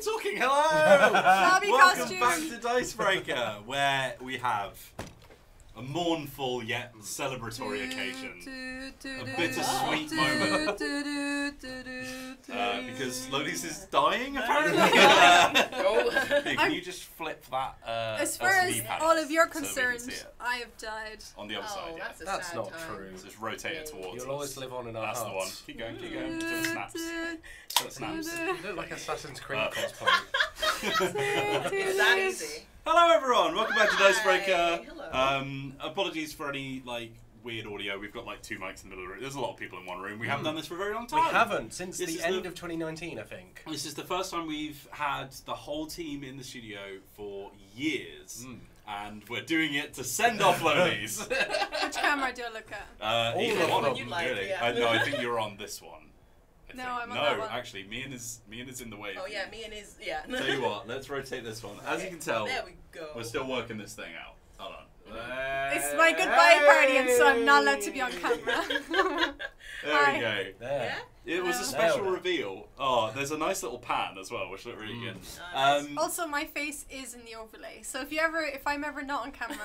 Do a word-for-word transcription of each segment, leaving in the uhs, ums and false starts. I'm talking. Hello! Welcome costume. back to Dicebreaker, where we have a mournful yet celebratory occasion. A bittersweet moment. Uh, because Lolies is dying, apparently. Hey, can you just flip that uh, As far as all of your concerns, so I have died. On the other oh, side, yeah. That's, that's not time. true. So just rotate it towards You'll us. always live on in our That's hearts. the one. Keep going, keep going. Until it snaps. Until it snaps. You look like Assassin's Creed uh, cosplay. Is that easy? Hello everyone, welcome Hi. back to Dicebreaker. Hello. Um, apologies for any like weird audio. We've got like two mics in the middle of the room. There's a lot of people in one room. We mm. haven't done this for a very long time. We haven't, since this the end the, of twenty nineteen, I think. This is the first time we've had the whole team in the studio for years. Mm. And we're doing it to send off Lolies. Which camera do I look at? Uh, All either one of them, like, really. Yeah. I, no, I think you're on this one. No, I'm on no, that one. actually, Mian is Mian is in the way. Oh yeah, Mian is yeah. Tell you what, let's rotate this one. As okay. you can tell, there we go. We're still working this thing out. Hold on. Hey. It's my goodbye hey. party, and so I'm not allowed to be on camera. there Hi. we go. There. Yeah? It was no. a special no. reveal. Oh, there's a nice little pan as well, which looked really mm. good. Nice. Um, also, my face is in the overlay, so if you ever, if I'm ever not on camera,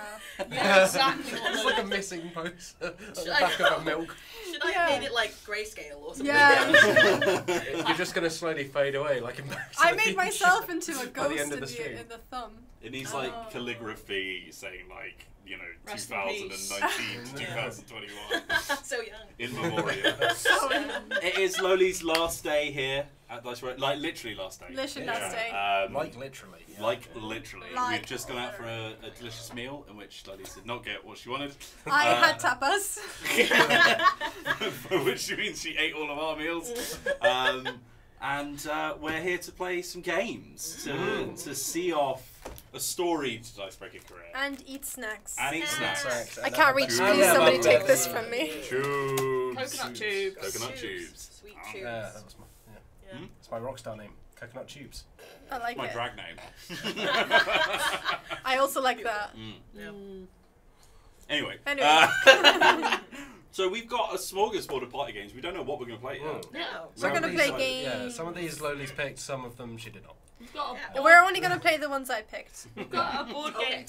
yeah, exactly. It's like a missing poster on the back of a milk. Should I have yeah. made it like grayscale or something? Yeah. You're just gonna slowly fade away, like in. I made myself into a ghost in the, the, in the thumb. It needs like oh. calligraphy saying like, you know, Rest two thousand nineteen to two thousand twenty-one. So young. In memoriam. So it is Lolies' last day here at Dicebreaker. Like literally last day. Literally yeah. last day. Um, like literally. Yeah. Like literally. Like We've just gone out for a, a delicious meal in which Lolies did not get what she wanted. I uh, had tapas. For which means she ate all of our meals. Um, and uh, we're here to play some games to, mm. to see off a story to Dicebreaker career. And eat snacks. And eat snacks. snacks. I can't reach. Please, somebody take this from me. Tubes. Coconut tubes. Coconut tubes. Sweet tubes. Yeah, that was my. Yeah. Yeah. Hmm? That's my rock star name. Coconut tubes. I like my it. My drag name. I also like that. Mm. Yeah. Anyway. Anyway. Uh, So we've got a smorgasbord of party games. We don't know what we're going to play yet. No. We're going to play like, games. Yeah, some of these Lolies picked, some of them she did not. We've got yeah. We're only going to play the ones I picked. We've got a board game.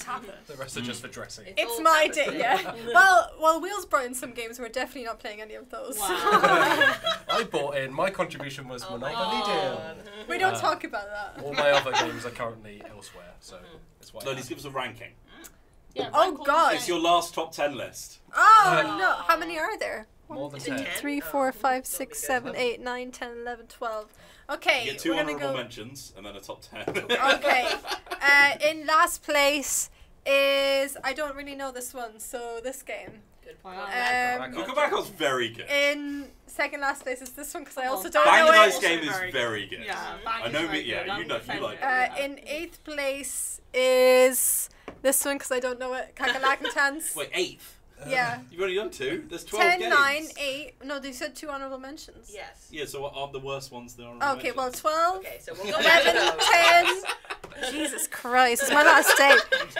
The rest are just for dressing. It's, it's my day, yeah. Well, well, Will's brought in some games. We're definitely not playing any of those. Wow. I bought in. My contribution was oh, Monopoly Deal. We don't uh, talk about that. All my other games are currently elsewhere, so that's why. Lolies, give us a ranking. Yeah, oh god! It's your last top ten list. Oh um, no! How many are there? More than ten. Three, four, five, six, seven, eight, nine, ten, eleven, twelve. Okay, you get two honorable go... mentions and then a top ten. Okay. Uh, in last place is I don't really know this one, so this game. Good point. Um, Kukubako's very good. In second last place is this one because I also oh, don't Bang know it. Bang the Dice game is very, very good. good. Yeah, Bang I know. Is very yeah, good. you know, you like. Uh, it. In eighth place is. This one, because I don't know it. Kakalakatans. Wait, eighth? Yeah. You've only done two? There's twelve ten, games. nine, eight. No, they said two honourable mentions. Yes. Yeah, so what are the worst ones the honourable okay, mentions? Well, twelve, okay, so we'll eleven, ten. Jesus Christ, it's my last day.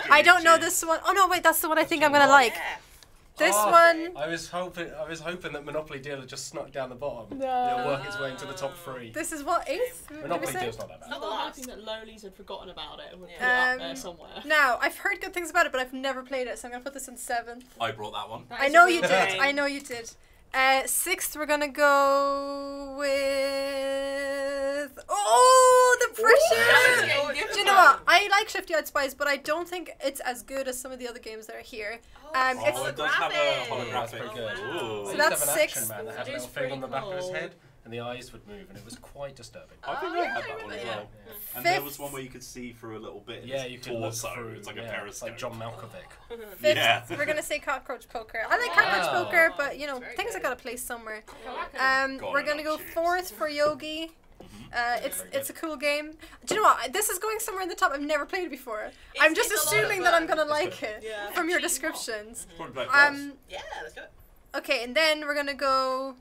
I don't know this one. Oh, no, wait, that's the one I think I'm going to like. Yeah. This oh, one. I was hoping. I was hoping that Monopoly Deal had just snuck down the bottom. No. It'll work its way into the top three. This is what eighth. Monopoly Deal's not that bad. It's not the last thing that Lolies had forgotten about it and would yeah. put um, it up there somewhere. Now I've heard good things about it, but I've never played it, so I'm gonna put this in seventh. I brought that one. That I know you did. I know you did. Uh, sixth, we're gonna go with. Oh, the pressure! Ooh, do you know what? I like Shifty-Eyed Spies, but I don't think it's as good as some of the other games that are here. Um, oh, it's oh, it does have a holographic. Oh, wow. So that's have an six. Action man that had a little thing on the back cool. of his head, and the eyes would move, and it was quite disturbing. Oh, I think yeah, I had that one as well. Yeah. Yeah. And Fifth. There was one where you could see for a little bit. Yeah, you could torso. Look through. It's like yeah, a periscope. Like John Malkovich. Fifth, yeah. We're going to say Cockroach Poker. I like Cockroach oh. Poker, but, you know, things have got to play somewhere. Um, God, we're going to go fourth for Yogi. Uh, it's it's a cool game. Do you know what? This is going somewhere in the top. I've never played it before. It's, I'm just assuming that I'm going to like it yeah. from your descriptions. Um, yeah, let's do it. Okay, and then we're going to go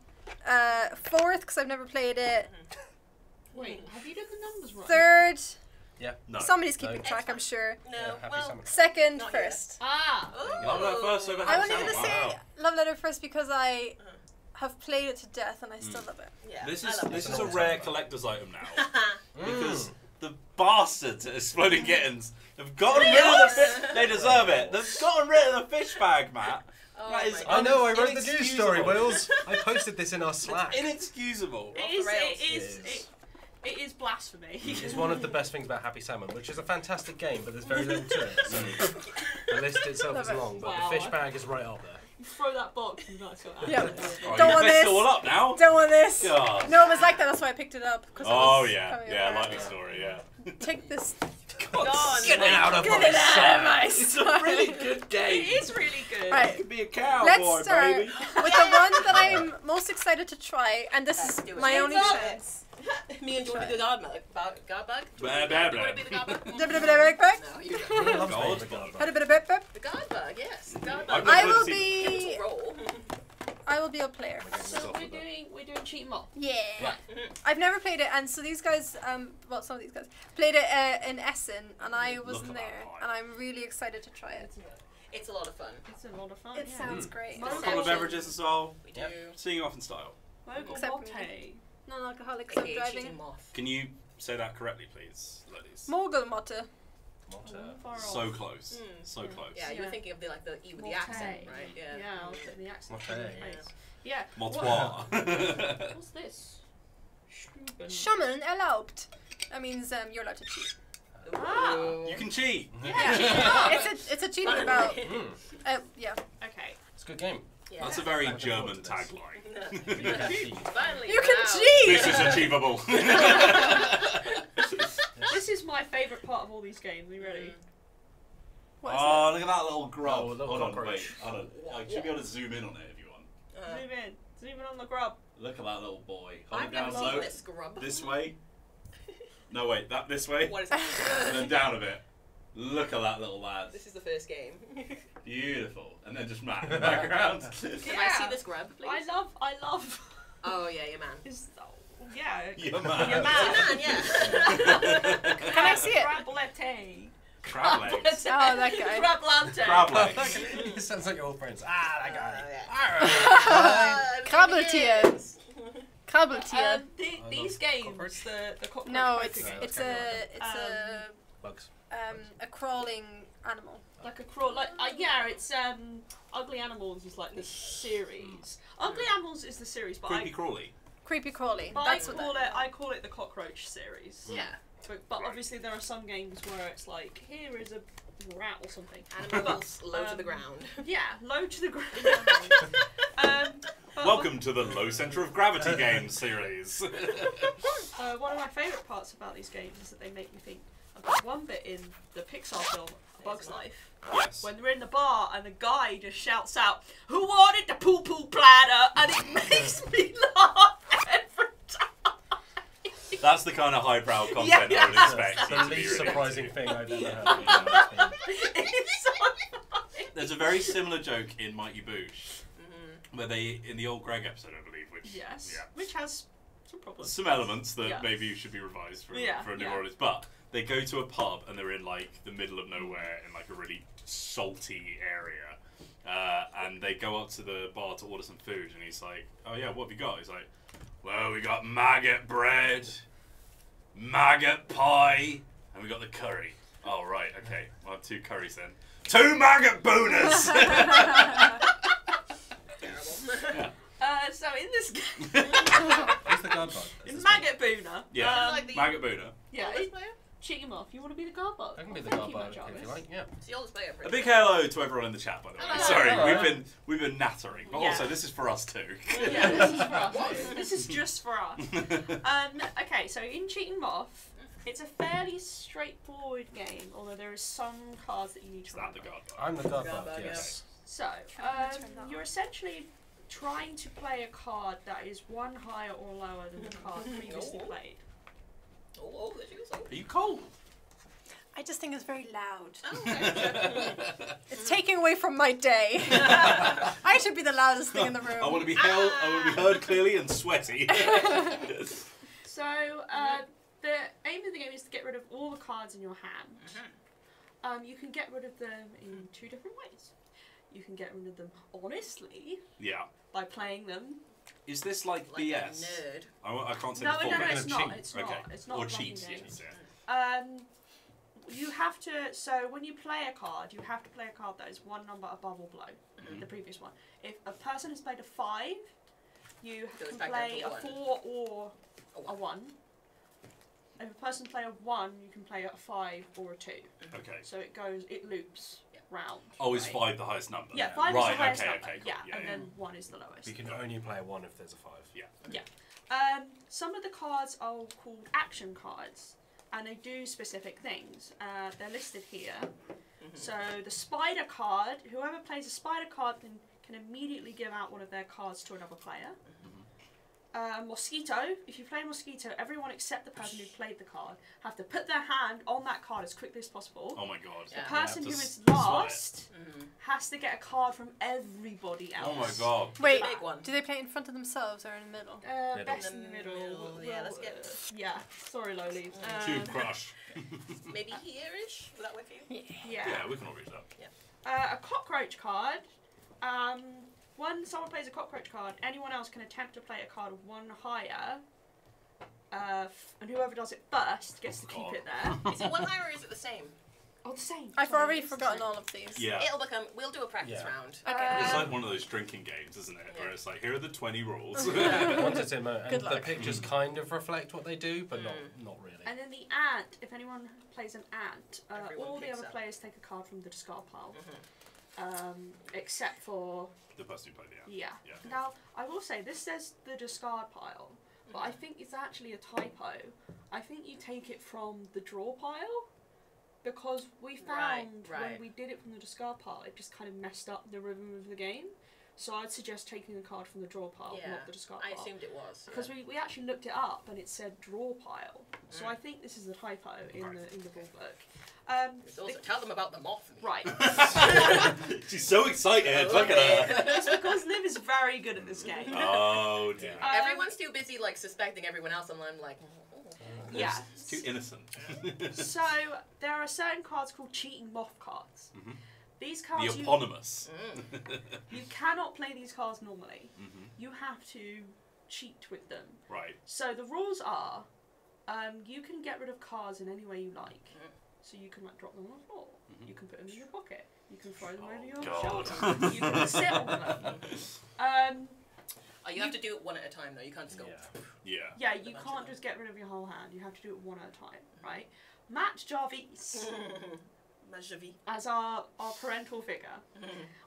uh, fourth because I've never played it. Wait, have you done the numbers right? Third. Yeah. No. Somebody's keeping no. track, I'm sure. No. Yeah, well, second, first. Yet. Ah. Ooh. Love Letter first over I wanted to say wow. Love Letter first because I have played it to death and I still mm. love it. Yeah. This is this is a rare collector's item now because the bastards at Exploding Kittens have gotten rid of the fish. They deserve it. They've gotten rid of the fish bag, Matt. Oh that is, I know, I wrote the news story, Wales. I posted this in our Slack. It's inexcusable. It is, it is, it, it is blasphemy. It's one of the best things about Happy Salmon, which is a fantastic game, but there's very little to it. So the list itself is long, but wow. The fish bag is right up there. You throw that box and that's what happens. Yep. Oh, don't want this. All up now. Don't want this. God. No, it was like that. That's why I picked it up. Oh, it yeah. Yeah, I like the story, yeah. Take this. God, God, get it out of get my, it out of my It's a really good game. It is really good. Right. You could be a cowboy, let's start baby. With the one that I'm most excited to try, and this Let's is my only chance. Me and do you want to be the guard bag? Guard bag? Do you want to be the guard bag? Do you want to be the guard bag? No, you don't. The guard bag, yes. The guard bag. I will be... I will be a player. So we're doing we're doing Cheating Moth. Yeah. Right. I've never played it, and so these guys, um, well, some of these guys played it uh, in Essen, and I wasn't there, and I'm really excited to try it. It's a lot of fun. It's a lot of fun. It yeah. sounds great. Mm. All the beverages as well. We do. Singing off in style. Except me. Non-alcoholic. I'm driving. Can you say that correctly, please, ladies? Mörgeli Mosht. Oh, so close, mm. so yeah. close. Yeah, you were yeah. thinking of the like the e with Motte. The accent, right? Yeah, yeah, I'll put the accent. Yeah. What, what's this? Schummeln erlaubt. That means um, you're allowed to cheat. Ah. You can cheat. Yeah, yeah. it's a it's a cheating about. Mm. Uh, yeah. Okay. It's a good game. Yeah. That's a very German tagline. You can cheat. You can cheat. This is achievable. This is my favourite part of all these games. Are you ready? What is oh, that? Look at that little grub. Oh, little hold cockroach. On, wait. I should yeah. be able to zoom in on it if you want. Uh, zoom in. Zoom in on the grub. Look at that little boy. Hold I've it down low. This, this way. No, wait. That this way. What is that? And then down a bit. Look at that little lad. This is the first game. Beautiful. And then just Matt in the background. Can yeah. I see this grub, please? I love, I love. Oh, yeah, your man. It's, oh. Yeah. Your man. Your man. Your man, yeah. Can I see it? Crablette. Crablette. Oh, that guy. Crablette. Crablette. This sounds like your old friends. Ah, that guy. Crabletiers. Crabletier. These games, the the cockroach. No, it's it's a it's a bugs. Um, a crawling animal. Like a crawl, like uh, yeah, it's um, Ugly Animals is like the series. Ugly Animals is the series, but creepy crawly. Creepy crawly. That's I call what it. I call it the Cockroach series. Yeah. But, but right. obviously there are some games where it's like here is a rat or something. Animals low um, to the ground. Yeah, low to the ground. um, Welcome one, to the Low Centre of Gravity game series. uh, one of my favourite parts about these games is that they make me think. I've got one bit in the Pixar film A Bug's Life. Yes. When they're in the bar and the guy just shouts out, "Who wanted the poo poo platter?" And it makes me laugh every time. That's the kind of highbrow content yeah, yeah. I would expect. That's the least surprising thing I've ever heard. It's so funny. There's a very similar joke in Mighty Boosh, mm-hmm. where they in the old Greg episode, I believe, which yes, yeah. which has some problems, some elements that yeah. maybe should be revised for yeah, for a new yeah. audience, but. They go to a pub and they're in like the middle of nowhere in like a really salty area, uh, and they go up to the bar to order some food, and he's like, "Oh yeah, what have you got?" He's like, "Well, we got maggot bread, maggot pie, and we got the curry." Oh right, okay, we'll have two curries then. Two maggot boners. Terrible. Uh, so in this game, what's the guard bug? In maggot booner. Yeah, um, like maggot booner. Yeah. Cheating Moth, you want to be the guard bug? I can be the guard bug if you like. Yeah. It's the oldest player. A big hello to everyone in the chat, by the way. Hello. Sorry, hello. we've been we've been nattering, but yeah. also this is for us too. Yeah, this is for us. This is just for us. Um, okay, so in Cheating Moth, it's a fairly straightforward game, although there are some cards that you need to. Is that remember. the guard bug? I'm the guard, the guard bug. bug yes. Yeah. So um, you're essentially trying to play a card that is one higher or lower than the card previously played. Oh, are you cold? I just think it's very loud. Oh, okay. It's taking away from my day. I should be the loudest thing in the room. I want to be held, ah! I want to be heard clearly and sweaty. So uh, the aim of the game is to get rid of all the cards in your hand. Mm-hmm. Um, you can get rid of them in two different ways. You can get rid of them honestly. Yeah. By playing them. Is this like, like B S? A nerd. I, I can't say. No, no, no, it's not. Cheat. It's not. Okay. It's not. Or cheat. Yeah. Um, you have to, so when you play a card, you have to play a card that is one number above or below mm-hmm. the previous one. If a person has played a five, you so can play a one. four or a one. If a person play a one, you can play a five or a two. Okay. So it goes, it loops yeah. round. Oh, is right? five the highest number? Yeah, five right, is the highest okay, number. Okay, cool. Yeah, yeah, and yeah. then one is the lowest. You can only play a one if there's a five. Yeah. Okay. Yeah. Um, some of the cards are called action cards, and they do specific things. Uh, they're listed here. Mm-hmm. So the spider card, whoever plays a spider card can, can immediately give out one of their cards to another player. Mm-hmm. Uh, mosquito, if you play mosquito, everyone except the person who played the card have to put their hand on that card as quickly as possible. Oh my god. Yeah. The person who is last has to get a card from everybody else. Oh my god. Wait, big one. Do they play it in front of themselves or in the middle? Uh, middle. Best in the middle. middle. Well, yeah, let's get it. Yeah, sorry Lolies. Um, Tube crush. Maybe here-ish? Will that work for you? Yeah. Yeah, yeah we can all reach that. Yeah. Uh, a cockroach card. Um... When someone plays a cockroach card, anyone else can attempt to play a card one higher, uh, f and whoever does it first gets oh, to God. keep it there. Is it one higher or is it the same? Oh, the same. I've Sorry, already forgotten all of these. Yeah. It'll become, we'll do a practice yeah. round. Okay. Um, it's like one of those drinking games, isn't it? Yeah. Where it's like, here are the twenty rules. Once it's in there, and Good luck. the pictures mm. kind of reflect what they do, but mm. not, not really. And then the ant, if anyone plays an ant, uh, all the other up. players take a card from the discard pile. Mm-hmm. Um, except for the person who played the ant. Yeah. yeah. Now I will say this says the discard pile, but I think it's actually a typo. I think you take it from the draw pile, because we found right, right. when we did it from the discard pile, it just kind of messed up the rhythm of the game. So I'd suggest taking the card from the draw pile, yeah. not the discard pile. I assumed it was because yeah. we, we actually looked it up and it said draw pile. So mm. I think this is a typo in right. the in the rule book. Um, also, the, tell them about the moth. Right. She's so excited. Look at her. That's because Liv is very good at this game. Oh dear. Um, Everyone's too busy like suspecting everyone else, and I'm like, oh. yeah, it's too innocent. So there are certain cards called cheating moth cards. Mm-hmm. These cards. The eponymous. You, you cannot play these cards normally. Mm-hmm. You have to cheat with them. Right. So the rules are, um, you can get rid of cards in any way you like. Mm. So you can like drop them on the floor. Mm-hmm. You can put them in your pocket. You can throw them oh over your God. shoulder. You can sit on them. Um, oh, you, you have to do it one at a time though. You can't just go. Yeah. Yeah. yeah you can't just get rid of your whole hand. You have to do it one at a time, right? Matt Jarvis, as our our parental figure,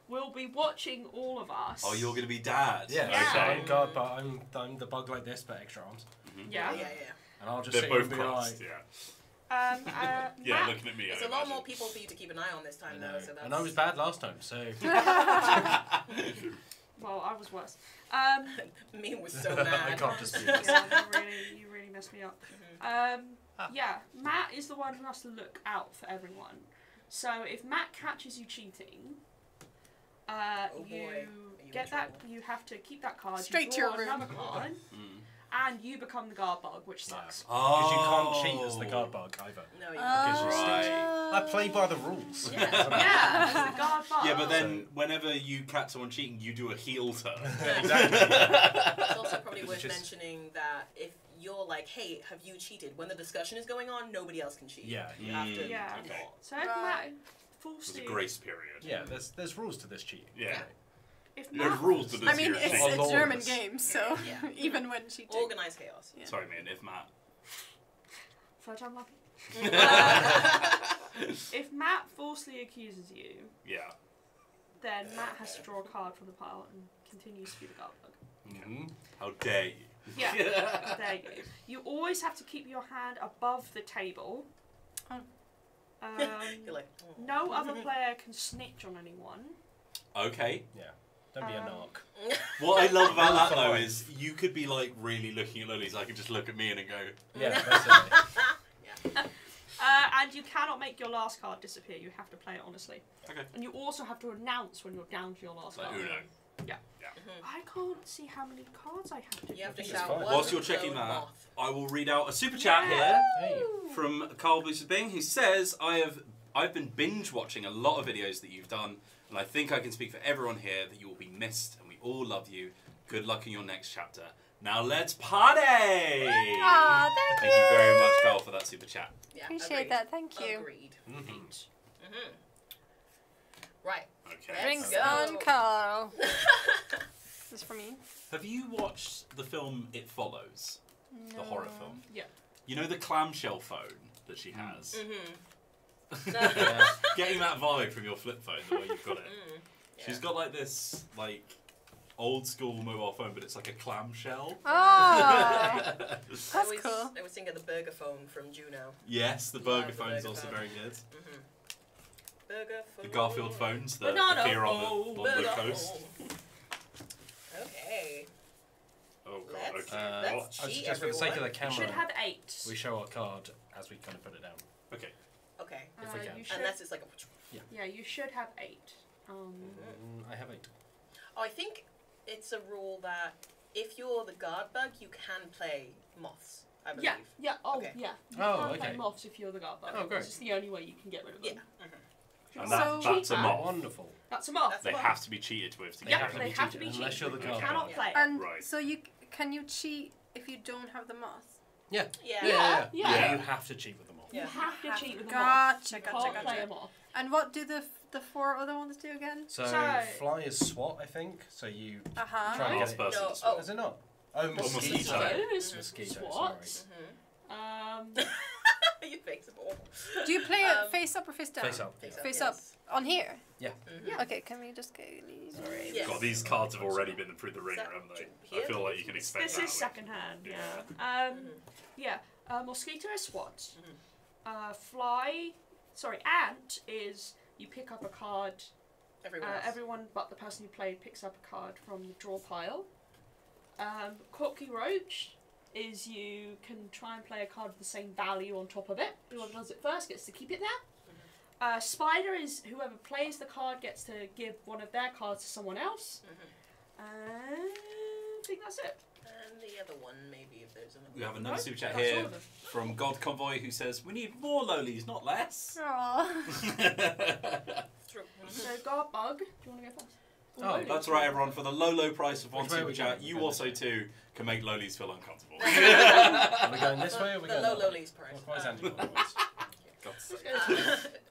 will be watching all of us. Oh, you're gonna be dad. Yeah. yeah. Okay. I'm God, but I'm I'm the bug like this, but extra arms. Mm-hmm. Yeah. Yeah, yeah, yeah. And I'll just They're sit both and be crossed, like, yeah. Um, uh, yeah, looking at me. There's I a imagine. lot more people for you to keep an eye on this time, though. So that's... And I was bad last time, so. Well, I was worse. Um, me was so bad. I can't dispute this. Yeah, you really, you really messed me up. Mm-hmm. um, ah. Yeah, Matt is the one who has to look out for everyone. So if Matt catches you cheating, uh, oh you, you get that. Trouble? You have to keep that card. Straight you draw to your room. Another card. mm. And you become the guard bug, which sucks. Because oh. you can't cheat as the guard bug either. No, you can't. Oh. Right. I play by the rules. Yeah, yeah as the guard bug. Yeah, but then whenever you catch someone cheating, you do a heel turn. Yeah, exactly. It's also probably worth just... mentioning that if you're like, hey, have you cheated? When the discussion is going on, nobody else can cheat. Yeah, you have to. Yeah. Okay. So if Matt falls to a grace period. Yeah, there's there's rules to this cheating. Yeah. yeah. If There's not, rules to this I mean, it's a oh, German game, so yeah. Yeah. even when she did. Organized chaos. Yeah. Sorry, man, if Matt... Fudge unlucky. uh, if Matt falsely accuses you, yeah, then Matt has to draw a card from the pile and continues to be the guard bug. Mm-hmm. How dare you. Yeah, how dare you. You always have to keep your hand above the table. Oh. Um, You're like, oh. No other player can snitch on anyone. Okay. Yeah. Don't be um, a narc. What I love about that though is you could be like really looking at Lolies. I could just look at me and go. Yeah, basically. yeah. Uh, and you cannot make your last card disappear. You have to play it honestly. Okay. And you also have to announce when you're down to your last like card. Uno. Yeah. yeah. Mm-hmm. I can't see how many cards I have to. You have to shout. Whilst you're checking that, off. I will read out a super chat yeah. here hey. from Carl Boosted Bing, who says, "I have I've been binge watching a lot of videos that you've done." And I think I can speak for everyone here that you will be missed and we all love you. Good luck in your next chapter. Now let's party! Aw, oh, thank, thank you. Thank you very much, Val, for that super chat. Yeah, appreciate agreed. that, thank you. Agreed. Mm -hmm. Mm -hmm. Right. Okay. Drinks on Carl. This is for me. Have you watched the film It Follows? No. The horror film? Yeah. You know the clamshell phone that she has? Mm-hmm. No. Yeah. Getting that vibe from your flip phone, the way you've got it. Mm. Yeah. She's got like this, like, old school mobile phone, but it's like a clamshell. Oh, that's I always, cool. I was thinking of the burger phone from Juno. Yes, the burger yeah, phone is also phone. very good. Mm-hmm. Burger phone. The Garfield phones that Banana appear on the, on the coast. Okay. Oh god. Let's, okay. Uh, let's I was just for the sake of the camera. We should have eight. We show our card as we kind of put it down. Okay. Okay. Uh, if we can. Should, Unless it's like a. Yeah. Yeah, you should have eight. Um, mm, I have eight. Oh, I think it's a rule that if you're the guard bug, you can play moths. I believe. Yeah. Yeah. Oh, okay. yeah. You oh, can okay. play moths if you're the guard bug. Oh, great. It's just the only way you can get rid of them. Yeah. Okay. And so that, that's a moth. Wonderful. That's a moth. That's they a moth. have to be cheated with. To yeah, they have to be cheated. Unless you're the guard bug. You cannot play. And right. so you can you cheat if you don't have the moth? Yeah. Yeah. Yeah. yeah. yeah. yeah. You have to cheat with the moth. You yeah. have to have cheat with the gotcha, moth. Gotcha, you can't gotcha, play gotcha. a moth. And what do the the four other ones do again? So, so fly is swat, I think. So you uh -huh. try and get it. No. Oh. Is it not? Oh, mosquito. Mosquito. Swat. Um. You fix it all. Do you play it um, face up or face down? Face up. Face up. Face up. Yes. On here. Yeah. Mm-hmm. yeah. Okay. Can we just go? Sorry. Yes. God, these cards have already been through the ringer, haven't they? Here? I feel like you can expect this that. This is second hand. Yeah. yeah. Um. Yeah. Uh, mosquito is swat. Uh, fly. Sorry, ant is you pick up a card. Everyone, uh, everyone but the person you played picks up a card from the draw pile. Um, cockroach is you can try and play a card of the same value on top of it. Whoever does it first gets to keep it there. Mm-hmm. uh, spider is whoever plays the card gets to give one of their cards to someone else. Mm-hmm. uh, I think that's it. And the other one, maybe, if there's another. We have another super chat here from God Convoy, who says, "We need more lolies, not less." Aww. So, God Bug, do you want to go first? Oh, lolies. That's right, everyone. For the low, low price of one super chat, you also too can make lolies feel uncomfortable. Are we going this way? Or are we the going low lolies price. Clockwise and clockwise.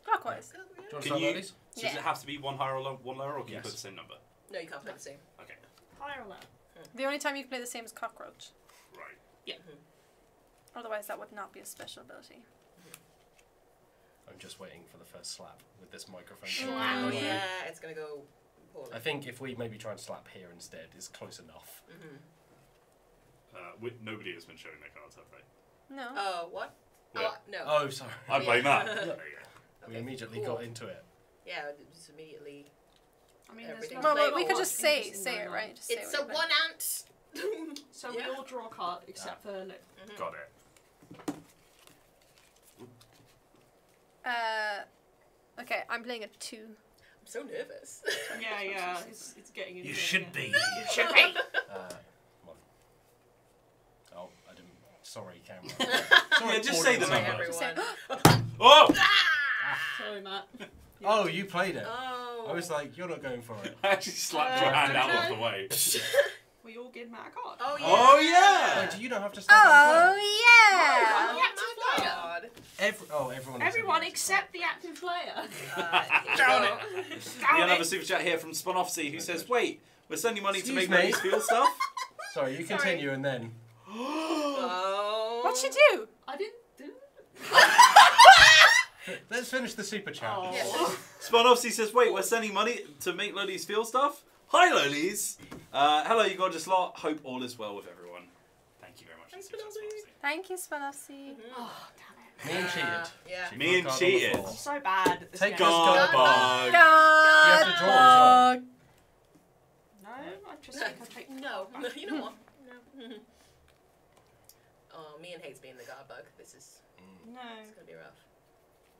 Clockwise. Can you? Does it have to be one higher or one lower, or can you put the same number? No, you can't put the same. Okay. Higher or lower. The only time you can play the same is cockroach. Right. Yeah. Mm-hmm. Otherwise, that would not be a special ability. Mm-hmm. I'm just waiting for the first slap with this microphone. Wow. Yeah, it's gonna go poorly. I think if we maybe try and slap here instead, it's close enough. Mm-hmm. Uh, we, nobody has been showing their cards, have they? No. Oh, uh, what? Oh, no. Oh, sorry. I blame that. There you go. Okay, we immediately cool. got into it. Yeah, just immediately. I mean, well, well, we could just say say it, right? Just it's a one ant. So yeah. we all draw a card except yeah. for Luke. Mm-hmm. Got it. Uh, okay, I'm playing a two. I'm so nervous. Yeah, yeah, it's, it's getting. You should it. be. You should be. Uh, one. Oh, I didn't. Sorry, camera. Sorry, yeah, just say the number. Just say, oh! Ah! Sorry, Matt. You oh, you played it. Oh. I was like, you're not going for it. I actually slapped uh, your hand out of the way. We all give Matt a card. Oh, yeah. Oh, yeah. Wait, do you not have to slap Oh, yeah. No, I'm the active player. God. Every, oh, everyone Everyone except the active player. Uh, Down it. Down we have another super chat here from Sponoffsy, who says, wait, we're sending money Excuse to make money steal stuff? Sorry, you Sorry. continue and then. Oh. What'd she do? I didn't do it. Let's finish the super chat. Yeah. Spanofsky says, wait, we're sending money to make Lolies feel stuff? Hi, Lolies. Uh, hello, you gorgeous lot. Hope all is well with everyone. Thank you very much. Thanks, Spanofsky. Thank you, Spanofsky. Mm-hmm. Oh, damn it. Me and cheated. Uh, yeah. Me and cheated. I'm so bad. Take God, God, God, God, God. You have to draw God. No, I just think I'll take... No. You know what? No. Oh, me and Hayes being the guard bug. This is... Mm. No. It's going to be rough.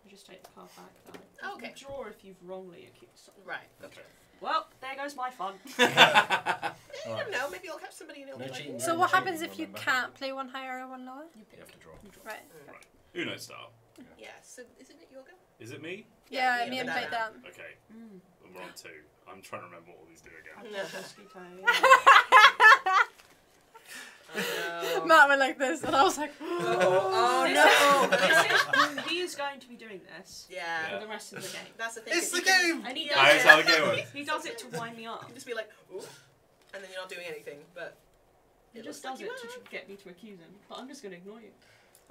You just take the card back. Though. Okay. You draw if you've wrongly accused someone. Right. Okay. Well, there goes my fun. Yeah, you never know. Maybe I'll catch somebody and it'll no be like. So no what happens if you can't play one higher or one lower? You, you have to draw. You draw. Right. Okay. Right. Uno style. Yeah. yeah. So isn't it yoga? Is it me? Yeah, yeah me and Pete down. Okay. Mm. And we're on two. I'm trying to remember what all these do again. No. Matt went like this, and I was like, oh, oh no. He is going to be doing this yeah. for the rest of the game. That's the thing. It's the game! And he does, I it. How the game works. He does it to wind me up. You can just be like, ooh, and then you're not doing anything, but... He just does it to get me to accuse him, but I'm just going to ignore you.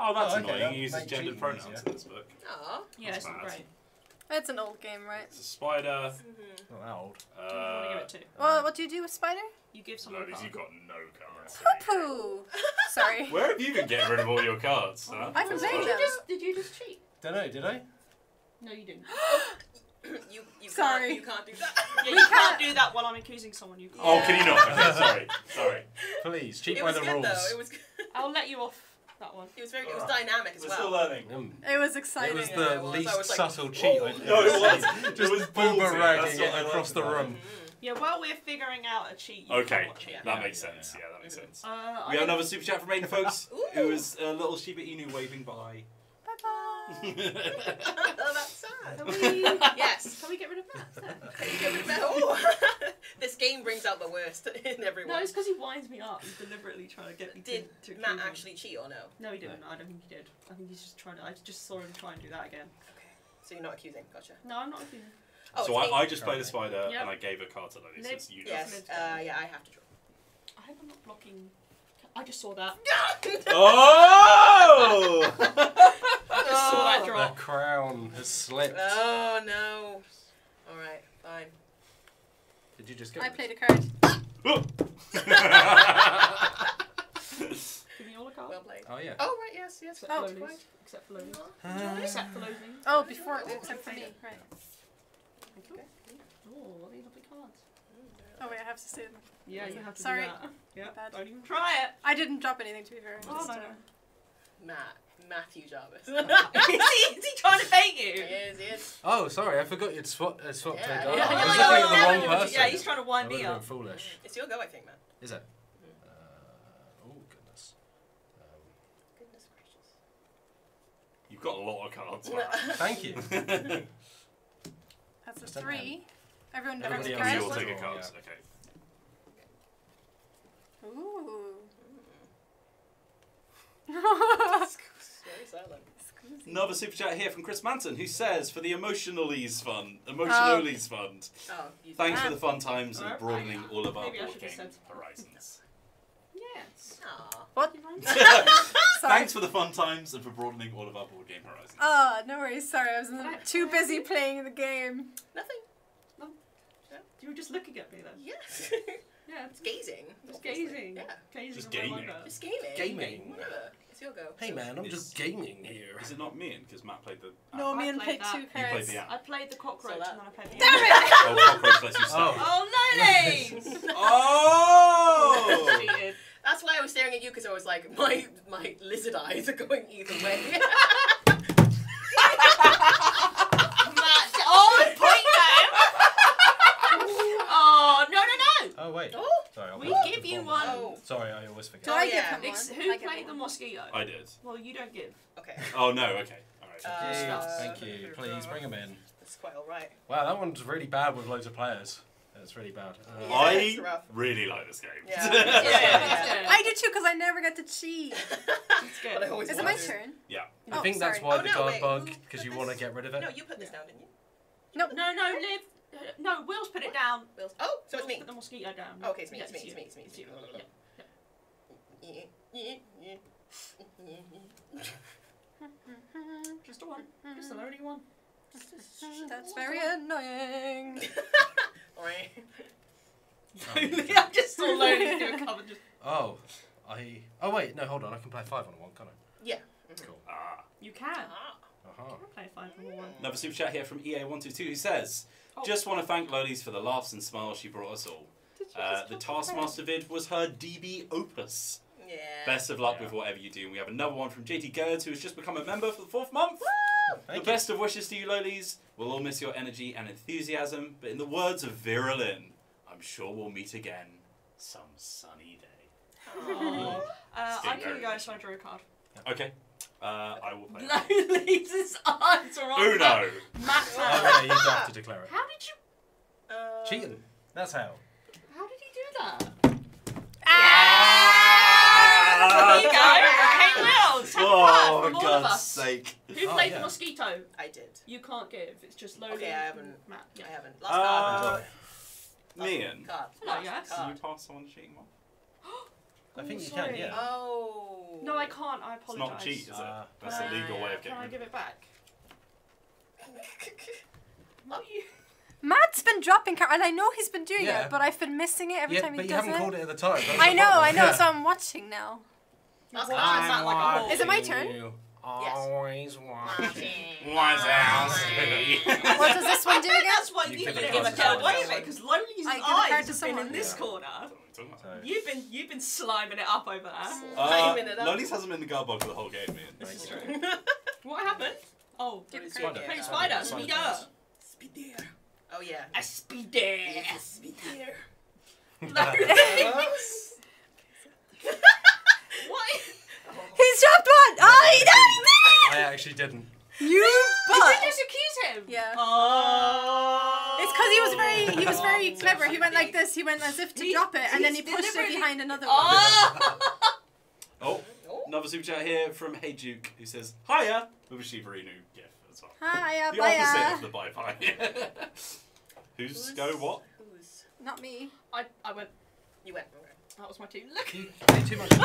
Oh, that's oh, okay. annoying. He uses gendered pronouns yeah. in this book. Aww. Yeah, that's it's not great. It's an old game, right? It's a spider. Mm-hmm. Not that old. Uh, I want to give it two. Well, what do you do with spider? You give someone Lodies, a card. You've got no cards. Poo-poo! Sorry. Where have you been getting rid of all your cards? Huh? I can say just Did you just cheat? Dunno, did I? No, you didn't. you, you sorry. Can't, you can't do that. Yeah, you can't do that while I'm accusing someone. You can't. Oh, can you not? Okay, sorry. Sorry. Please, cheat it by the good, rules. Though. It was good. I'll let you off. That one. It was very. It was right. dynamic as We're well. We're still learning. Mm. It was exciting. It was the yeah, it was. least was like, subtle cheat. I've no, it was. Just it was boomeranging it across the room. Yeah, while we're figuring out a cheat, you okay, can watch it. that yeah. makes yeah. sense. Yeah, that makes sense. Uh, we I have another super chat from Aiden, folks. It was a little Shiba Inu waving bye. Bye bye. Oh, that's sad. Can we, yes. Can we get rid of that? Can we get rid of that? Oh. This game brings out the worst in everyone. No, it's because he winds me up. He's deliberately trying to get me did to. Did Matt actually cheat or no? No, he didn't. No. I don't think he did. I think he's just trying to. I just saw him try and do that again. Okay. So you're not accusing? Gotcha. No, I'm not accusing. Oh, so I, I just played a spider yep. and I gave a card to Lily. Since you yes. Uh, yeah, I have to draw. I hope I'm not blocking. I just saw that. Oh! I just saw that draw. The crown has slipped. Oh no! All right, fine. Did you just go? I played a card. Give me all a card. Well played. Oh yeah. Oh right, yes, yes. Except oh, for Lolies. Except for Lolies. Uh, except for Lolies. Oh, before oh, except for me, it. right? Okay. Okay. Oh, lovely, lovely cards. Oh wait, I have to say them. Yeah, you have to. Sorry. Do that. Yeah. Bad. Don't even try it. I didn't drop anything to be fair. Oh no. Matt. Matthew Jarvis. is, he, is he trying to bait you? He is, he is. Oh, sorry, I forgot you'd swap, uh, swapped yeah. to a guy. Yeah. I was looking at the wrong yeah, person. Yeah, he's trying to wind me up. Foolish. It's your go, I think, man. Is it? Mm. Uh, oh, goodness. Um, goodness gracious. You've got a lot of cards. Thank you. That's a Just three. Everyone knows the cards. You all take a card. Yeah. Okay. Ooh. Another super chat here from Chris Manton, who says, "For the Emotionalese Fund, Emotionalese oh. Fund, oh, thanks for the fun times and broadening all of our board game horizons." Yes. Aww. What? Thanks for the fun times and for broadening all of our board game horizons. Oh, no worries. Sorry, I was too busy playing the game. Nothing. No. You were just looking at me then. Yes. Yeah, it's gazing. It's gazing. Yeah. Gazing just gaming. Just gaming. Gaming. Whatever. It's your go. Hey man, I'm it's, just gaming here. Is it not Mian? Because Matt played the. App. No, Mian played, played two cards. Played I played the cockroach so and then I played the. Damn it! Oh, cockroach lets you start. Oh, no! Oh! That's why I was staring at you because I was like, my my lizard eyes are going either way. Matt, oh, point now. Oh no no. Oh wait, oh, sorry. I'll we give you one. Oh. Sorry, I always forget. Do I get yeah. one? Who I played the mosquito? I did. Well, you don't give. Okay. Oh no. Okay. All right. Uh, Thank you. Please bring them in. That's quite all right. Wow, that one's really bad with loads of players. That's really bad. Uh, yeah, I really like this game. Yeah. yeah, yeah, yeah. I do too because I never get to cheat. It's good. I Is it my turn? Yeah. Oh, I think sorry. that's why oh, the no, guard wait. bug because you want to get rid of it. No, you put this down, didn't you? No, no, no, Liv. No, Will's put it down. Will's oh, so Will's it's me. Put the mosquito down. Oh, okay, it's me, yeah, it's, it's, me, it's me, it's me, it's me, it's me. Just a one. Just an only one. That's very annoying. Sorry. I'm just so lonely to a cover. Just... Oh, I... Oh, wait, no, hold on. I can play five on a one, can't I? Yeah. Mm-hmm. Cool. Ah. You can. Ah. Uh-huh. You can play five on a one. Another super chat here from E A one two two who says... Just want to thank Lolies for the laughs and smiles she brought us all. Uh, the Taskmaster vid was her D B opus. Yeah. Best of luck yeah. with whatever you do. And we have another one from J T Gerds, who has just become a member for the fourth month. Woo! The you. best of wishes to you, Lolies. We'll all miss your energy and enthusiasm. But in the words of Vera Lynn, I'm sure we'll meet again some sunny day. Aww. uh, I can go, so I drew a card. Okay. Uh, I will play. Lolies' eyes are on Uno. Matt. Oh, yeah, you have to declare it. How did you? Uh, Cheating. That's how. How did he do that? Ah! Ah! Ah! from all of us. Sake. Who oh, played yeah. the mosquito? I did. You can't give. It's just Lolies. Okay, I haven't. Matt, yeah. I haven't. Last card. Uh, Mian. Hello, yes. Can you pass someone cheating one? I think oh, you sorry. can. Yeah. Oh. No, I can't. I apologise. It's not cheat, is it? Uh, That's uh, a legal yeah. way of getting. Can I give it back? What you? Matt's been dropping cards, and I know he's been doing yeah. it, but I've been missing it every yeah, time he does it. But you haven't called it at the time. I know, I know, yeah. so I'm watching now. That's I'm like watching. Is it my turn? You always yes. watching. What's else? What does this one do again? That's why you, you didn't give a card away of it, because Lolies' eyes have been in this yeah. corner. You've been you've been sliming it up over there. Uh, it up. Lolies hasn't been in the guard box for the whole game, man. This is true. What happened? Oh, didn't spider. Spider. Spider. Spider. Oh yeah. A speeder. A speeder. What? He's dropped one! Oh, he did! I actually didn't. You but did you just accuse him? Yeah. Oh. It's because he was very he was very oh. clever. He went like this, he went as if to he, drop it, and then he pushed it behind another one. Oh. oh. Another super chat here from Hey Duke, who says, hiya! With a Shiverinu gift. Hi, the opposite of the bye-bye. Who's go what? Who's? Not me. I I went. You went. That was my two. Look. You did too much. Oh,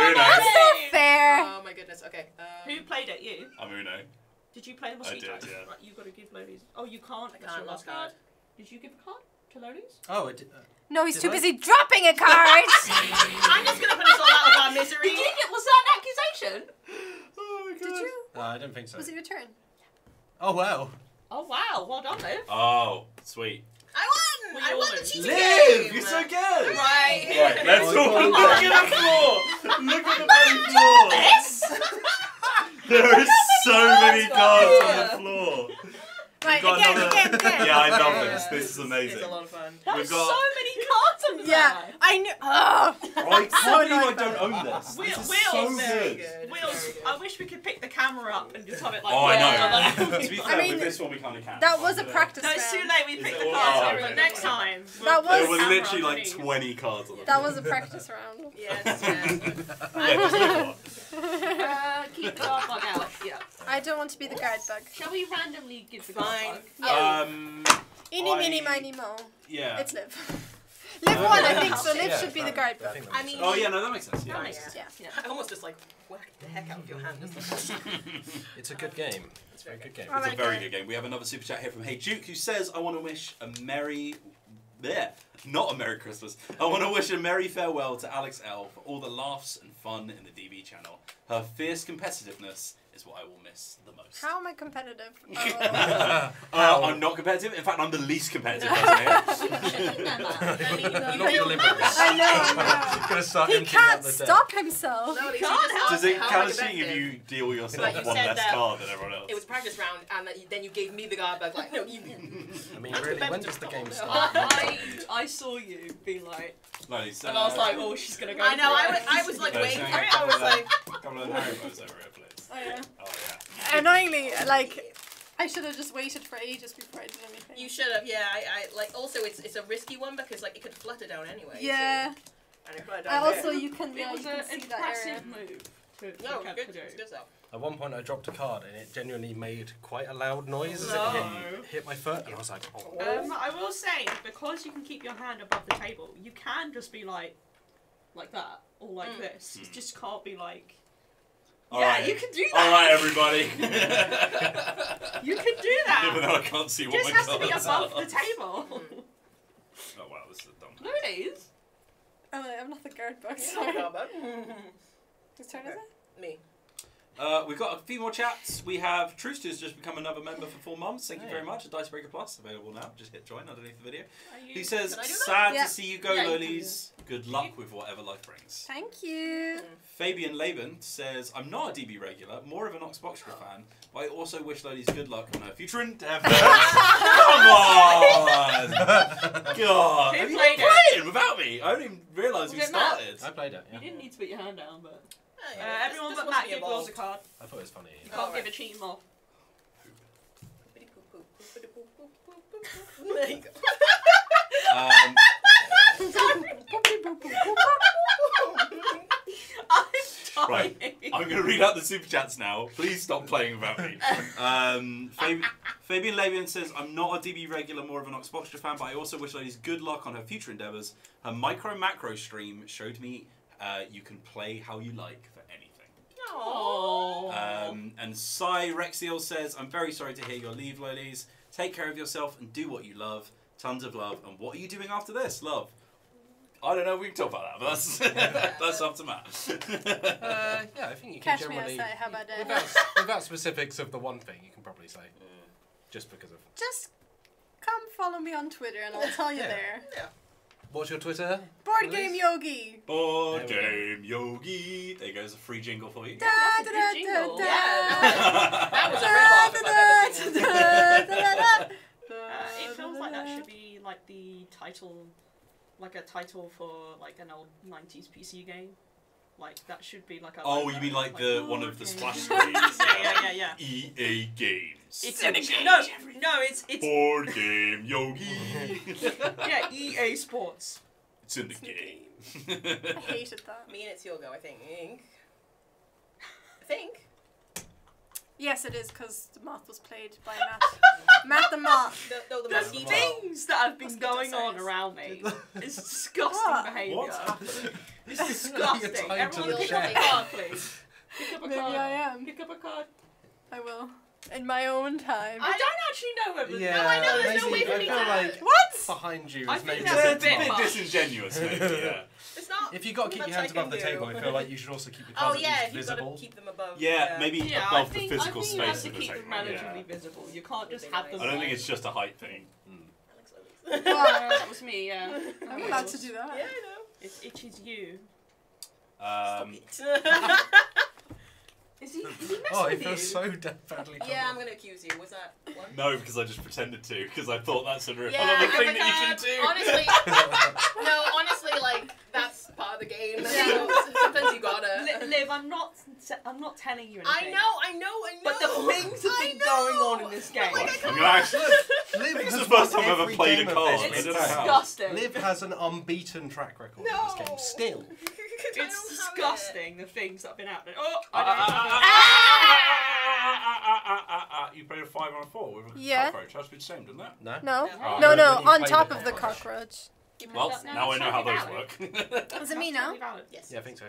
Uno. That's not fair. Oh my goodness. Okay. Um, Who played it? You. I'm Uno. Did you play the mosquito? I did. Yeah. Right, you got to give Lolies. Oh, you can't. I can't. That's your last card. Did you give a card to Lolies? Oh, I did. Uh, no, he's did too I? busy dropping a card. I'm just gonna put us all out of our misery. Did you get? Was that an accusation? Did you? No, I don't think so. Was it your turn? Oh, wow. Oh, wow. Well done, Liv. Oh, sweet. I won! I won the cheating game! Liv, you're so good! Right. Right, let's all look at the floor! Look at the bloody floor! This? There is so many cards on the floor. Right, again, another... again, again. Yeah, I love yeah, this. This is amazing. It's a lot of fun. There's got... so many cards on there. Yeah, I know. Oh. I can't believe I don't own this. Will, this is Will's so good. good. Will's, I wish we could pick the camera up and just have it like. Oh, yeah. I know. To be fair, I mean, with this one we kind of can. That was a practice. No, it's too late. We picked the cards over. Oh, okay. Next time. That was. There were literally like twenty cards on the. That was a practice round. Yes. Yeah. Uh, keep the guard bug out. Yeah. I don't want to be the guard bug. Shall we randomly give the guard bug? Yeah. Um, Eeny, meeny, miny, mo. Yeah. It's Liv. Liv uh, won, yeah. I think, so Liv yeah, should be the guard bug. I mean. Oh yeah, no, that makes sense. Yeah. That makes sense. Yeah. Yeah. I almost just like whacked the heck out of your hand. It's a good game. It's a very good game. It's a very good game. We have another super chat here from Hey Duke who says, "I want to wish a merry." There, not a Merry Christmas. I want to wish a merry farewell to Alex L for all the laughs and fun in the D B channel. Her fierce competitiveness is what I will miss the most. How am I competitive? Oh. uh, I'm not competitive. In fact, I'm the least competitive person here. Not your liberals. I know. Gonna start he can't stop himself. No, he can't help. Does it count as cheating if you deal yourself like you one less card than everyone else? It was a practice round, and that you, then you gave me the guard back. Like, no, you. I mean, I'm really, when does the game start? I, I saw you be like. Lolies, so and I was like, oh, she's gonna go. I know. I was, I was like no, waiting for it. I was like. Come on, Harry Potter over here, please. Oh yeah. Oh yeah. Annoyingly, like, I should have just waited for ages before I did anything. You should have, yeah. I, I like. Also, it's it's a risky one because like it could flutter down anyway. Yeah. So, and it flutter down. I also, you can. Yeah, it was an impressive move. To, no, to good, good stuff. At one point, I dropped a card and it genuinely made quite a loud noise as no. it hit, hit my foot, and I was like, oh. Um, I will say, because you can keep your hand above the table, you can just be like, like that, or like mm. this. Mm. You just can't be like. All yeah, right. you can do that. All right, everybody. You can do that. Even though I can't see what my cards are. It just has to be above the table. Oh, wow, this is a dumb place. Ladies. Oh, no, I'm not the guard bug. Sorry. Whose turn is it? Me. Uh, we've got a few more chats. We have Troost, who's just become another member for four months. Thank oh, you very much. A Dicebreaker Plus, available now. Just hit join underneath the video. You, he says, sad yeah. to see you go, yeah, Lolies. Good luck you. with whatever life brings. Thank you. Mm. Fabian Laban says, I'm not a D B regular, more of an Oxboxer fan, but I also wish Lolies good luck on her future endeavours. Come on! God. Who played it? Playing without me. I didn't even realise you started. Matt? I played it, yeah. You didn't need to put your hand down, but... Uh, yeah, uh, everyone but Matt gave Wills a card. I thought it was funny. You can't give a cheating moth. There you go. um, I'm done. Right, I'm going to read out the super chats now. Please stop playing about me. Um, Fab Fabian Labian says, I'm not a D B regular, more of an Oxboxer fan, but I also wish Ladies good luck on her future endeavours. Her Micro Macro stream showed me uh, you can play how you like for anything. Aww. Um, and Cy Rexiel says, I'm very sorry to hear your leave, Lolies. Take care of yourself and do what you love. Tons of love. And what are you doing after this, love? I don't know if we can talk about that, but that's, yeah. That's up to Matt. uh, yeah, I think you can Cash generally... Me outside, how about that? Without, without specifics of the one thing, you can probably say. Yeah. Just because of... Just come follow me on Twitter and I'll tell you yeah. there. Yeah. What's your Twitter? Board Game Yogi. Board Game Yogi. There goes a free jingle for you. Da, da, da, jingle. Da, da. That was a real laugh. It feels like that should be like the title... Like a title for like an old nineties P C game, like that should be like a. Oh, logo. You mean like, like the oh, one of the okay. splash screens? yeah, yeah, yeah, yeah. E A Games. It's an game. No, no, it's it's. Board Game Yogi. yeah, E A Sports. It's in the it's game. In the game. I hated that. Me and it's your go. I think. I think. Yes, it is, because the math was played by Matt. Math and Math. The, no, the, the math things that have been That's going on around me is disgusting what? behaviour. What's happening? It's disgusting. Everyone pick up a card, please. Pick up a Maybe card. I am. Pick up a card. I will. In my own time. I don't actually know where was yeah, No, I know there's no way for me to like What? Behind you is maybe that's a bit, bit disingenuous, maybe, yeah. It's not if you've got to keep your hands above the table, I feel like you should also keep your cards oh, yeah, if visible. Got to keep them above. Yeah, yeah. maybe yeah, above I think, the physical I think space of the table. You have to keep them relatively yeah. visible. You can't just have them. I don't think it's just a height thing. Alex, that was me, yeah. I'm allowed to do that. Yeah, I know. It's itches you. Um Is he, is he messing oh, with you? Oh, he feels so badly. Yeah, I'm going to accuse you. Was that one? No, because I just pretended to, because I thought that's a real yeah, thing that you can do. Honestly, no, honestly, like, that's part of the game. Yeah. Sometimes you gotta. Liv, Liv, I'm not I'm not telling you anything. I know, I know, I know. But the things that have been going on in this game. Like, I'm gonna actually, Liv, this is the first time I've ever played a card. It's disgusting. Liv has an unbeaten track record no. in this game, still. It's disgusting, it. the things that have been happening. Oh, I don't know. You played a five on a four with a yeah. cockroach. That's a bit same, didn't it? No. No, oh, no, no, no. on top of the cockroach. cockroach. Well, that, no, now I know how those work. Does it mean now? Yes. Yeah, I think so.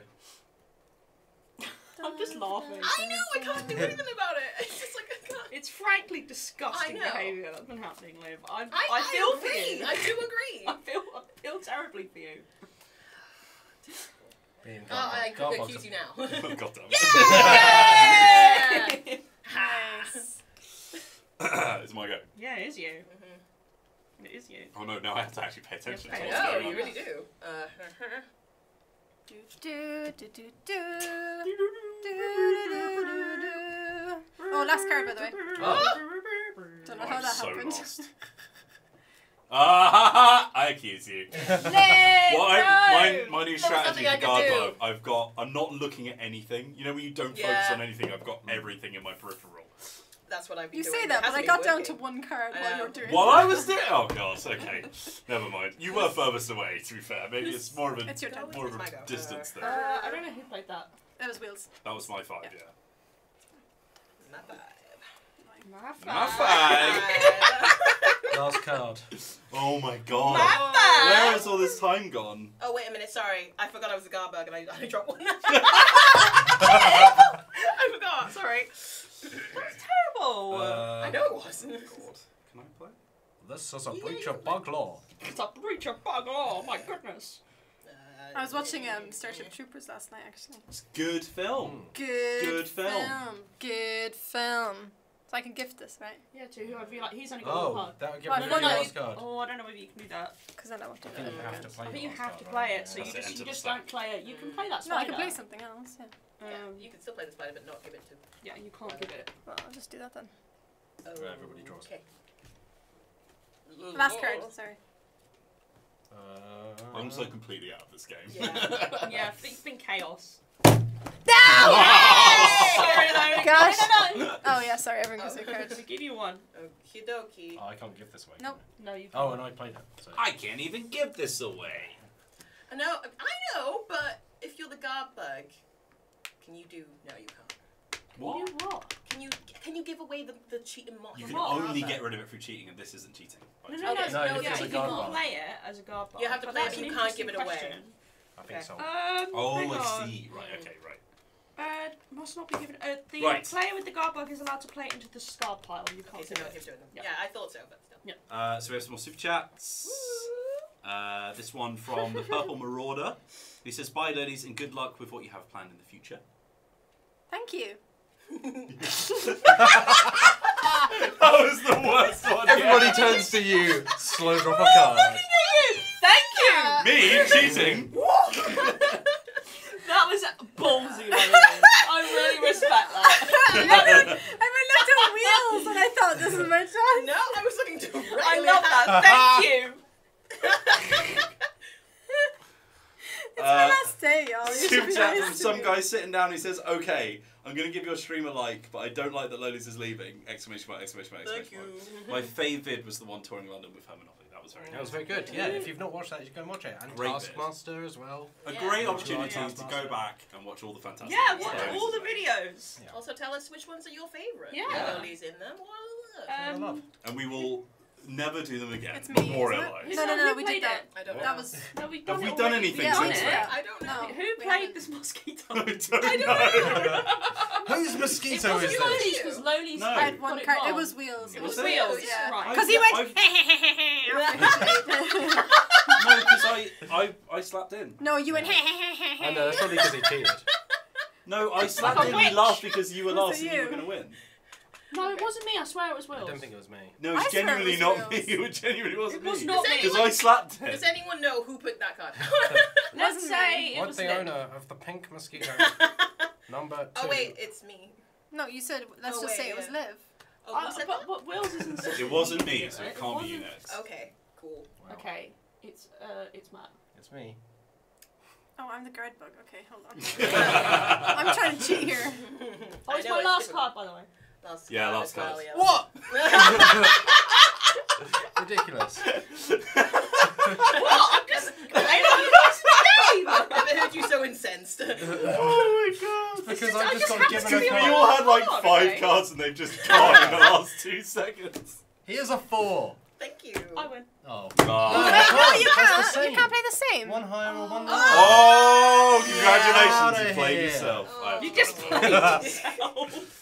I'm just laughing. I know, I can't do anything about it. It's just like, I can't. It's frankly disgusting behaviour that's been happening, Liv. I, I, I feel I agree. for you. I do agree. I feel, I feel terribly for you. Being oh, I could accuse you now. Oh, God damn it. Yeah! Nice. It's my go. Yeah, it is you. Mm-hmm. It is you. Oh no, now I have to actually pay attention. Yes, I know, you really do. Uh, do, do, do, do, do. Do, do, do, do, do. Oh, last card, by the way. Oh. Don't know oh, how I'm that so happened. Lost. Ah, I accuse you. No, well, I, no. My, my new strategy for Garbo, I've got, I'm not looking at anything. You know when you don't yeah. focus on anything, I've got everything in my peripheral. That's what I've been you doing. You say that, but I got down to one card um, while you were doing While that. I was doing Oh, gosh, okay. Never mind. You were furthest away, to be fair. Maybe it's more of a, it's your more of a distance uh, thing. Uh, I don't know who played that. That was Wheels. That was my five, yeah. yeah. Not bad. My five. My five. Last card. Oh my god. My five. Where has all this time gone? Oh wait a minute, sorry. I forgot I was a Garberg and I, I dropped one. I forgot, sorry. That was terrible. Uh, I know it was. Can I play? This is a yeah, breach of bug law. It's a breach of bug law, my goodness. I was watching um, Starship Troopers last night, actually. It's good film. Good, good film. film. Good film. So I can gift this, right? Yeah, to whoever you like. He's only got oh, one card. That would give him the last card. Oh, I don't know whether you can do that. Because then I want to do it. I think you have to play it. I think you have to play it, so you just you just don't play it. You can play that spider. No, I can play something else, yeah. Um, yeah. You can still play the spider, but not give it to... Yeah, you can't give it. Well, I'll just do that then. Oh, everybody draws. Okay. Last card, sorry. Uh, I'm so completely out of this game. Yeah, yeah, it's been chaos. No! Sorry, though. Gosh. Oh, yeah, sorry, everyone goes oh. their cards. I give you one. Okie dokie. Oh, I can't give this away. Nope. No, you can't. Oh, and I played it. So. I can't even give this away. I know, I know, but if you're the guard bug, Can you do? No, you can't. Can what? You do what? Can you can you give away the the cheating moth? You can what? only get rid of it through cheating, and this isn't cheating. No, no, okay. no, no, no. Yeah, you can play it as a guard bar. You have to play it, but you can't give it away. I think okay. so. Um, oh, I see. Right. Okay. Right. Uh, must not be given. Uh, the right. player with the guard bug is allowed to play it into the discard pile. You can't okay, so do it. Doing them. Yeah. yeah, I thought so, but still. Yeah. Uh, so we have some more super chats. Uh, this one from the Purple Marauder. He says, "Bye, ladies, and good luck with what you have planned in the future." Thank you. That was the worst one. Everybody yeah. turns to you. Slow drop a card. Looking at you. Thank you. Me cheating. What? That was ballsy. I really respect that. I, I went left on wheels and I thought this was my chance. No, I was looking to really I love that. Thank you. It's uh, my last day, y'all. Super chat from some guy sitting down. He says, "Okay, I'm going to give your stream a like, but I don't like that Lolies is leaving!" Exclamation mark! Exclamation mark! Exclamation mark! Thank you. My fave vid was the one touring London with her Monopoly. That was very. That nice. was very good. Yeah. yeah. If you've not watched that, you can watch it. And Taskmaster as well. A yeah. great opportunity yeah. to go back and watch all the fantastic. Yeah, watch yeah. all the videos. Yeah. Also, tell us which ones are your favourite. Yeah. yeah. Lolies in them. Well, um, love. And we will. Never do them again. It's me. Memorialized. It? No, no, no, no, we did that. I don't know. That was. No, we done Have we done anything yeah, since then? I don't know. No, Who played this mosquito? I don't know. I don't know. Whose mosquito is this? It was Lolies. No. I had one it, it was Wheels. It was, it was Wheels, it? yeah. Right. Because he went. No, because I, I, I slapped in. No, you went. I know, that's probably because he cheated. No, I slapped in and laughed because you were last and you were going to win. No, okay. It wasn't me. I swear it was Will. I don't think it was me. No, it's genuinely it not Will's. me. It genuinely wasn't me. It was not me. Because I slapped him. Does anyone know who put that card? Let's say it was the owner of the pink mosquito. Number two. Oh wait, it's me. No, you said. Let's oh, just wait, say yeah. it was Liv. Oh, uh, but, but, but Will's isn't. It wasn't me, so it can't it be you next. Okay, cool. Wow. Okay, it's uh, it's Matt. It's me. Oh, I'm the guard bug. Okay, hold on. I'm trying to cheat here. Oh, it's my last card, by the way. Last yeah, last card. Well, yeah. What? Ridiculous. What? I'm just. I don't know. I've never heard you so incensed. Oh my god. It's because just, I just, I just got given a card. We all had like five okay. cards and they've just gone in the last two seconds. Here's a four. Thank you. I win. Oh. God. No, no, no, no, you can't. You can't play the same. One higher or one lower. Oh, oh congratulations. You played yourself. Oh. You just played yourself.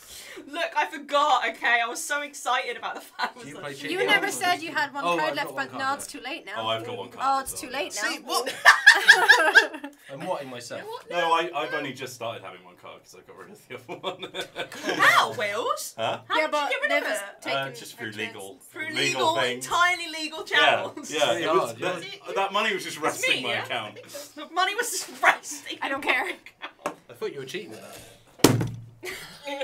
Look, I forgot, okay? I was so excited about the fact was you, like, you never said you had one oh, card I've left, but now it's too late now. Oh, I've got one card. Oh, it's too late now. See, what? I'm watting myself. What? No, no, I, I've only just started having one card because I got rid of the other one. How, Wills? Huh? How yeah, did but you get rid of it? Uh, just through legal, through legal, legal entirely legal channels. Yeah, yeah, it was, yeah. That, yeah. that money was just resting me, my yeah? account. The money was just resting. I don't care. I thought you were cheating at that. You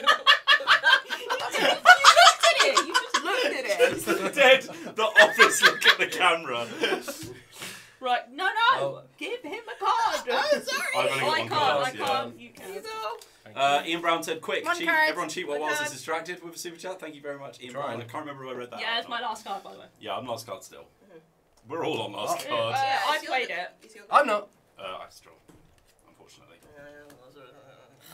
looked at it. You just looked at it. Dead. The office look at the camera. Right. No, no. Oh. Give him a card. Oh, sorry. I can't. I can't. You can. Uh, Ian Brown said, "Quick, cheat. Everyone cheat while Wallace is distracted with a super chat." Thank you very much, Ian Brown. I can't remember where I read that. Yeah, it's my last card, by the way. Yeah, I'm last card still. Mm-hmm. We're all on last oh. card. Uh, yeah, I played it. I'm not. Uh, I struggle, unfortunately. Yeah, yeah.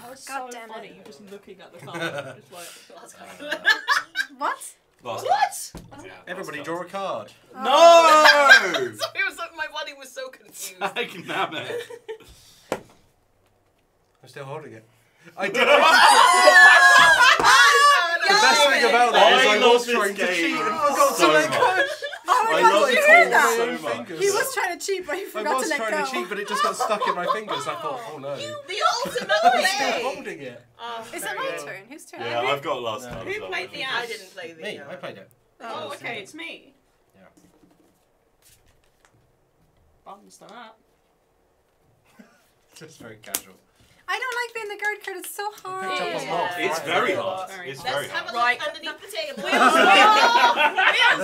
Oh, it's so damn funny, you just looking at the card. Just like, last card. Uh, what? Last what? Card. Yeah, Everybody last draw card. a card. Oh. No! Sorry, it was like, my body was so confused. I can damn it. I'm still holding it. I did. The best thing about that is I, I lost trying to cheat and forgot so to let go. Oh my I god, did you hear that? So he was trying to cheat, but he forgot to let go. I was trying go. to cheat, but it just got stuck in my fingers. I thought, oh no. You, the ultimate way! I'm still holding it. Oh, is it my turn? Whose turn? Yeah, I've got last no. card. Who played so the ash? I didn't play the ash. Me, I played it. Oh, oh okay, it's me. Yeah. Bums that. Just very casual. I don't like being the guard card, it's so hard. It yeah. It's very hard. It's very hard. Let's have a look right. underneath the table. Wheels, Wheels, Wheels.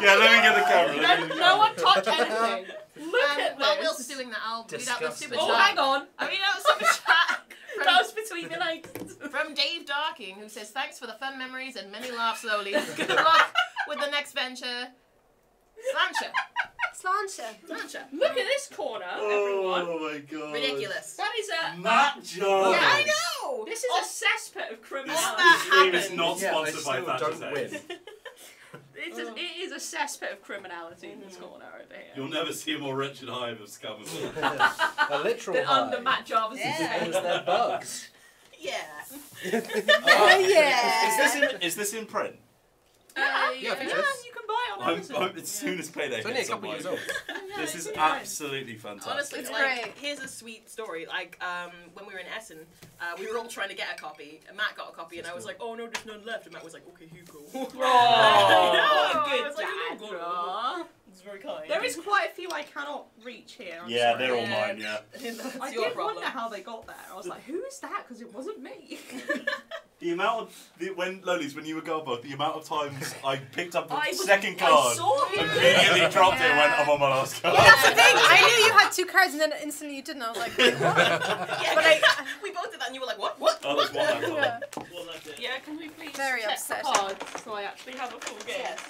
Yeah, let me get the camera. No, no one touch anything. Look um, at this. While Wheels is doing that, I'll Disgusting. do that with super chat. Oh, hang on. I mean, that was super chat. That was between the legs. From Dave Darking, who says, "Thanks for the fun memories and many laughs, Lolies. Good luck with the next venture. Slancher." Slancher. Slancher. Look at this corner, oh everyone. Oh my god. Ridiculous. That is a... Matt Jones. Yeah, I know. No! This is oh. a cesspit of criminality. This stream is not sponsored yeah, by Fantasy. It's a, it is a cesspit of criminality mm. in this corner over here. You'll never see a more wretched hive of scum. A literal hive. Under Matt Jarvis's yeah. It's their bugs. Yeah. Oh, yeah. Is this in, is this in print? Uh, yeah, yeah, yeah, you can buy it on Amazon. I'm, I'm, as soon as payday it's only a couple years old. Yeah, this is absolutely fantastic. Honestly, it's like, great. Here's a sweet story. Like, um, when we were in Essen, uh, we were all trying to get a copy, and Matt got a copy, and I was like, oh no, there's none left. And Matt was like, okay, you go. Oh, no, good. I was like, oh, it's very kind. There is quite a few I cannot reach here. I'm yeah, sorry. They're all mine, yeah. I did problem. wonder how they got there. I was like, who is that? Because it wasn't me. The amount of the, when Lolies, when you were Garbo, the amount of times I picked up the I second card, immediately dropped yeah. it, and went, I'm on my last card. Yeah, that's the thing. I knew you had two cards, and then instantly you didn't. I was like, what? Yeah, but I, we both did that, and you were like, what? What? Oh, that's one left. Yeah. Well, that's it. Yeah, can we please Very check upset. the cards so I actually have a full game? Yes.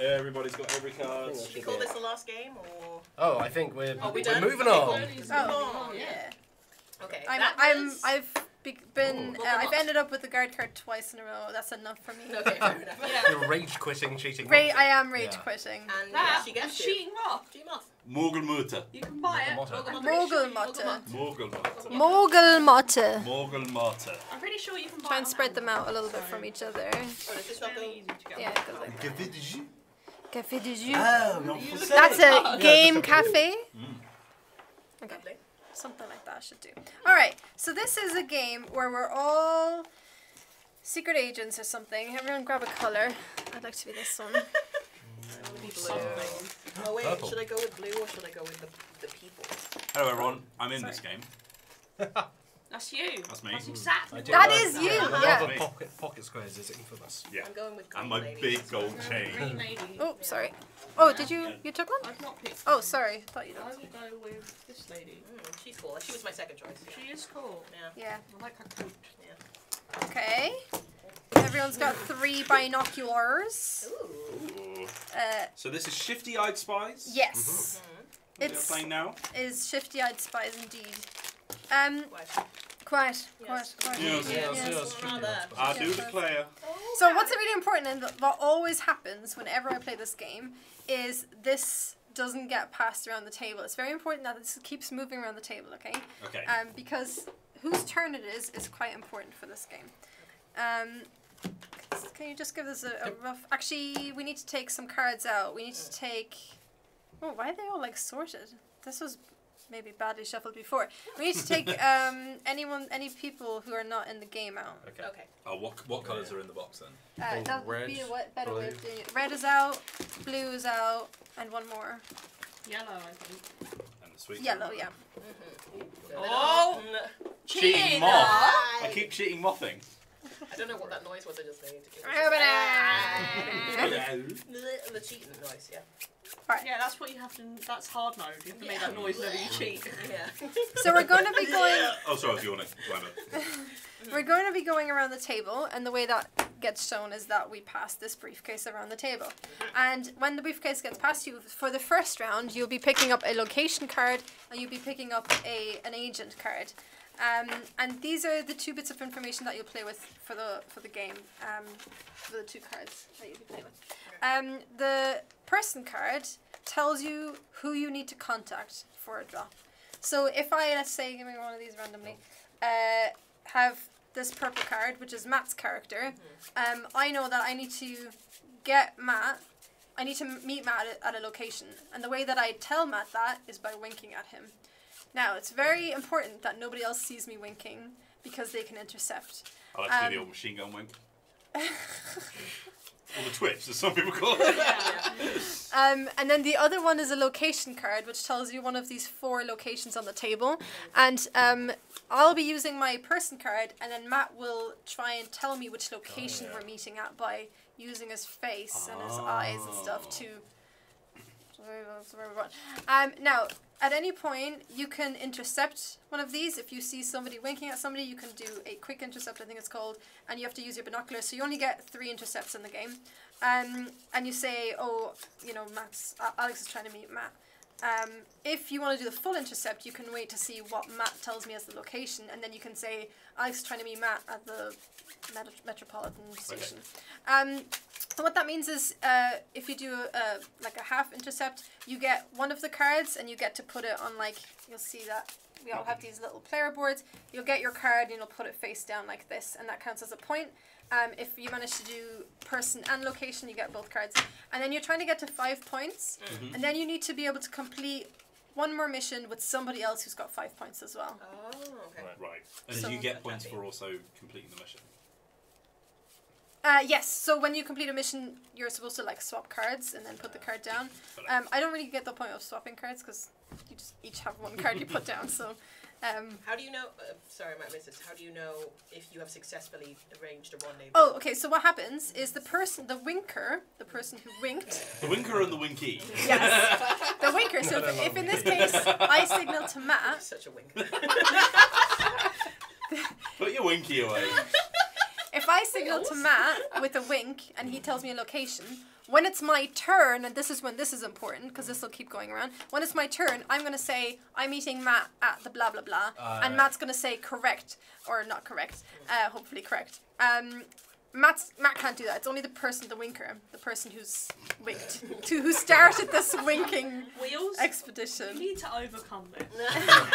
Where everybody's got every card. Should we call this the last game, or? Oh, I think we're oh, we we're moving on. Oh, yeah. Okay. I'm. I'm I've. Be been, oh, uh, I've ended up with the guard card twice in a row. That's enough for me. Okay, fair enough. Yeah. You're rage quitting, cheating. Ra I am rage yeah. quitting. And yeah. she gets cheating moth. Cheating moth. Mörgeli Mosht. You can buy it. Mörgeli Mosht. Mörgeli Mosht. Mörgeli Mosht. Mörgeli Mosht. I'm pretty sure you can buy. Try and spread them out a little bit from each other. Oh, is this not really easy to get? Yeah, it goes like that. Café de jus. Café de jus. Oh, that's a game café. Okay. Something like that I should do. All right, so this is a game where we're all secret agents or something. Everyone grab a color. I'd like to be this one. I want to be blue. Oh wait, Purple. Should I go with blue or should I go with the, the people? Hello everyone, I'm in Sorry. this game. That's you. That's me. That's exactly. That is you. Yeah. yeah. Pocket, pocket squares is infamous. Yeah. I'm going with green. And my ladies. big gold chain. Oh, sorry. Oh, yeah. did you yeah. you took one? I've not picked. Oh, sorry. I thought you did. I would go with this lady. Mm, she's cool. She was my second choice. Yeah. She is cool. Yeah. Yeah. I like her coat. Yeah. Okay. Everyone's got three binoculars. Ooh. Uh, so this is Shifty-Eyed Spies. Yes. Mm-hmm. It's playing now. Is Shifty-Eyed Spies indeed? Um. What? Quiet, yes. quiet, quiet. Yes, yes, yes. yes. I do declare. So what's really important and what always happens whenever I play this game is this doesn't get passed around the table. It's very important that this keeps moving around the table, okay? Okay. Um, because whose turn it is is quite important for this game. Um, can you just give us a, a rough... Actually, we need to take some cards out. We need to take... Oh, why are they all like sorted? This was... maybe badly shuffled before. We need to take um, anyone, any people who are not in the game out. Okay. okay. Oh, what what colours yeah. are in the box then? Uh, that would be a better way of doing it. Red is out, blue is out, and one more. Yellow, I think. And the sweet. Yellow, yeah. Mm-hmm. Oh, oh. Cheating moth! I keep cheating mothing. I don't know what that noise was. I just made. The, the cheating noise, yeah. Right. Yeah, that's what you have to. That's hard mode. You have to yeah. make that noise whenever you cheat. Yeah. So we're going to be going. Oh, sorry, if you want to. We're going to be going around the table, and the way that gets shown is that we pass this briefcase around the table. And when the briefcase gets past you, for the first round, you'll be picking up a location card, and you'll be picking up a an agent card. Um, and these are the two bits of information that you'll play with for the for the game, um, for the two cards that you'll be playing with. Um, the person card tells you who you need to contact for a draw. So if I, let's say, give me one of these randomly, uh, have this purple card, which is Matt's character, um, I know that I need to get Matt, I need to meet Matt at a, at a location. And the way that I tell Matt that is by winking at him. Now, it's very important that nobody else sees me winking because they can intercept. I like to um, do the old machine gun wink. Or the twitch, as some people call it. Yeah. um, and then the other one is a location card, which tells you one of these four locations on the table. And um, I'll be using my person card, and then Matt will try and tell me which location oh, yeah. we're meeting at by using his face oh. and his eyes and stuff to... Um, now, at any point, you can intercept one of these. If you see somebody winking at somebody, you can do a quick intercept, I think it's called, and you have to use your binoculars. So you only get three intercepts in the game. Um, and you say, oh, you know, Matt's, uh, Alex is trying to meet Matt. Um, if you want to do the full intercept, you can wait to see what Matt tells me as the location, and then you can say, Alex is trying to meet Matt at the Met Metropolitan Station. Okay. Um, so what that means is, uh, if you do a, a, like a half intercept, you get one of the cards, and you get to put it on, like, you'll see that we all have these little player boards. You'll get your card, and you'll put it face down like this, and that counts as a point. Um, if you manage to do person and location, you get both cards. And then you're trying to get to five points. Mm-hmm. And then you need to be able to complete one more mission with somebody else who's got five points as well. Oh, okay. Right. right. And so you get points for also completing the mission. Uh, yes. So when you complete a mission, you're supposed to like swap cards and then put the card down. Um, I don't really get the point of swapping cards because you just each have one card you put down. So. Um, how do you know, uh, sorry I might miss this, how do you know if you have successfully arranged a one name? Oh, okay, so what happens is the person, the winker, the person who winked. The winker and the winky. Yes, the winker, so no, if, no, if in this case I signal to Matt. He's such a winker. Put your winky away. If I signal to Matt with a wink and he tells me a location, when it's my turn, and this is when this is important, because this will keep going around, when it's my turn, I'm going to say, I'm meeting Matt at the blah, blah, blah, uh, and Matt's going to say correct, or not correct, uh, hopefully correct. Um, Matt's, Matt can't do that. It's only the person, the winker, the person who's winked, to, who started this winking Wheels? expedition. We need to overcome this. Okay.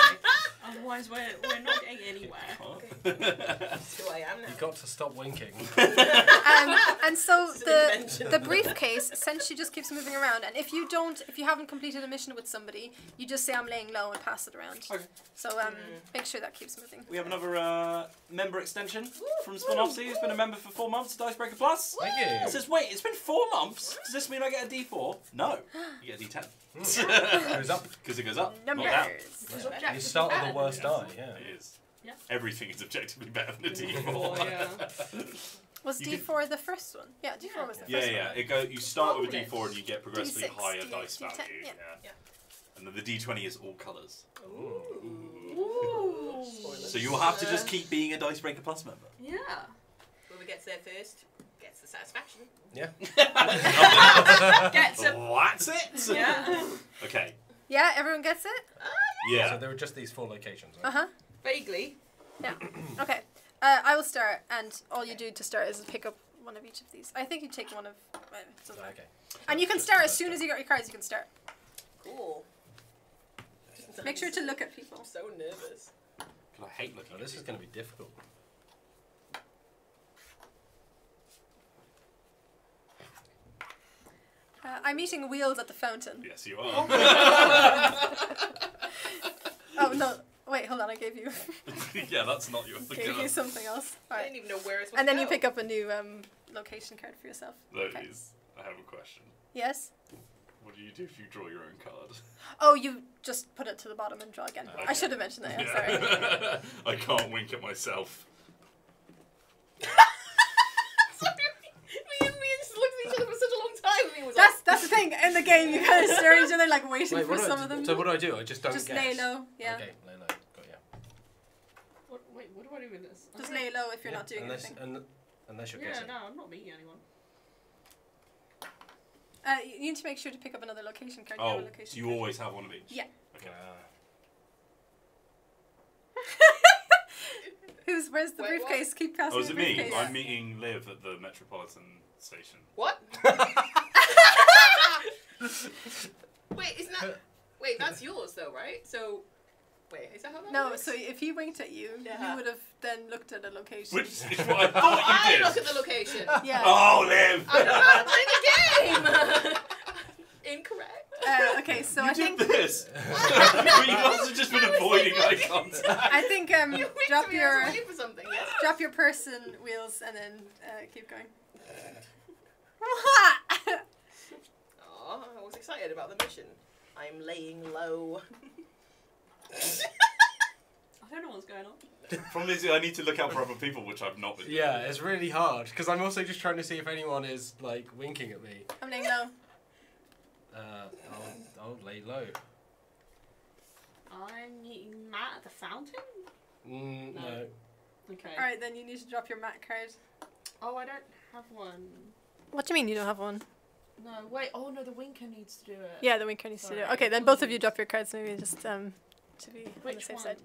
Otherwise, we're, we're not getting anywhere. Okay. That's who I am now. You've got to stop winking. um, and so the, the briefcase essentially just keeps moving around. And if you don't, if you haven't completed a mission with somebody, you just say, I'm laying low and pass it around. Okay. So um, mm. make sure that keeps moving. We have another uh, member extension Woo! from Spinoffsy, who's been a member for four months, Dicebreaker Plus. Thank you. It says, wait, it's been four months. Does this mean I get a D four? No. You get a D ten. Mm. It goes up. Because it goes up. Numbers. Not down. You start with the worst die, yeah. It is. Yeah. Everything is objectively better than a D four. Oh, yeah. Was you D four did... the first one? Yeah, D four yeah. was the yeah, first yeah. one. Yeah, yeah. It go, you start with a D four and you get progressively D six, higher D eight, dice D ten, value. Yeah. Yeah. Yeah. And then the D twenty is all colours. Ooh. Ooh. So you'll have to just keep being a Dicebreaker Plus member. Yeah. Gets there first, gets the satisfaction. Yeah. Gets it. Well, that's it. Yeah. Okay. Yeah, everyone gets it? Uh, yeah. yeah. So there were just these four locations, right? Uh-huh. Vaguely. Yeah. Okay. Uh, I will start, and all you do to start is pick up one of each of these. I think you take one of... Uh, okay. And you can start as soon as you got your cards, you can start. Cool. Nice. Make sure to look at people. I'm so nervous. I hate looking oh, at this people. This is going to be difficult. Uh, I'm eating Wheels at the fountain. Yes, you are. Oh, no. Wait, hold on. I gave you... yeah, that's not your... I gave you something else. Right. I didn't even know where it's... And then you pick up a new um, location card for yourself. Ladies, okay. I have a question. Yes? What do you do if you draw your own card? Oh, you just put it to the bottom and draw again. Okay. I should have mentioned that. I'm yeah. sorry. I can't wink at myself. That's that's the thing in the game. You kind of stare at each other, like waiting wait, for some I, of them. So what do I do? I just don't. Just guess. Lay low. Yeah. Okay, lay low. Got yeah. What? Wait. What do I do with this? Just okay. lay low if you're yeah. not doing unless, anything. Un unless you're yeah, guessing. Yeah. No, I'm not meeting anyone. Uh, you need to make sure to pick up another location card. Oh, location so you card. always have one of each. Yeah. Okay. Uh. Who's? Where's the wait, briefcase? What? Keep passing. Oh, is it me? I'm meeting Liv at the Metropolitan Station. What? Wait, isn't that... Wait, that's yours though, right? So... Wait, is that how that No, works? So if he winked at you, yeah. you would have then looked at a location. Which is what I thought you did! I look at the location! Yeah. Oh, Liv! I'm not playing the game! Incorrect. Uh, okay, so you I did think... this! But you must have just been avoiding eye contact. I think, um, you drop your... For something, yes? Drop your person, Wheels, and then uh, keep going. What? Oh, I was excited about the mission. I'm laying low. I don't know what's going on. Problem is, I need to look out for other people, which I've not been doing. Yeah, it's really hard, because I'm also just trying to see if anyone is, like, winking at me. I'm laying low. Uh, I'll, I'll lay low. I'm meeting Matt at the fountain? Mm, no. no. Okay. Alright, then you need to drop your Matt card. Oh, I don't have one. What do you mean you don't have one? No, wait. Oh, no, the Winker needs to do it. Yeah, the Winker needs Sorry. to do it. Okay, then both of you drop your cards, maybe just um, to be Which on the safe one? side.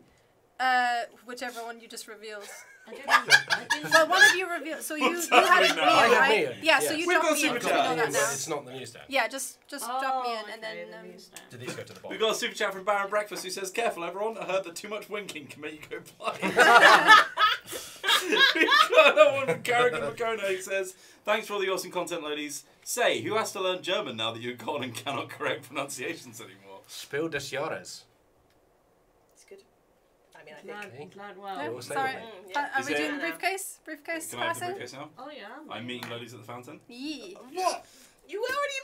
Uh, whichever one you just revealed. I didn't, I didn't well, one of you revealed. So you, you had it, Mia, right? Mia. Yeah, yeah, so you We've dropped me in. We know that now. It's not the news stand. Yeah, just, just oh, drop me in and okay, then... Um, the Did these go to the bottom? We've got a super chat from Baron Breakfast who says, "Careful, everyone. I heard that too much winking can make you go blind." We've got another one from Carrigan McCona who says, "Thanks for all the awesome content, ladies. Say, who has to learn German now that you're gone and cannot correct pronunciations anymore?" Spiel des Jahres. I mean, I think. Glad, glad well. No, sorry. Mm, yeah. uh, are Is we doing the briefcase? Briefcase Can passing? I have the briefcase now? Oh, yeah. I'm meeting Lolies at the fountain. Yeah. Oh, what? You already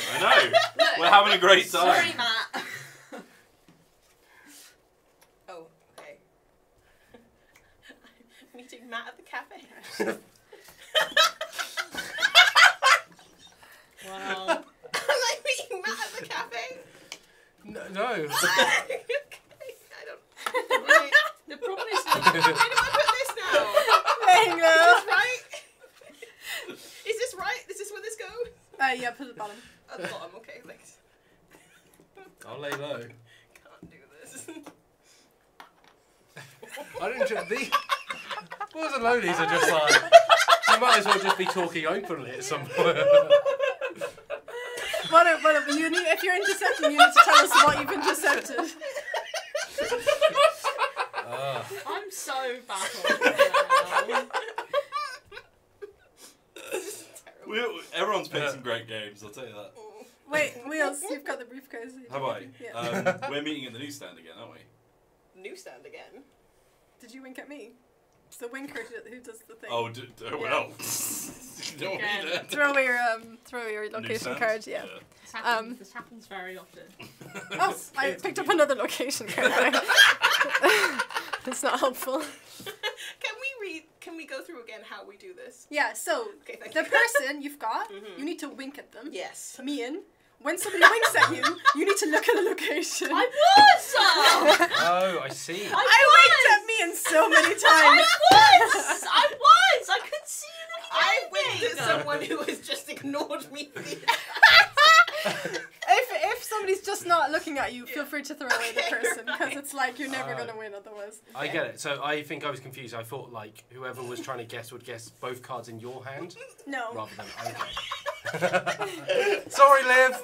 met me! I know. Look, we're having a great time. Sorry, Matt. Oh, okay. I'm meeting Matt at the cafe. Wow. Am I meeting Matt at the cafe? No. no. Wait, the problem is like, where do I put this now? Mango. Is this right? Is this right? Is this where this goes? Uh, yeah, put it at the bottom. At the bottom, okay, thanks. I'll lay low. Can't do this. I don't enjoy the... Well, the Lolies are just like... You might as well just be talking openly at some point. Whatever, whatever. You need, if you're intercepting, you need to tell us what you've intercepted. Uh. I'm so baffled. Everyone's played yeah. some great games, I'll tell you that. Wait, Wheels, you've got the briefcase. Have I? Yeah. Um, we're meeting at the newsstand again, aren't we? Newsstand again? Did you wink at me? It's the winker who does the thing. Oh, do, do, yeah. well. Don't okay. Throw your um, throw your location card. Yeah. yeah. This, happens, um, this happens very often. Oh, I picked up another location card. That's not helpful. Can we read? Can we go through again how we do this? Yeah. So okay, the you. person you've got, mm-hmm. you need to wink at them. Yes. Mean. When somebody winks at you, you need to look at the location. I was! Oh, I see. I, I winked at me in so many times. I was! I was! I could see you looking I at me. I winked at someone who has just ignored me. if, if somebody's just not looking at you, feel free to throw away the person, because right. it's like you're never uh, going to win otherwise. I get it. So I think I was confused. I thought, like, whoever was trying to guess would guess both cards in your hand. No. Rather than okay. Sorry, Liv.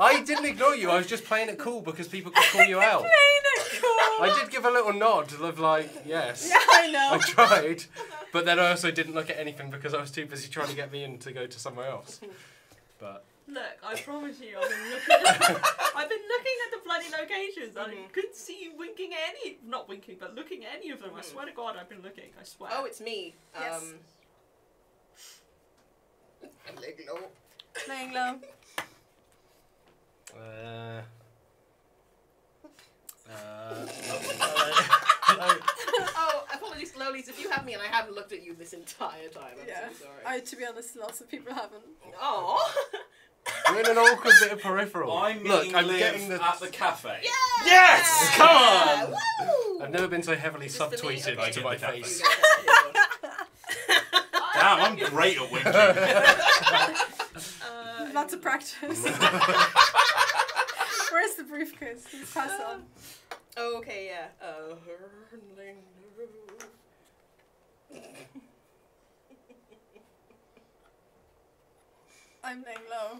I didn't ignore you. I was just playing it cool because people could call you out. Playing it cool. I did give a little nod of like, yes. Yeah, I know. I tried, but then I also didn't look at anything because I was too busy trying to get me in to go to somewhere else. But look, I promise you, I've been looking at the, I've been looking at the bloody locations. Mm -hmm. I couldn't see you winking at any, not winking, but looking at any of them. Mm. I swear to God, I've been looking. I swear. Oh, it's me. Yes. Um, Laying low. Laying low. Uh. Uh. Oh, apologies, Lolies, if you have me and I haven't looked at you this entire time, I'm yeah. so sorry. I, to be honest, lots of people haven't. Oh. We're in an awkward bit of peripheral. I'm Look, I'm getting the at the cafe. Yeah! Yes! Come on! Yeah. Woo! I've never been so heavily Just subtweeted okay. to my face. Damn, I'm great at winking. uh, Lots of practice. Where's the briefcase? Let's pass uh, on. Oh, okay, yeah. Uh, I'm laying low.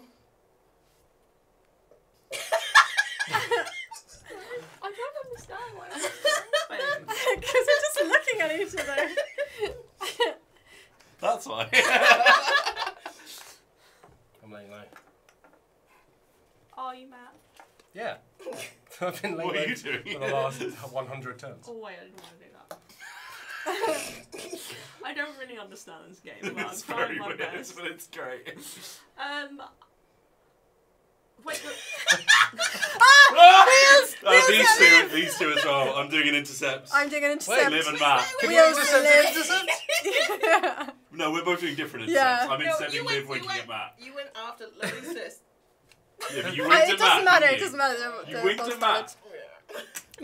I don't understand why I'm laughing. Because we're just looking at each other. That's why. I'm laying low. Are you mad? Yeah. I've been laying low for the last one hundred turns. Oh, wait, I didn't want to do that. I don't really understand this game. But it's I'm very weird, best. But it's great. Um. Wait. ah, Wheels, oh, Wheels these two, live. these two as well. I'm doing an intercept. I'm doing an intercept. Wait, Liv and Matt. Can you intercept? intercept? yeah. No, we're both doing different intercepts. Yeah. I'm no, intercepting Liv, winking at Matt. You went after Lolies first. Yeah, but you winked I, at Matt. It doesn't matter. It doesn't matter. You winked at Matt.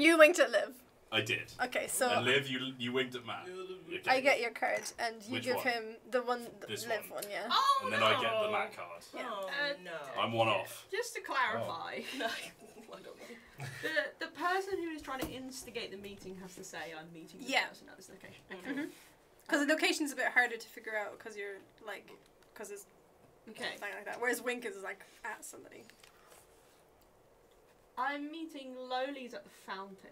You winked at Liv. I did. Okay, so... And Liv, you you winked at Matt. Okay. I get your card, and you Which give one? him the one... The this Liv one. one, yeah. Oh, And then no. I get the Matt card. Yeah. Oh, uh, no. I'm one off. Just to clarify... Oh. No, I don't know. the, the person who is trying to instigate the meeting has to say, I'm meeting the yeah. person at this location. Okay. Mm-hmm. Because the location's a bit harder to figure out, because you're, like... Because it's... Okay. Something like that. Whereas Winkers is, like, at somebody. I'm meeting Lolies at the fountain.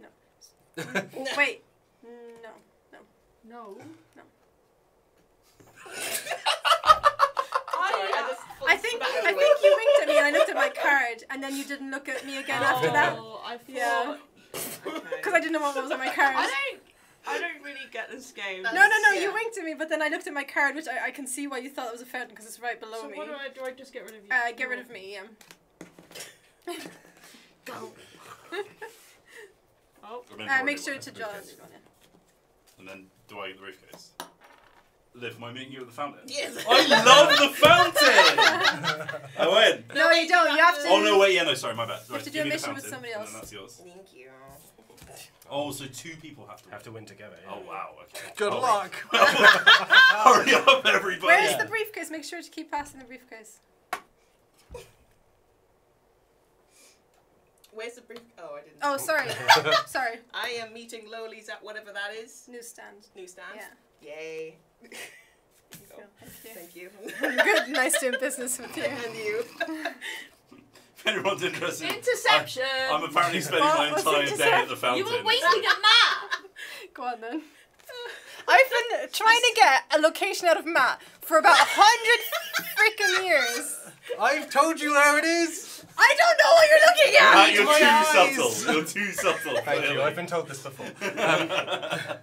No. mm, wait. No. No. No. No. I, uh, I think I think you winked at me and I looked at my card and then you didn't look at me again oh, after that. I thought, yeah. Because okay. I didn't know what was on my card. I don't I don't really get this game. That's, no, no, no, yeah. you winked at me, but then I looked at my card, which I, I can see why you thought it was a fountain because it's right below so me. So what do I do? I just get rid of you? Uh, get rid of me, yeah. Go. oh. Uh, make sure to draw. And then do I get the briefcase? Liv, am I meeting you at the fountain? Yes. I love the fountain. I win. No, no, you don't. You have to. Oh no, wait. Yeah, no. Sorry, my bad. You have to do a mission with somebody else. That's yours. Thank you. Oh, so two people have to have to win together. Yeah. Oh wow. Okay. Good oh, luck. Hurry up, everybody. Where's the briefcase? Make sure to keep passing the briefcase. Where's the brief? Oh, I didn't. Oh, sorry. sorry. I am meeting Lolies at whatever that is. Newsstand. Newsstand. Yeah. Yay. Cool. Thank you. Thank you. Good. Nice doing business with you. And you. If anyone's interested. Interception. I, I'm apparently spending well, my entire day at the fountain. You were waiting at Matt. Go on then. I've been trying to get a location out of Matt for about a hundred freaking years. I've told you how it is. I don't know what you're looking at. Matt, you're too eyes. subtle. You're too subtle. Thank really. you. I've been told this before. Um,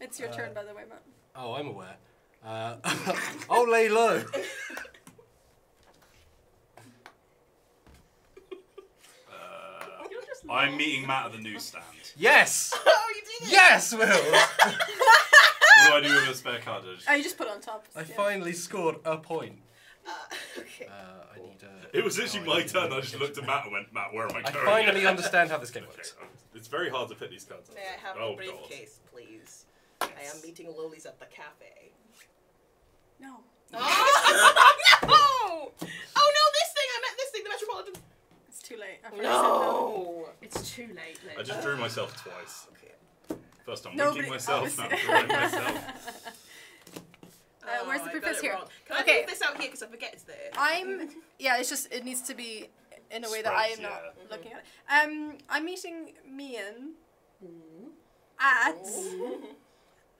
it's your uh, turn, by the way, Matt. Oh, I'm aware. Uh, I'll lay low. uh, I'm meeting Matt at the newsstand. Yes. Oh, you did it. Yes, Will. What do I do with a spare card? Oh, you just put it on top. I yeah. finally scored a point. Uh, okay. uh, I need a... It was actually oh, my turn. I just looked at Matt and went, Matt, where am I going? I finally understand how this game works. Okay. It's very hard to pick these cards. May I have oh, a briefcase, please? Yes. I am meeting Lolies at the cafe. No. Oh! No! Oh no, this thing! I meant this thing, the Metropolitan. It's too late. I no. no! It's too late, late. I just drew myself twice. Okay. First I'm Nobody, winking myself, now I'm drawing myself. Uh, oh, where's the briefcase here? Can okay. I move this out here because I forget it's there? I'm, yeah, it's just, it needs to be in a way Spread, that I am yeah. not mm-hmm. looking at it. Um, I'm meeting Mian mm. at, mm.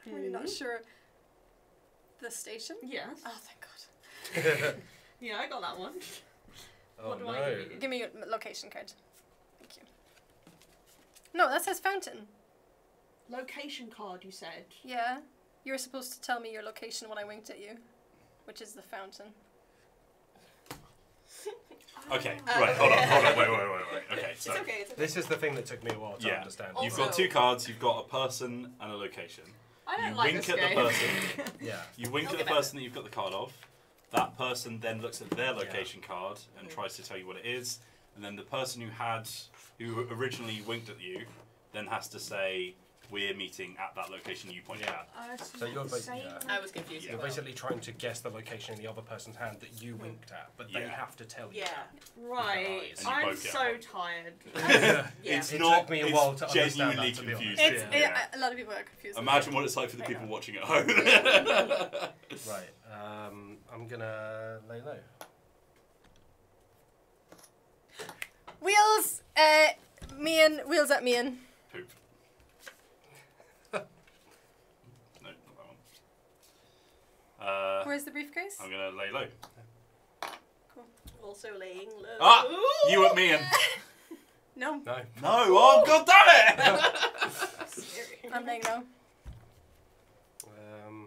I'm really not sure, the station? Yes. Oh, thank God. Yeah, I got that one. Oh, what do no. I give you? Give me your location card. Thank you. No, that says fountain. Location card, you said? Yeah. You were supposed to tell me your location when I winked at you, which is the fountain. Okay, uh, right, hold on, hold on, wait, wait, wait, wait. Okay, so it's okay, it's okay. This is the thing that took me a while to yeah. understand. Also, you've got two cards, you've got a person and a location. I don't you like wink this at game. the person. yeah. You wink I'll at the person it. that you've got the card of. That person then looks at their location yeah. card and mm. tries to tell you what it is. And then the person who had, who originally winked at you, then has to say, we're meeting at that location you pointed yeah. out. Uh, so you're yeah. I was confused. Yeah. You're basically trying to guess the location in the other person's hand that you winked at, but yeah. they have to tell you. Yeah, right. I'm so tired. yeah. It's it not. Took me a while to understand that, to be honest. It's yeah. Yeah. It, a lot of people are confused. Imagine what it's like for the people watching at home. Right. Um, I'm gonna lay low. Wheels. Uh, Mian. Wheels at Mian. Poop. Uh, Where's the briefcase? I'm gonna lay low. Cool. Also laying low. Ah! Ooh! You at me and. no. No. No! Oh, God damn it! I'm laying low. Um,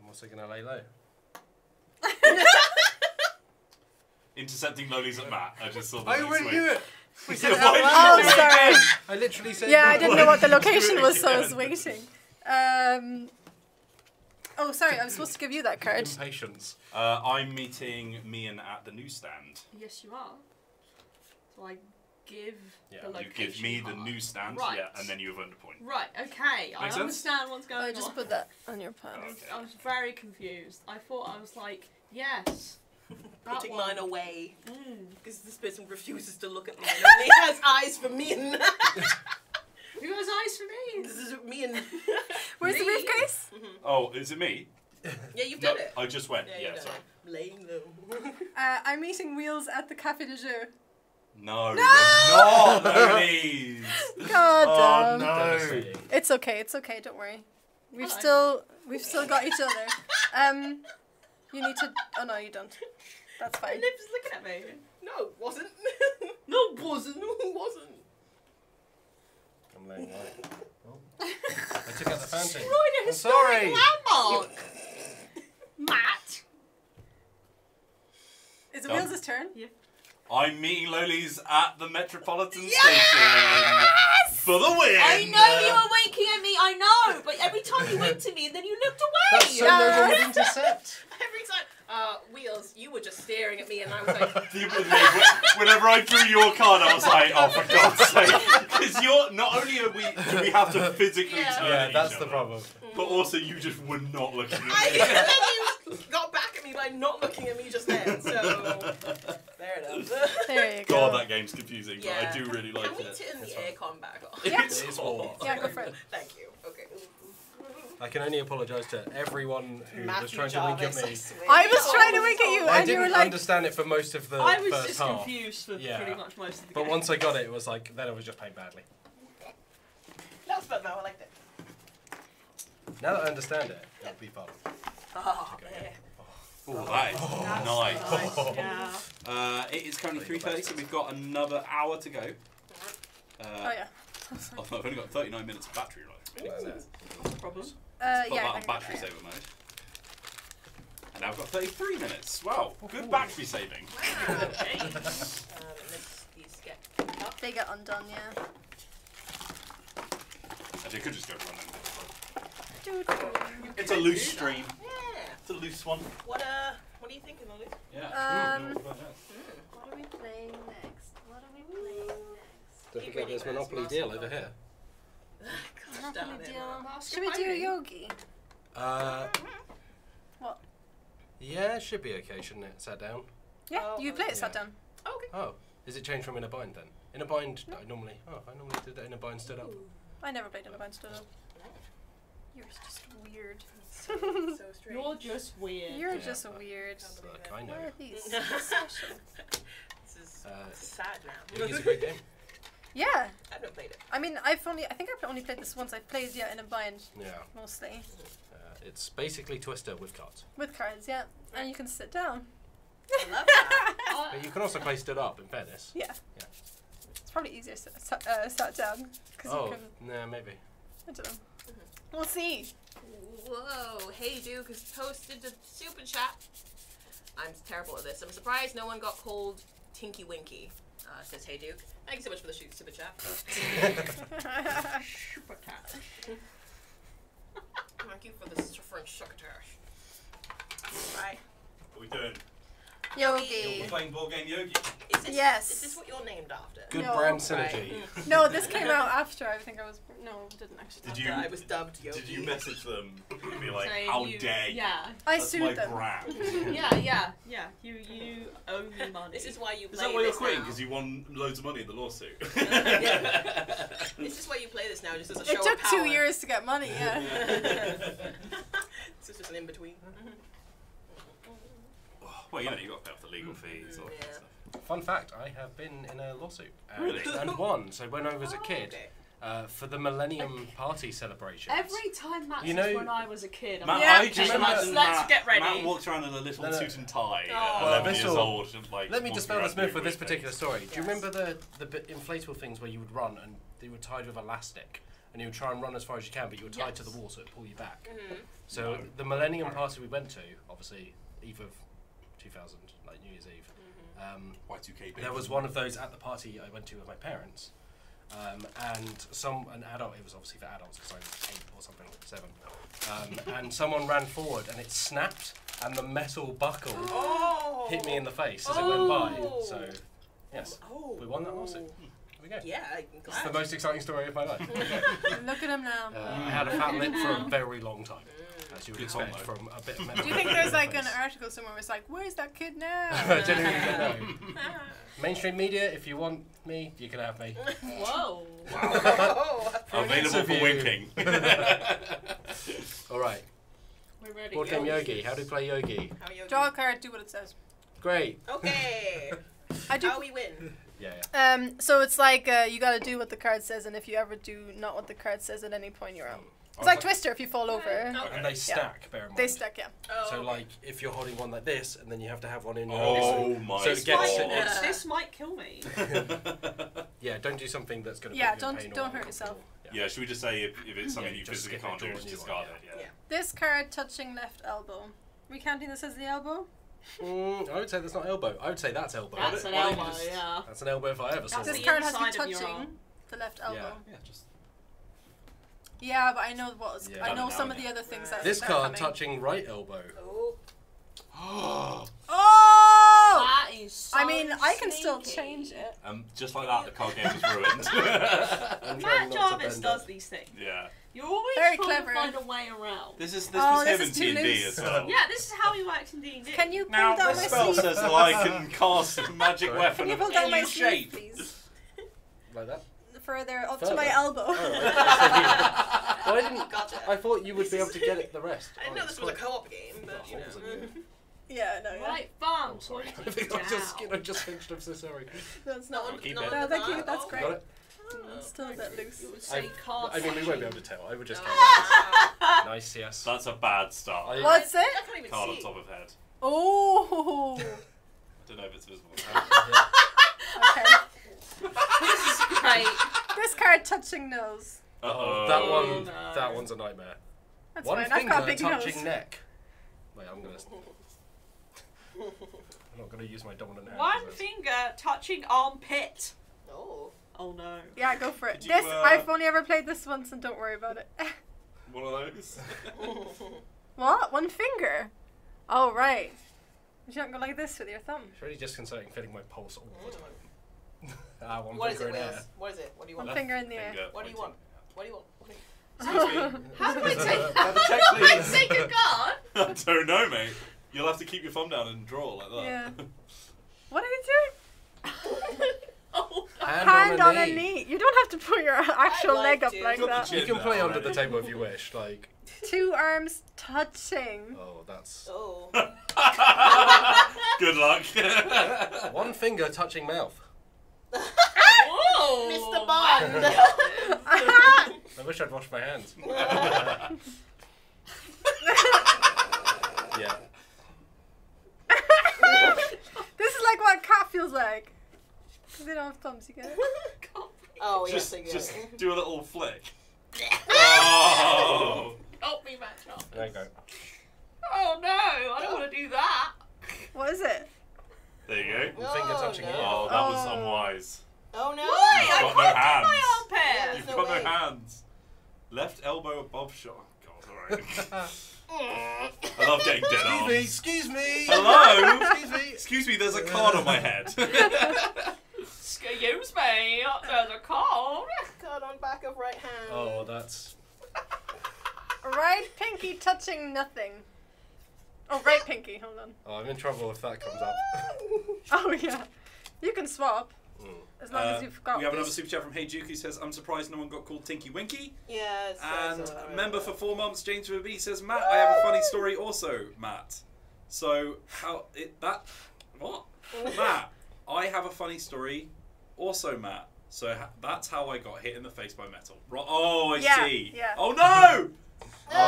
I'm also gonna lay low. Intercepting Lolies at Matt. I just saw that. I already knew it! We said it out loud. Oh, sorry. I literally said Yeah, no. I didn't know what the location was, so I was waiting. Um, oh, sorry, I'm supposed to give you that card. Impatience. Uh, I'm meeting Mian at the newsstand. Yes, you are. like give yeah, the location. You give me card. The new stance, right. yeah, and then you have under point. Right, okay. Make I sense? Understand what's going on. I just on. Put that on your pad. Okay. I was very confused. I thought I was like, yes. Putting one. Mine away. Because mm. this person refuses to look at mine. He has eyes for me and who has eyes for me? This is me and where's me? The briefcase? Mm -hmm. Oh, is it me? Yeah, you've done no, it. I just went. Yeah, yeah sorry. Blame them. uh, I'm meeting Wheels at the Café de Jeu. No, no, not Lolies. God damn. Oh, no. It's okay. It's okay. Don't worry. We've Hello. still we've still got each other. Um, you need to. Oh no, you don't. That's fine. Liv's looking at me. No, it wasn't. No, it wasn't. No, it wasn't. I'm laying right. Oh. I took out the fountain. Right, I'm sorry. Landmark. Matt. Is it Wheels' turn? Yeah. I'm meeting Lolies at the Metropolitan yes! Station for the win. I know you were winking at me. I know, but every time you winked at me, then you looked away. That's so no one intercept. Every time, uh, Wheels, you were just staring at me, and I was like, whenever I drew your card, I was like, oh for God's sake, because you're not only are we do we have to physically yeah. turn yeah, at that's each the other, problem, but also you just were not looking at me. I, and then you got back at me by not looking at me just then. So. There it is. There you go. God, that game's confusing, yeah. but I do really like it. Can we turn the aircon back off? Yeah. It's all yeah, go for it. Thank you. Okay. I can only apologise to everyone who Matthew was trying Jarvis, to wink at me. I, I was oh, trying to wink at you, and I didn't you were like, understand it for most of the I was first just half. confused for yeah. pretty much most of the but game. But once I got it, it was like then I was just playing badly. That's fun though. I liked it. Now that I understand it, it'll be fun. Oh, okay. yeah. Oh, that is oh, nice. nice. Oh. Yeah. Uh, it is currently three thirty, so we've got another hour to go. Uh, oh, yeah. Oh, I've only got thirty-nine minutes of battery life. Really? That's a problem. Uh, Let's put yeah, that on battery saver mode. And now I've got thirty-three minutes. Wow, good Ooh. battery saving. Wow. um, it makes these get up. They get undone, yeah. Actually, I could just go for one. Then. It's a loose stream. A loose one. What uh, what are you thinking, Lolly? Yeah. Um, Ooh, what are we playing next? What are we playing next? Don't forget there's Monopoly Deal over here. Monopoly Deal. Should we do a yogi? Uh. What? Yeah, it should be okay, shouldn't it? Sat down. Yeah, oh, you play it sat yeah. down. Oh, okay. Oh, is it changed from in a bind then? In a bind, no. I normally. Oh, I normally did that in a bind stood up. I never played in a bind stood up. You're just weird. So, so strange. You're just weird. You're yeah, just weird. Look, I know. Where are these? This is uh, sad now. It's a great game. Yeah. I've not played it. I mean, I've only. I think I've only played this once. I've played yeah in a bind. Yeah. Mostly. Uh, it's basically Twister with cards. With cards, yeah, and you can sit down. I love that. But you can also play stood up. In fairness. Yeah. Yeah. It's probably easier sat uh, sat down because oh, you can. Nah, maybe. I don't know. We'll see. Whoa, hey Duke has posted the super chat. I'm terrible at this. I'm surprised no one got called Tinky Winky. Uh, says hey Duke. Thank you so much for the super chat. Super cat. Thank you for the French succotash. Bye. What are we doing? Yogi. You're playing board game Yogi. Is this, yes. Is this what you're named after? Good no. brand synergy. Right. No, this came out after. I think I was. No, didn't actually. Did you? I was dubbed Yogi. Did you message them and be like, so "How you, dare you?" Yeah. I sued them. Brand. yeah, yeah, yeah. You, you owe me money. This is why you. Play is that why you're quitting? Because you won loads of money in the lawsuit. This is why you play this now, just as a show of power. It took two years to get money. Yeah. This is just an in between. Well, you know, you've got to pay off the legal fees. All yeah. that stuff. Fun fact, I have been in a lawsuit. And, really? And won. So when I was a kid, uh, for the Millennium okay. Party celebration. Every time Matt you know, when I was a kid, I'm Matt, like, I okay, just Matt, let's Matt, get ready. Matt walked around in a little no, no. suit and tie oh. at eleven well, years all, old. And, like, let me dispel this myth with this particular story. Yes. Do you remember the, the bit inflatable things where you would run and they were tied with elastic? And you would try and run as far as you can, but you were tied yes. to the wall, so it would pull you back. Mm-hmm. So no. the Millennium Party we went to, obviously, eve of two thousand, like New Year's Eve. Um, Y two K there was one of those at the party I went to with my parents, um, and some an adult. It was obviously for adults because I was eight or something, seven. Um, and someone ran forward and it snapped, and the metal buckle oh. hit me in the face as oh. it went by. So Yes. Oh. We won that lawsuit. We go. Yeah, I'm glad. It's the most exciting story of my life. Look at him now. Uh, I had a fat lip for a very long time, as you would expect from a bit of metal. Do you think there's like an article somewhere where it's like, where's that kid now? I don't even know. Mainstream media, if you want me, you can have me. Whoa. Wow. Available for winking. All right. We're ready. Board game Yogi. How do you play Yogi? How Yogi? Draw a card, do what it says. Great. Okay. I do. How we win. Yeah, yeah. Um, so it's like uh, you got to do what the card says, and if you ever do not what the card says at any point, you're out. It's like, like Twister if you fall over. Okay. And they stack, yeah. Bear in mind. They stack, yeah. Oh, so like if you're holding one like this, and then you have to have one in your hand. Oh so my! So it gets it. Yeah. This might kill me. Yeah, don't do something that's going to. Yeah, don't pain don't hurt yourself. Yeah. Yeah, should we just say if, if it's something yeah, you physically can't do, just discard it? Yeah. Yeah. Yeah. This card touching left elbow. Recounting this as the elbow. Mm, I would say that's not elbow. I would say that's elbow. That's an elbow, just, yeah. That's an elbow if I ever saw it. This card has been touching the left elbow. Yeah, yeah, just. Yeah, but I know what was, yeah, I know some of the other things. Right. That this card coming. Touching right elbow. Oh. Oh. Oh! That is so I mean, sneaky. I can still change it. Um, just like that, the card game is ruined. Matt Jarvis does these things. Yeah. You're always very trying clever. To find a way around. This is this oh, was this is D and D as well. Yeah, this is how he works in D and D. Can you pull now, down my spell sleeve? Says that I can cast a magic weapon can you pull of down any my shape. Sleeve, please? Like that? Further up Further. To my elbow. Oh, okay. Well, I didn't. Gotcha. I thought you would this be able to get it the rest. I didn't oh, know this was quite, a co-op game, but you know. Yeah, no. Yeah. Right, bomb. Oh, sorry. I think I just, you know, just pinched. I'm so sorry. That's not. Not no, thank you. That's great. Oh, still that loose. I, I mean, we won't be able to tell. I would just. Oh. Nice, yes. That's a bad start. What's it? I can't even card see. On top of head. Oh. I don't know if it's visible. Okay. This is great. This card touching nose. Uh oh. That one. No. That one's a nightmare. That's one fine. Finger I've got big touching nose. Neck. Wait, I'm gonna. I'm not gonna use my dominant hand. One finger touching armpit. Oh. Oh no. Yeah, go for it. You, this uh, I've only ever played this once and don't worry about it. One of those? What? One finger? Oh right. You don't go like this with your thumb. It's really disconcerting feeling my pulse all the time. Ah, one what finger is it, in the air. What is it? What do you want? One finger in the finger air. Finger what do you want? What do you want? What do you want? Excuse me. How do I take how do I take a card? I don't know, mate. You'll have to keep your thumb down and draw like that. Yeah. What are you doing? Oh. Hand, hand on, a, on knee. a knee. You don't have to put your actual like leg up to. Like that. You can play under the table if you wish. Like two arms touching. Oh, that's. Oh. Good luck. One finger touching mouth. Whoa, Mister Bond. I wish I'd washed my hands. Yeah. This is like what a cat feels like. They don't have thumbs, you get it? Oh, yes, just, just do a little flick. Oh! Help me, Matt Jarvis. There you go. Oh no, I don't want to do that. What is it? There you go. Oh, finger touching no. Oh, that oh. was unwise. Oh no. Why? You've got I can't no hands. Do my armpit. Yeah, You've no got way. No hands. Left elbow above shot. Oh, God, alright. I love getting dead arms. Excuse me, excuse me. Hello? Excuse me. Excuse me, there's a card on my head. Excuse me, there's a card. Card on back of right hand. Oh, that's... Right pinky touching nothing. Oh, right pinky, hold on. Oh, I'm in trouble if that comes up. Oh, yeah. You can swap. Mm. As long uh, as you've got. We have another super chat from Hey Duke who says, I'm surprised no one got called Tinky Winky. Yes. And so member for four months, James Ruby says, Matt, I have a funny story also, Matt. So, how. It, that. What? Matt, I have a funny story also, Matt. So, ha that's how I got hit in the face by metal. Right. Oh, I yeah, see. Yeah. Oh, no! Oh, oh. I'm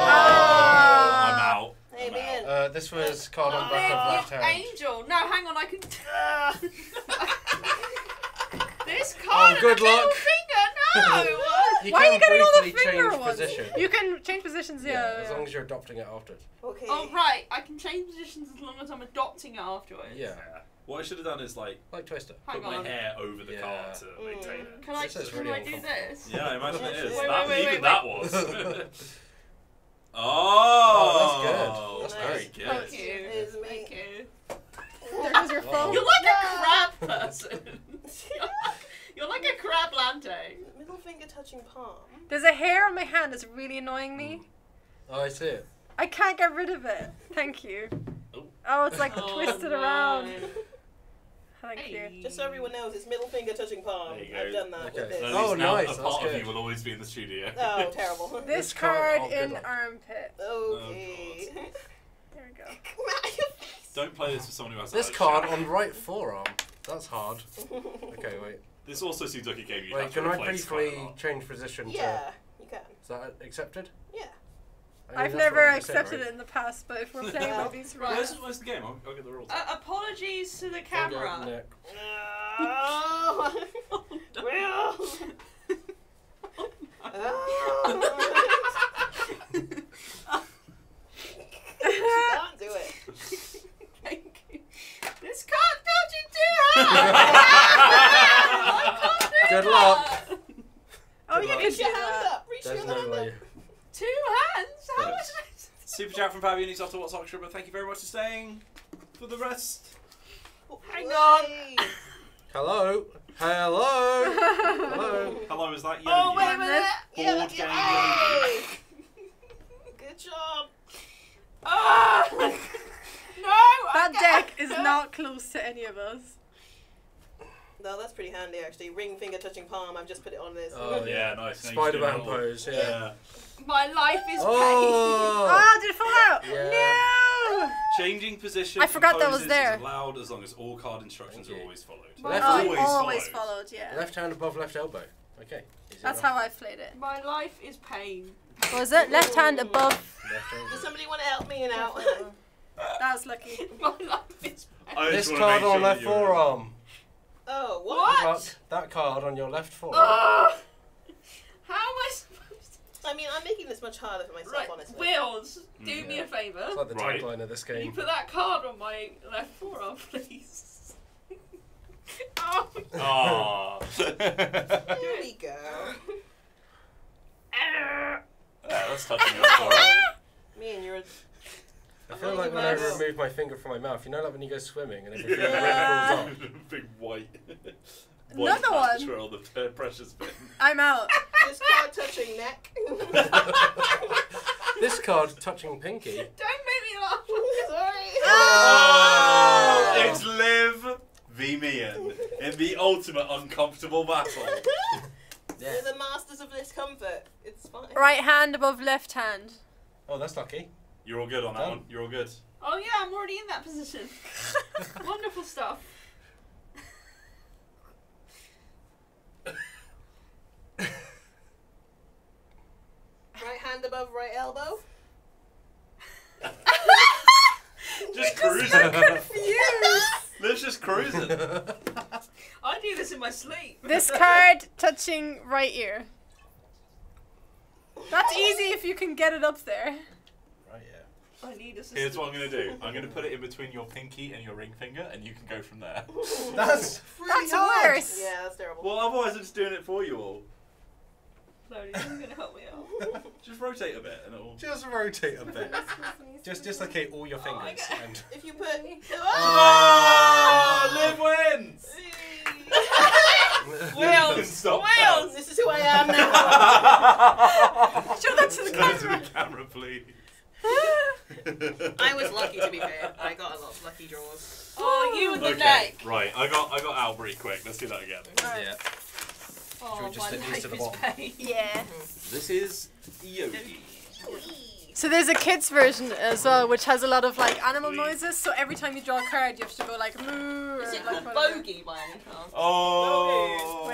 out. I'm out. Uh, this was card on back of left hand. Angel. No, hang on, I can. This card oh, good and luck. Middle finger, no! You why are you getting all the finger ones? Position. You can change positions, yeah. yeah. As long as you're adopting it afterwards. Okay. Oh, right, I can change positions as long as I'm adopting it afterwards. Yeah. What I should have done is like... Like Twister. Hang put on. My hair over the yeah. card to mm. maintain it. Can I, this can really I do this? Yeah, I imagine it is. Wait, that, wait, wait, even wait, that wait. Was. Oh, oh! That's good. That's nice. Very good. Thank you. Thank you. There goes your phone. You're like a crab person. touching palm. There's a hair on my hand that's really annoying me. Oh, I see it. I can't get rid of it. Thank you. Oh, oh it's like oh, twisted no. around. Thank hey. you. Just so everyone knows, it's middle finger touching palm. I've done that okay. with this. Oh, now nice. A part That's of good. you will always be in the studio. Oh, terrible. This, this card, card in armpit. Okay. Oh, there we go. Don't play this for someone who has This card on right forearm. That's hard. Okay, wait. This also seems like a game you have to replace. Wait, can I briefly change position yeah, to... Yeah, you can. Is that accepted? Yeah. I mean, I've never accepted said, right? it in the past, but if we're playing with these rules, this is the game. I'll, I'll get the rules. Uh, apologies to the camera. No. Oh, no. Well. Oh, no. Can't do it. Thank you. This can't. Don't you do that? Good that. luck. Oh, you reach your hand up. Reach your hand up. Two hands? How is it? Super chat from Fabian, he's after what's extra, but thank you very much for staying for the rest. Oh, hang on. Hello. Hello. Hello. Hello, is that you? Oh, wait a minute. Yeah, look at that. Good job. Oh. No. That deck is not close to any of us. No, that's pretty handy actually. Ring finger touching palm. I've just put it on this. Oh yeah, nice. Spider-Man pose. Yeah. yeah. My life is oh. pain. Oh, did it fall out? Yeah. No. Changing position. I forgot that was there. Is allowed as long as all card instructions are always followed. Left oh, always, always followed. followed. Yeah. Left hand above left elbow. Okay. Easy that's enough. how I played it. My life is pain. Was it left hand above? Left Does somebody want to help me out? That was lucky. My life is pain. This card on left forearm. Oh, what? what? That card on your left foot. Uh, how am I supposed to... I mean, I'm making this much harder for myself, right. honestly. Wills, do mm, me yeah. a favour. It's like the right. tagline of this game. Can you put that card on my left forearm, please? Oh. Oh. Here we go. Yeah, that's touching your forearm. Me and your... I feel like when I remove my finger from my mouth, you know, like when you go swimming and everything yeah. rolls up. Big white, white Another one. on the precious bin. I'm out. This card touching neck. This card touching pinky. Don't make me laugh. Sorry. Oh, oh. It's Liv v Mian in the ultimate uncomfortable battle. Yeah. We're the masters of discomfort. It's fine. Right hand above left hand. Oh, that's lucky. You're all good on that one. You're all good. Oh yeah, I'm already in that position. Wonderful stuff. Right hand above right elbow. Just cruising. So confused. Let's just cruising. I do this in my sleep. This card touching right ear. That's easy if you can get it up there. I need assistance. Here's what I'm going to do. I'm going to put it in between your pinky and your ring finger, and you can go from there. That's That's hard. worse. Yeah, that's terrible. Well, otherwise I'm just doing it for you all. Lolies, you're going to help me out. Just rotate a bit and it'll... Just rotate a bit. Just dislocate all your fingers. Oh, and if you put... Oh! Oh, Liv wins! Wales! Wales! This is who I am now. Show that to the Show camera. Show that to the camera, please. I was lucky to be fair. I got a lot of lucky draws. Oh, you and the okay, neck. Right, I got I got out pretty quick. Let's do that again. Right. Yeah. Oh, Should we just my life these to the is bottom? Pain. Yeah. This is Yogi. So there's a kids version as well, which has a lot of like animal noises. So every time you draw a card, you have to go like moo. Is it like called bogey by any chance? Oh.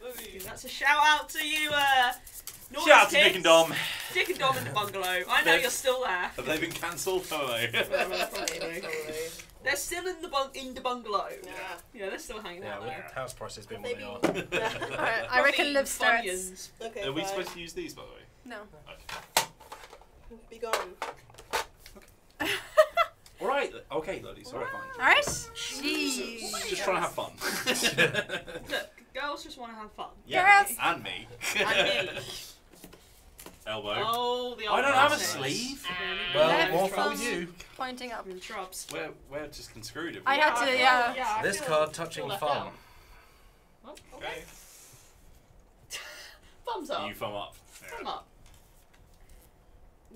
Bogey. Bogey. That's a shout out to you. Uh, Shout out to Dick and Dom. Dick and Dom in the Bungalow. I know They've, you're still there. Have they been cancelled? Have they? They're still in the bung in the bungalow. Yeah, yeah, they're still hanging yeah, out there. House prices been what they are. Right, I reckon Liv starts. Okay, are we fine. supposed to use these, by the way? No. Okay. Be gone. Okay. All right. Okay, ladies. All right, fine. All right. Jeez. Just trying to have fun. Look, girls just want to have fun. Yeah. Girls. And me. And me. Elbow. Oh, the elbow. I don't have a sleeve. Well, more for you. Pointing up in shrubs. We're, we're just unscrewed. I had to, yeah. yeah this card touching farm. Okay. Thumbs up. You thumb up. Yeah. Thumb up.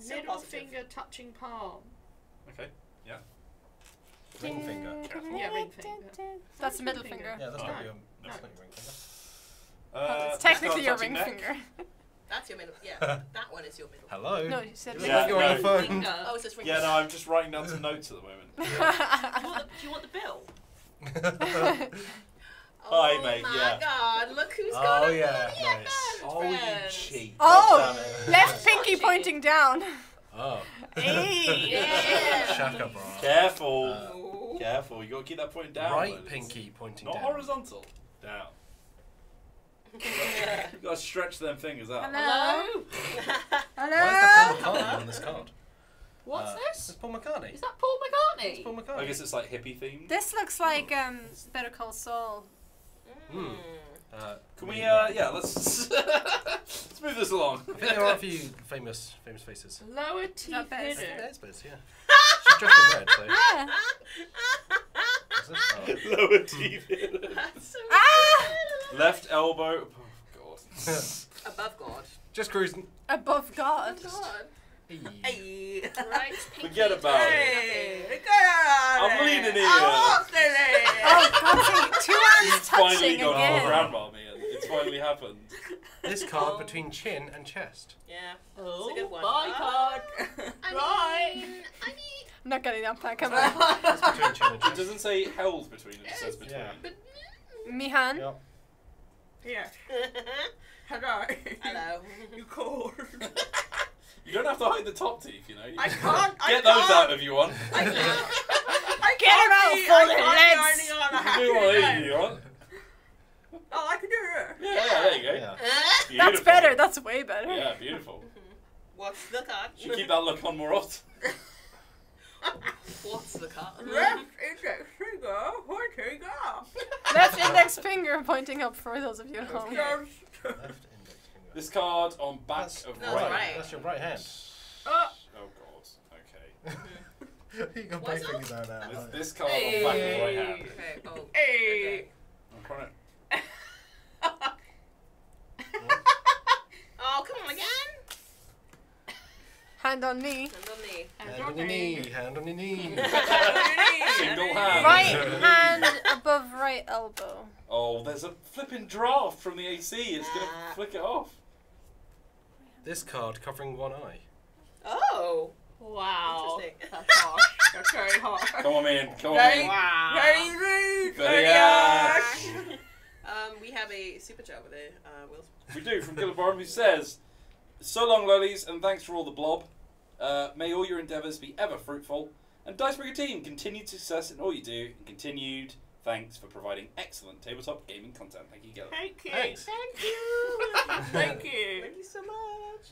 Middle finger touching palm. Okay. Yeah. Ring mm. finger. Yeah, yeah, ring finger. That's the middle finger. finger. Yeah, that's oh. not your, that's no. not your ring finger. Uh, it's technically your ring neck. finger. That's your middle. Yeah, that one is your middle. Hello. No, you said yeah, like you're no. on the phone. Finger. Oh, it says ring. Yeah, no, I'm just writing down some notes at the moment. Yeah. you want the, do you want the bill? Oh, oh mate, my yeah. god, look who's oh, got a yeah. bloody nice. Oh, you cheat. Oh, left pinky pointing down. Oh. Hey. Yeah. Shaka bra. Careful. Uh, Careful, you got to keep that point down. Right pinky pointing Not down. Not horizontal. Down. you got to stretch them fingers out. Hello. Hello. Why is that Paul McCartney on this card? What's uh, this? It's Paul McCartney. Is that Paul McCartney? It's Paul McCartney. I guess it's like hippie themed. This looks like um, Better Call Saul. Mm. Uh, Can we, uh, yeah, let's let's move this along. I think there are a few famous famous faces. Lower teeth hidden. That's best, yeah. She's dressed in red, so. Yeah. This, oh. Lower teeth hidden. That's so ah! Left elbow. Oh, God. Above God. Just cruising. Above God. Above God. Hey. Right. Forget about hey. it. I'm leaning here. I'm oh, God, two hands touching again. Finally got around me. It's finally happened. This card oh. between chin and chest. Yeah. Oh, it's a good one. My card. I right. Mean, I mean, I'm not getting that back. Come on. It's between chin and chest. It doesn't say held between. It just says between. Yeah. Me hand. Yep. Yeah. Hello. Hello. You called. You don't have to hide the top teeth, you know. You I can't. Get I those can't. out if you want. I can't. I can't. Do whatever you want. Oh, I can do it. Yeah, yeah, yeah, there you go. Yeah. That's better. That's way better. Yeah, beautiful. What's the cut? You should keep that look on more often. What's the cut? Left index finger pointing up. Left index finger pointing up for those of you at home. This card on back that's, of that's right. right. That's your right hand. Oh, oh God. Okay. you got both fingers out now. This, this card hey. on back of the right hand. Okay. Oh. Hey. I'm crying. oh, come on again. Hand on knee. Hand on knee. Hand, hand on your knee. knee. Hand on your knee. Single hand. Right hand above right elbow. Oh, there's a flipping draft from the A C. It's gonna ah. flick it off. This card covering one eye. Oh! Wow. Interesting. That's harsh. That's very harsh. Come on in. Come on in. Wow. Very rude. Very harsh. um, we have a super chat over there, uh, Will. We do, from Gillibarham, who says, so long, Lolies, and thanks for all the blob. Uh, may all your endeavours be ever fruitful. And Dicebreaker team, continued success in all you do, and continued... Thanks for providing excellent tabletop gaming content. Thank you, Gil. Thank you. Thanks. Thank you. Thank you. Thank you so much.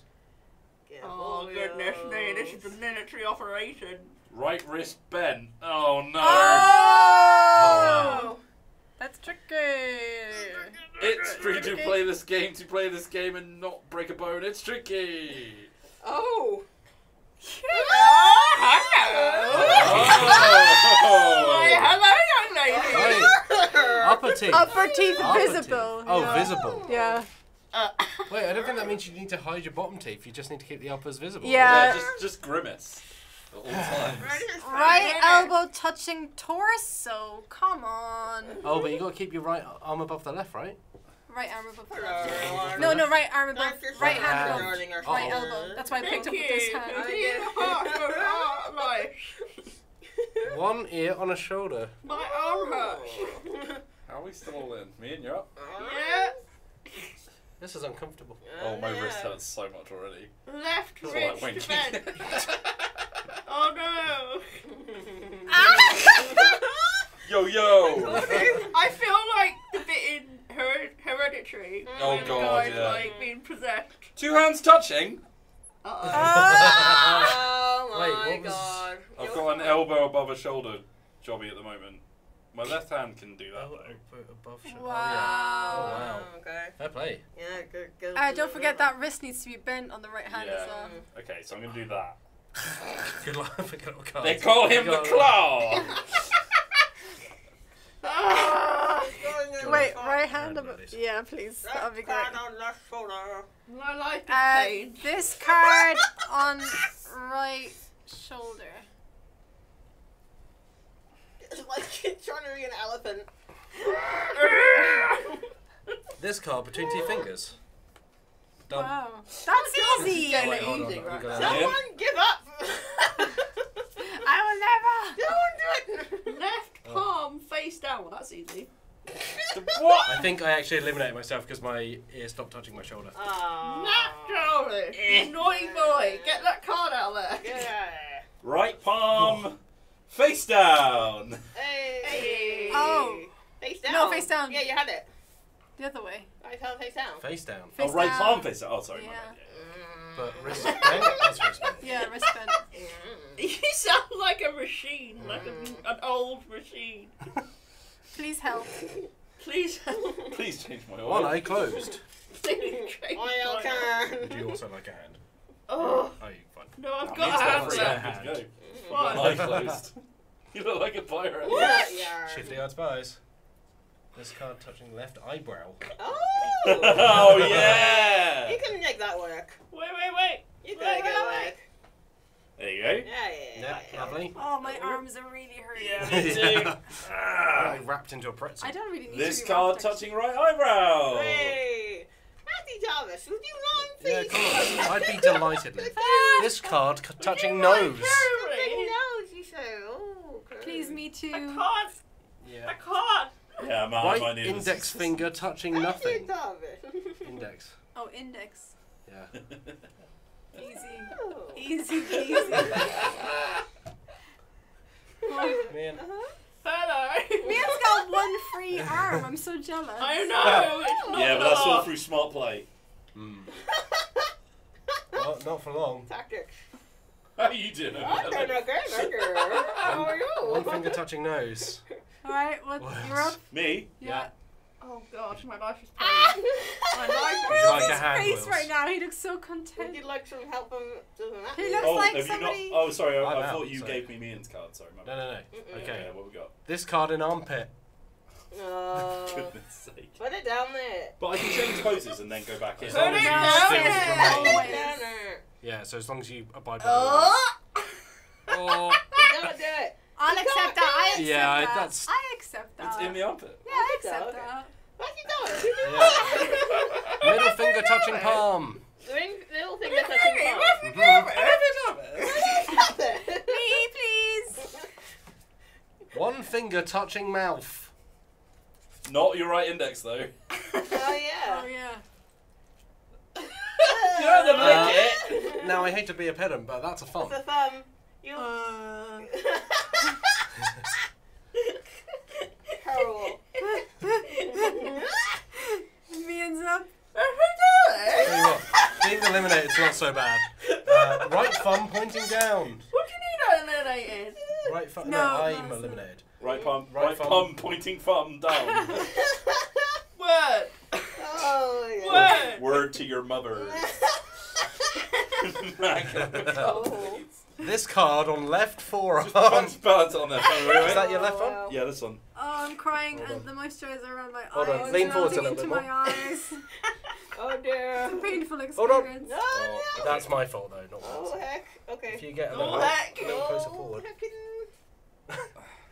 Get oh, goodness me. This is a military operation. Right wrist bent. Oh, no. Oh. oh. That's tricky. It's tricky to play this game, to play this game and not break a bone. It's tricky. Oh. Hello. Hello. Hello. Upper teeth. Upper teeth Upper visible. Teeth. Oh, yeah. visible. Yeah. Uh, Wait, I don't think that means you need to hide your bottom teeth. You just need to keep the uppers visible. Yeah. yeah just, just grimace at all times. Right elbow touching torso. Come on. Oh, but you got to keep your right arm above the left, right? Right arm above the left. No, no, right arm above. Right hand above. Right, oh. right elbow. That's why I picked Thank up you. with this hand. Thank you. One ear on a shoulder. My arm hurts. How are we still all in? Me and you're up? Yeah. This is uncomfortable. Oh, my yeah. wrist hurts so much already. Left wrist like bent. oh no. yo, yo. I feel like the bit in Her Hereditary. Oh god, guys, yeah. like being possessed. Two hands touching? Uh-oh. oh my Wait, what god. Was... I've got an elbow above a shoulder jobby at the moment. My left hand can do that though. Above shoulder. Wow. Oh, yeah. oh, wow. Okay. Fair play. Yeah, good, good. Uh, don't forget that wrist needs to be bent on the right hand yeah. as well. Okay, so I'm going to do that. good luck for little cards. They call him the claw! Wait, right hand the book. Yeah, please. That'll be great. I like it. Uh, this card on right shoulder. It's like trying to read an elephant. This card between two fingers. Done. Wow. That's easy. Wait, easy hold on, hold on. Right. Someone give up. I will never. Don't do it. Left palm oh. face down. Well, that's easy. What? I think I actually eliminated myself because my ear stopped touching my shoulder. Aww. Naturally. Annoying boy. Get that card out of there. Yeah. Right palm oh. face down. Hey. Hey. Oh. Face down. No, face down. Yeah, you had it. The other way. Right palm face down. Face down. Face oh, right down. Palm face down. Oh, sorry. Yeah. My bad. Yeah, yeah. But wristband? That's wristband. Yeah, wristband. You sound like a machine, like a, an old machine. Please help. Please help. Please change my oil. One eye closed. Please change oil can. Would you also like a hand? Oh. Oh, you fine. No, I've got a hand. Let's go. One eye closed. You look like a pirate. What? Shifty-Eyed Spies. This card touching left eyebrow. Oh! Oh, yeah! You can make that work. Wait, wait, wait. You can make that work. There you go. Yeah, yeah, yeah. Yep, lovely. Oh, my arms are really hurting. Yeah, me too. Ah, really wrapped into a pretzel. I don't really need this to This card touching right eyebrow. Hey. Matty Jarvis, would you mind, please? Yeah, of course. I'd be delighted. This card touching nose. Touching nose, you say. Oh, okay. Please, me too. I can't. Yeah. I can't. Yeah, my right my index finger touching nothing. Index. Oh, index. Yeah. Easy. Easy, easy. Man. Uh-huh. Hello. Man's got one free arm. I'm so jealous. I know. It's not yeah, but that's all through smart play. Mm. Well, not for long. Tactics. How are you doing? I'm doing okay, okay. How are you? One finger touching nose. All right, what, what? You're up. Me? Yeah. yeah. Oh gosh, my life is pain. My life is like his face right now. He looks so content. Would you like some help him? He looks oh, like somebody. Not, oh, sorry. I, I out, thought you sorry. gave me Mian's card. Sorry. My no, no, no. Mm-mm. Okay. okay, what we got? This card in armpit. Oh. For goodness sake. Put it down there. But I can change poses and then go back in. Put it down there. Yeah. So as long as you abide by the rules. Oh. Don't do it. I'll you accept that. I accept yeah, that. That's I accept that. It's in the armpit. Yeah, I accept okay. that. What are you doing? Yeah. Middle finger touching palm. Middle finger touching palm. What are you doing? Me, please. One finger touching mouth. Not your right index, though. Oh, yeah. Oh, yeah. You don't have to lick it. Now, I hate to be a pedant, but that's a thumb. That's a thumb. You. Uh, Terrible. Mian's up. Being eliminated is not so bad. Uh, right thumb pointing down. What can you not eliminate? Right thumb. No, no I'm eliminated. Right palm. Right, right palm, palm pointing thumb down. Word. Oh, yeah. Word. Word to your mother. Oh. This card on left forearm. Just bounce on there. Is that your left one? Oh, wow. Yeah, this one. Oh, I'm crying and the moisturiser around my Hold eyes. Hold on, lean forward a little bit more. Oh dear. It's a painful experience. Hold on. No, oh, no. That's my fault though, not mine. Oh heck. Okay. If you get a little oh, heck. Little closer forward.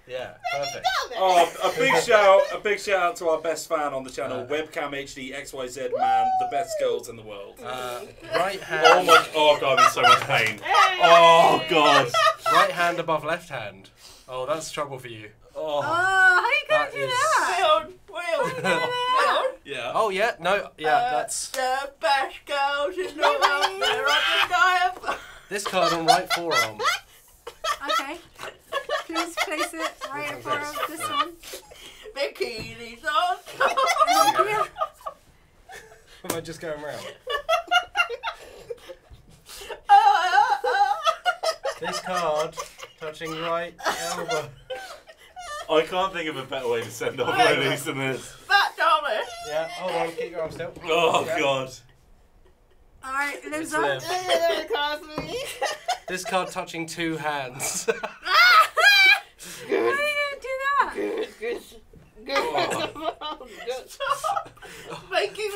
Yeah, perfect. Oh, a big shout, a big shout out to our best fan on the channel, uh, Webcam H D X Y Z Woo! Man, the best girls in the world. Uh, right hand. Oh my! Oh god, I'm in so much pain. Oh god. Right hand above left hand. Oh, that's trouble for you. Oh, oh how are you gonna do is... that? Wait on, wait on. Yeah. Oh yeah, no, yeah, uh, that's. The best girls in the world. They're on the dive. This card on right forearm. Okay. Please place it right in front of this one. Bikini's on. Am I just going round? Oh, oh, oh. This card touching right elbow. I can't think of a better way to send off Lolies than this. Fat Thomas. Yeah. Hold on. Keep your arm still. Oh yeah. God. All right, limbs up. This card touching two hands. How are you going to do that? Good, good, good. Oh. Good.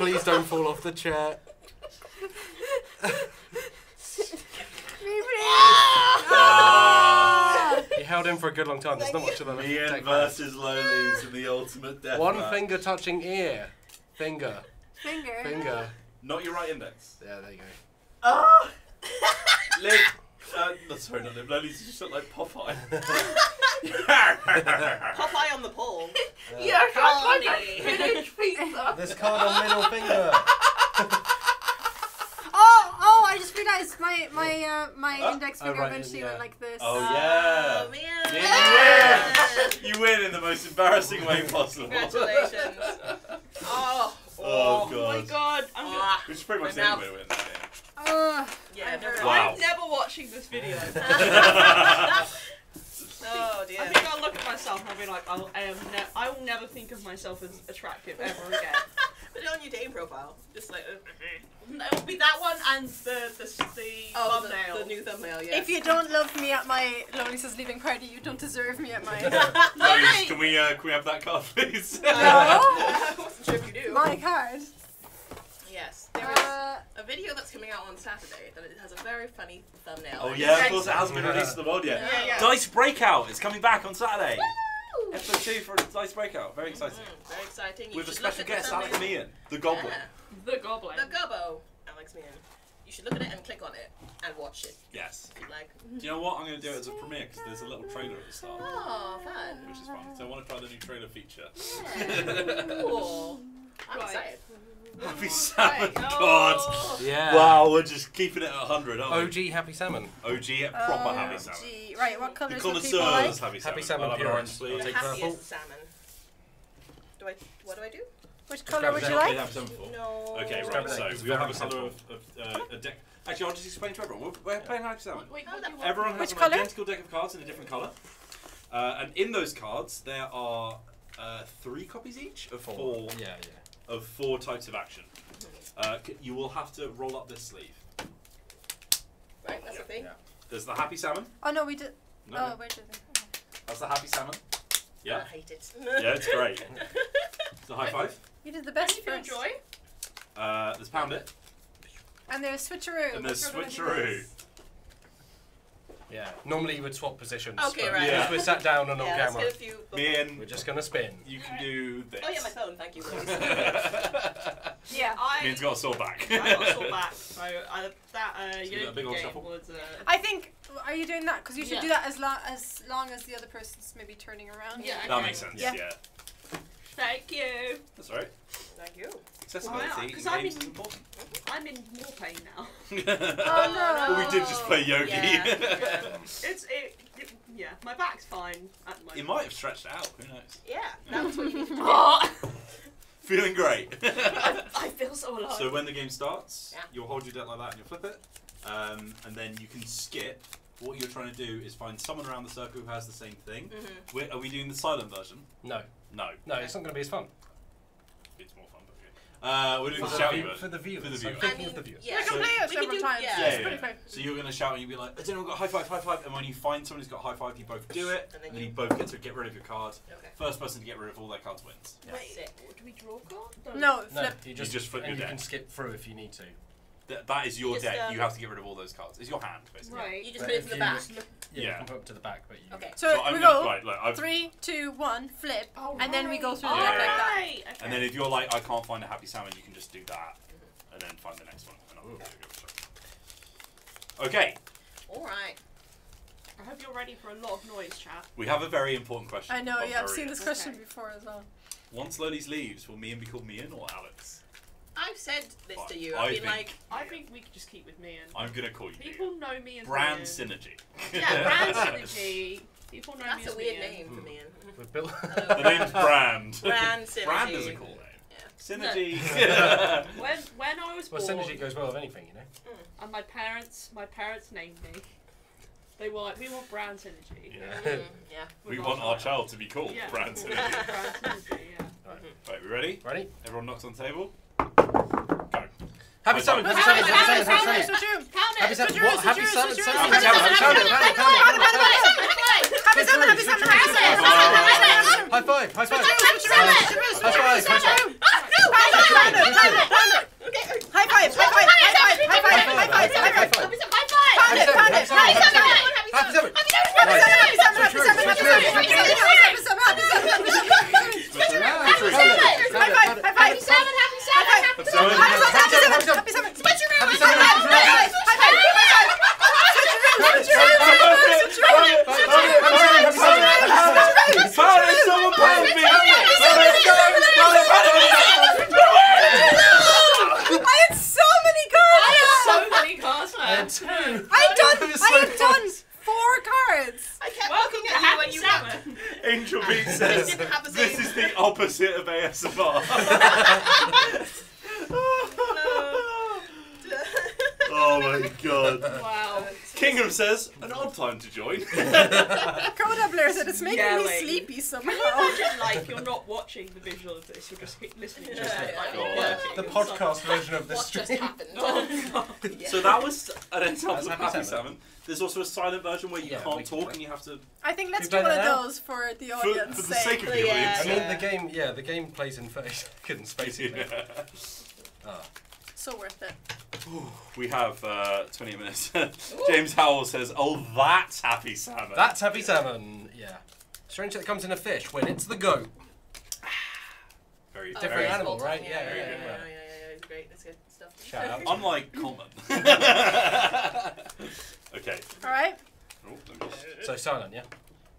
Please don't fall off the chair. Ah! He held in for a good long time. There's not much of a Ian versus Lolies in the ultimate death. One match. Finger touching ear. Finger. Finger. Finger. Not your right index. Yeah, there you go. Oh! Liv. Uh, no, sorry, not Liv. Lolies just look like Popeye. Popeye on the pole. Yeah, yeah I like a spinach pizza. This card on middle finger. Oh, oh! I just realised my my uh, my oh. index finger oh, right, eventually yeah. went like this. Oh yeah! Oh, man. Yeah. You win! You win in the most embarrassing way possible. Congratulations! Oh, oh, oh god. my god! I'm gonna, ah, which is pretty much the only way to win that game. Uh, yeah, never. Wow. I'm never watching this video. Oh dear! I think I'll look at myself and I'll be like, I'll, I am. Ne I will never think of myself as attractive ever again. Put it on your dating profile, just like. It'll be that one and the the, the oh, thumbnail. The, the new thumbnail, yeah. If you don't love me at my Lolies' leaving party, you don't deserve me at mine. Lolies, can we uh, can we have that card, please? No. I wasn't sure if you do. My card. Yes, there is uh, a video that's coming out on Saturday that it has a very funny thumbnail. Oh yeah, of course it hasn't been released to the world yet. Yeah, yeah. Dice Breakout is coming back on Saturday. Woo! Episode two for Dice Breakout, very exciting. Mm-hmm. Very exciting. You With a special guest, Alex Meehan, the Goblin. Yeah. The Goblin. The Gobbo, Alex Meehan. You should look at it and click on it and watch it. Yes. Like, do you know what? I'm going to do it as a premiere because there's a little trailer at the start. Oh, fun. Which is fun. So I want to try the new trailer feature. Yeah. Cool. I'm right. excited. Happy Salmon, God. Oh. Yeah. Wow, we're just keeping it at one hundred, aren't we? O G Happy Salmon. O G at proper oh, Happy Salmon. O G. Right, what colour is the people like? Happy Salmon. Happy Salmon, pure orange, please. The happiest salmon. Do I, what do I do? Which colour would you like? No. Okay, right, so we'll have a colour of, of uh, a deck. Actually, I'll just explain to everyone. We're, we're playing Happy Salmon. Wait, wait, wait, everyone has an colour? identical deck of cards in a different colour. Uh, and in those cards, there are uh, three copies each of four. four. Yeah, yeah. Of four types of action. Uh, you will have to roll up this sleeve. Right, that's yeah. the thing. Yeah. There's the Happy Salmon. Oh no, we did. No, oh, no. where did okay. That's the Happy Salmon. Yeah. I hate it. Yeah, it's great. It's a high five. You did the best you first. Enjoy. Uh, there's Pound It. And there's Switcheroo. And there's Switcheroo. Yeah. Normally you would swap positions. Okay, but right. Yeah. We're sat down and on yeah, camera. Let's get a few Me and we're just gonna spin. You can right. do this. Oh yeah, my phone. Thank you. Yeah, I. Mean's got a sore back. I got a sore back. So I, that uh, so you know, big old shuffle. Was, uh, I think. Are you doing that? Because you should yeah. do that as long as long as the other person's maybe turning around. Yeah. Okay. That makes sense. Yeah. yeah. Thank you. That's all right. Thank you. Accessibility because wow, I'm in important. I'm in more pain now. Oh no! Well, we did just play yogi. Yeah. Yeah. It's it, it. Yeah, my back's fine at the moment. It might have stretched out. Who knows? Yeah, yeah. That's what you need to do. Feeling great. I, I feel so alive. So when the game starts, yeah. you'll hold your deck like that and you'll flip it, um, and then you can skip. What you're trying to do is find someone around the circle who has the same thing. Mm-hmm. We're, are we doing the silent version? No. No. No, it's not going to be as fun. It's more fun, but okay. Uh, we're doing the shouting version. For the viewers. For the viewers. I mean, of the viewers. Yeah. So, we can play it several times. Yeah. Yeah, yeah, yeah. Yeah. So you're going to shout and you'll be like, has anyone got high five, high five? And when you find someone who's got high five, you both do it. And then, and then you, you both get to get rid of your card. Okay. First person to get rid of all their cards wins. Yeah. Wait, do we draw cards? No, flip. No, you just, you just flip your deck. And you can skip through if you need to. That, that is your deck. Um, you have to get rid of all those cards. It's your hand, basically. Right. You just put it to the back. Look, yeah, yeah, you can put it to the back. But you okay. So, so we go. Right, like, three, two, one, flip, oh, and right. then we go through yeah, the deck yeah, yeah. like that. Okay. And then if you're like, I can't find a Happy Salmon, you can just do that, and then find the next one. And I'll go okay. All right. I hope you're ready for a lot of noise, chat. We have a very important question. I know. Yeah, I've seen this question okay. before as well. Once Lolies leaves, will Mian be called Mian or Alex? I've said this I, to you. I've I been like, I think we could just keep with Mian. I'm gonna call you. People Mian. know me as Brand Mian. Synergy. Yeah, Brand Synergy. People know That's me as That's a weird Mian. name for Mian. Mm. The name's Brand. Brand Synergy. Brand is a cool name. Yeah. Synergy. No. when when I was well, born, well, synergy goes well with anything, you know. Mm. And my parents, my parents named me. They were like, we want Brand Synergy. Yeah. Mm. yeah. We, we want, want our child, child to be called yeah. Brand Synergy. Brand Synergy. Yeah. Right. Mm-hmm. Right, we ready? Ready? Everyone knocks on the table. Happy Salmon! Happy Salmon! Happy Salmon! Happy Salmon! What? Happy Salmon! Happy Salmon! Happy Salmon! Happy Salmon! Happy Salmon! High five! High five! High five! High five! Happy Salmon. There's also a silent version where you yeah, can't talk play. and you have to. I think let's do one of those for the audience. For, for the sake of the yeah, audience. I mean, yeah. the game, yeah, the game plays in face. Couldn't space it. Yeah. Ah. So worth it. Ooh, we have uh, twenty minutes. James Howell says, "Oh, that's Happy Salmon." That's Happy Salmon. Yeah. Strange that it comes in a fish when it's the goat. Very oh, different very animal, time, right? Yeah. Yeah, very yeah, good, yeah, yeah, yeah, yeah. It's great. That's good stuff. Shout out. Unlike common. Okay. All right. Oh, so silent, yeah.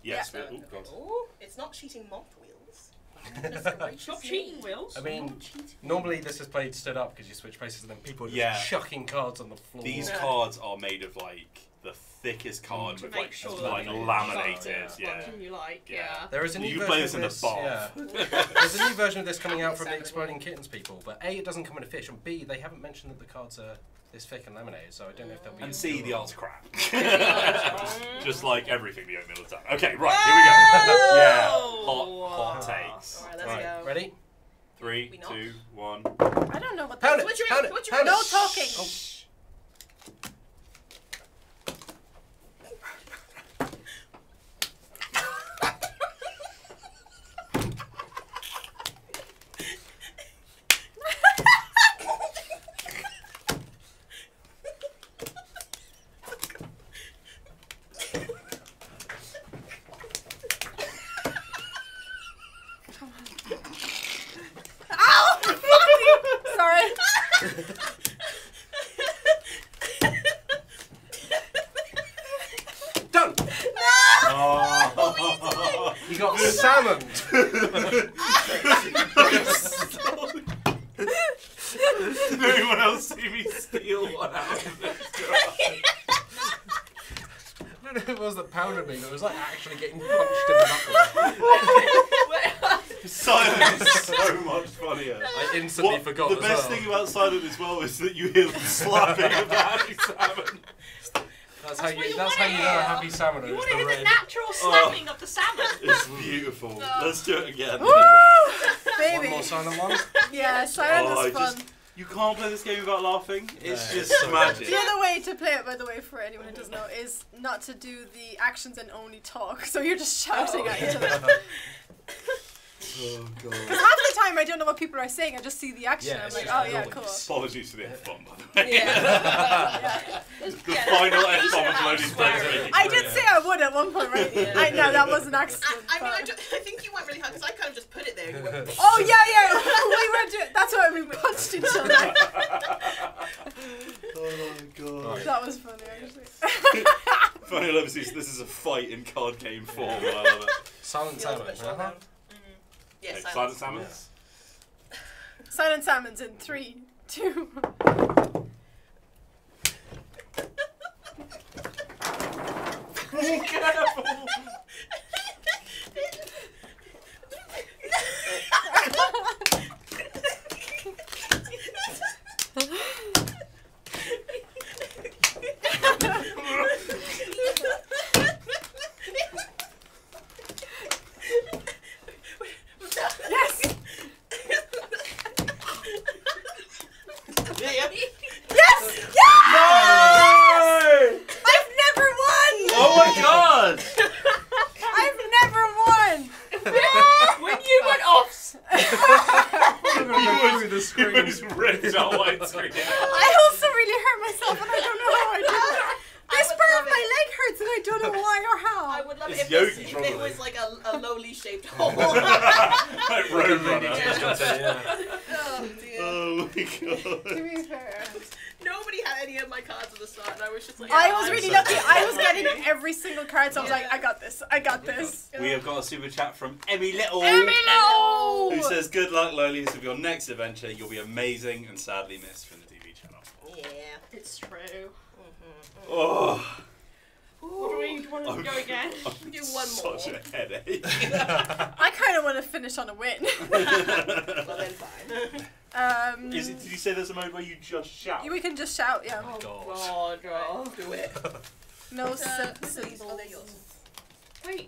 Yes. Yeah. Oh, God. Oh, it's not cheating moth wheels. Stop cheating wheels. I mean, normally this is played stood up because you switch places and then people are just yeah. chucking cards on the floor. These yeah. cards are made of like the thickest card mm, with like, sure like laminated. Oh, yeah. yeah. You like? Yeah. yeah. There is a new you version play this in the bath. Yeah. There's a new version of this coming out from the Exploding Kittens people, but A, it doesn't come in a fish, and B, they haven't mentioned that the cards are this thick and laminated, so I don't know if they'll be. And see, the art's crap. Just like everything the oatmeal has done. Okay, right, here we go. yeah, hot, hot takes. All right, let's right. go. Ready? Three, two, one. I don't know what that is. What you read? What you read? No talking. Oh. As well is that you hear them slapping about Happy Salmon. That's, that's how you. That's how you know a Happy Salmon. You want to hear the natural slapping oh, of the salmon. It's beautiful. Oh. Let's do it again. Baby. One more silent one. Yeah, silent oh, is fun. Just, you can't play this game without laughing. It's no, just so magic. The other way to play it, by the way, for anyone who doesn't know, is not to do the actions and only talk. So you're just shouting oh. at each other. Oh, God. Because half the time I don't know what people are saying, I just see the action. Yeah, I'm like, oh yeah, cool. Apologies for the F-bomb, by the way. Yeah. yeah. The yeah, final F-bomb of Lolies. I did yeah. say I would at one point, right? Yeah. I know, that was an accident. I, I mean, I, just, I think you went really hard, because I kind of just put it there. And you went, oh, yeah, yeah, we were doing, that's why we punched each other. Oh, my God. Right. That was funny, actually. Funny, obviously, so this is a fight in card game form. I love it. Silent Salmon. Yeah, okay, silent salmons. Yeah. Silent salmons in three, two. Incredible. He was, the screen. He was ripped all white screen. I also really hurt myself, and I don't know how I did that. This part of my it. leg hurts, and I don't know why or how. I would love it's it if, this, if it was like a, a lowly shaped hole. Like Roadrunner. Yeah. Oh, dear. Oh, my God. Give me her. Nobody had any of my cards at the start, and I was just like... Yeah, I was I'm really so lucky. I was getting every single card, so I was yeah. like, I got this. I got this. We have got a super chat from Emmy Little. Emmy Little! Who says, good luck, Lolies, with your next adventure. You'll be amazing and sadly missed from the T V channel. Yeah, it's true. Oh. Ooh. What do we want to I'm, go again? I'm do one such more. Such a headache. I kind of want to finish on a win. Well, then fine. Um, Is it, did you say there's a mode where you just shout? We can just shout, yeah. Oh, oh God. God. Right, do it. No sense. Wait.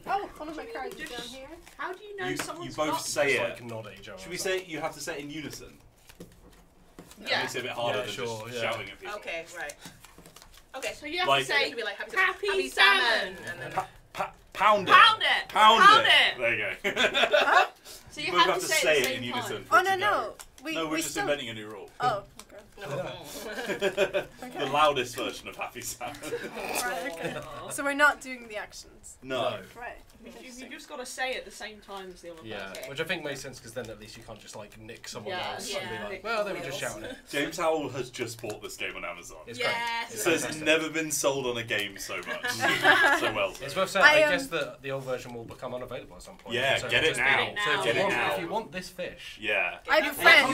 Oh, one of my cards is down here. How do you know you, someone's you both not say it. Like not each other. Should we say it? You have to say it in unison? Yeah. That makes it a bit harder yeah, than sure, just yeah. shouting at people. Okay, right. Okay, so you have like, to say be like, Happy, happy, happy Salmon! salmon. And then pa pa pound it! Pound it! Pound, pound it. it! There you go. Huh? So you have, have to say it, say it in unison. Oh, no, no. We, no, we're we just still... inventing a new rule. Oh, okay. No. Okay. The loudest version of Happy Salmon. Right, okay. So we're not doing the actions? No. no. Right. You've just got to say it at the same time as the other yeah. person. Yeah, which I think makes sense, because then at least you can't just, like, nick someone yeah. else yeah. and be like, nick well, they were just shouting it. James Howell has just bought this game on Amazon. It's yes. great. It says it's never been sold on a game so much. So well. Done. It's worth saying, I, um, I guess the, the old version will become unavailable at some point. Yeah, so get it now. So if, get you it want, now. if you want this fish. Yeah. I have a friend.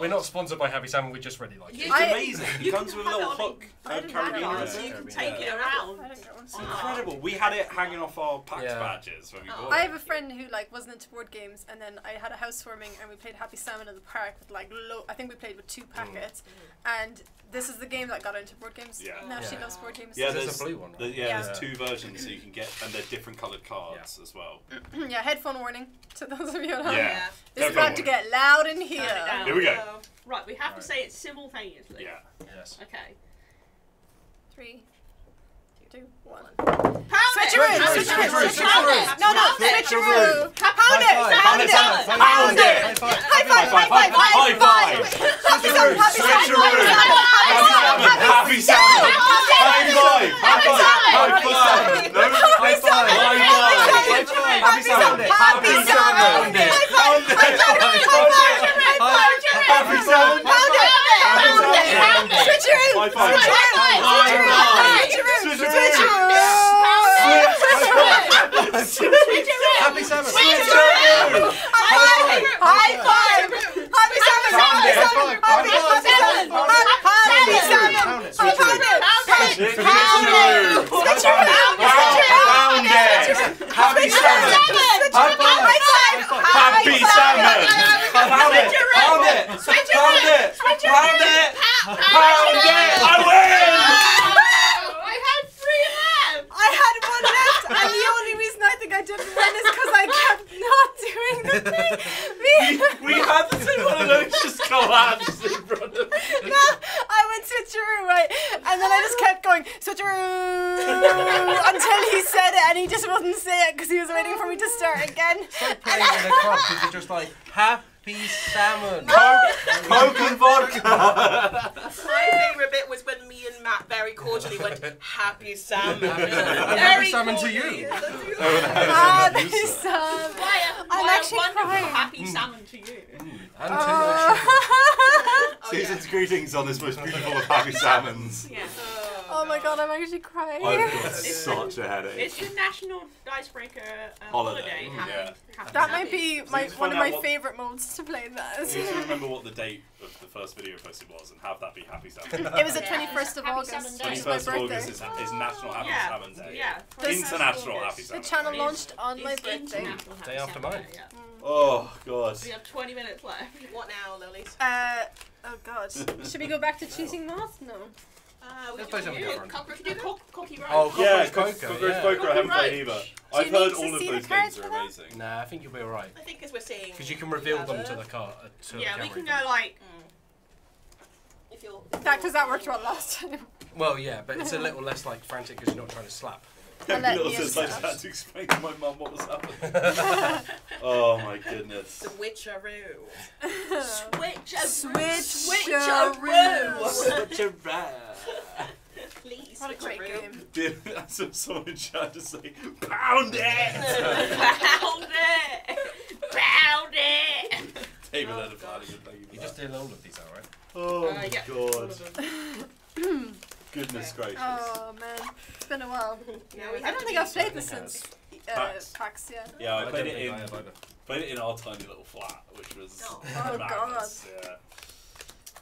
We're not sponsored by Happy Salmon, we just really like it. It's amazing. It comes with a little hook. You can take it around. It's incredible. We had it hanging off our pack. Badges when we oh. I have a friend who like wasn't into board games, and then I had a housewarming, and we played Happy Salmon in the park with like lo I think we played with two packets, mm. and this is the game that got into board games. Yeah. Now yeah. she loves board games. Yeah, there's a blue one. Right? The, yeah, yeah, there's two versions, so you can get, and they're different coloured cards yeah. as well. Yeah, headphone warning to those of you at home. Yeah, this is about to get loud in here. Here we go. Right, we have right. to say it simultaneously. Yeah. Yes. Okay. Three. Two, one. Pound it! Switcheroo! No, no, switcheroo! Pound it! Pound it! Pound it! High five! High five! High five! Switcheroo! Switcheroo! Happy Salmon! High five! High five! High five! No, high five! High five! Happy Salmon! Happy Salmon! Pound it! Pound it! Happy Salmon! Pound it! Pound it! Switcheroo! High five! High five! Switcheroo! Happy Salmon! High five! Happy Salmon! Happy Salmon! Happy Salmon! Happy Salmon! Happy Salmon! Happy Salmon! Happy Salmon! I had one left, and the only reason I think I didn't win is because I kept not doing the thing. Me we, we had the same one, and it just collapsed in front of me. No, I went switcheroo, right? And then I just kept going switcheroo until he said it, and he just wouldn't say it because he was waiting for me to start again. It's like playing in a club because you're just like, ha. Happy Salmon. No. Coke and vodka. My favourite bit was when me and Matt very cordially went, Happy Salmon. Happy, happy Salmon to you. Happy Salmon. Why, I'm why actually crying. Happy Salmon to you. Mm. And uh, to oh, season's yeah. greetings on this most beautiful of Happy Salmons. Yeah. Oh, oh my God, I'm actually crying. I've got such a headache. It's the National Dicebreaker um, holiday. holiday. Mm, happy, yeah. happy that happy. might be my, so one of my favourite modes to play that. So you need to remember what the date of the first video posted was and have that be Happy Salmon. It was the twenty-first of August. twenty-first of August is, oh, is National Happy yeah. Salmon Day. Yeah. International August. Happy Salmon Day. The channel launched on my birthday. Day after mine. Yeah. Mm. Oh, God. We have twenty minutes left. What now, Lilies? Uh, oh, God. Should we go back to Cheating Moth? No. Uh, Let's play something different. Cockroach Poker. Oh, yeah, Cockroach Poker. I haven't played either. I've heard all of those games are amazing. Nah, I think you'll be alright. I think because we're seeing... Because you can reveal them to the car. Yeah, we can go like... If you're... Because that worked well last time. Well, yeah, but it's a little less like frantic because you're not trying to slap. Every little sense I just had to explain to my mum what was happening. Oh my goodness. Switcheroo. Switcheroo. Switcheroo. Switcheroo. Please. What a great game. Dude, I saw someone in chat just say, pound it! Pound it! Pound it! David had a party. You just did all of these, alright? Oh my god. Goodness gracious. Oh man, it's been a while. Yeah, I don't think I've played this since uh, PAX, yeah. Yeah, I played it in played it in our tiny little flat, which was oh god. Yeah.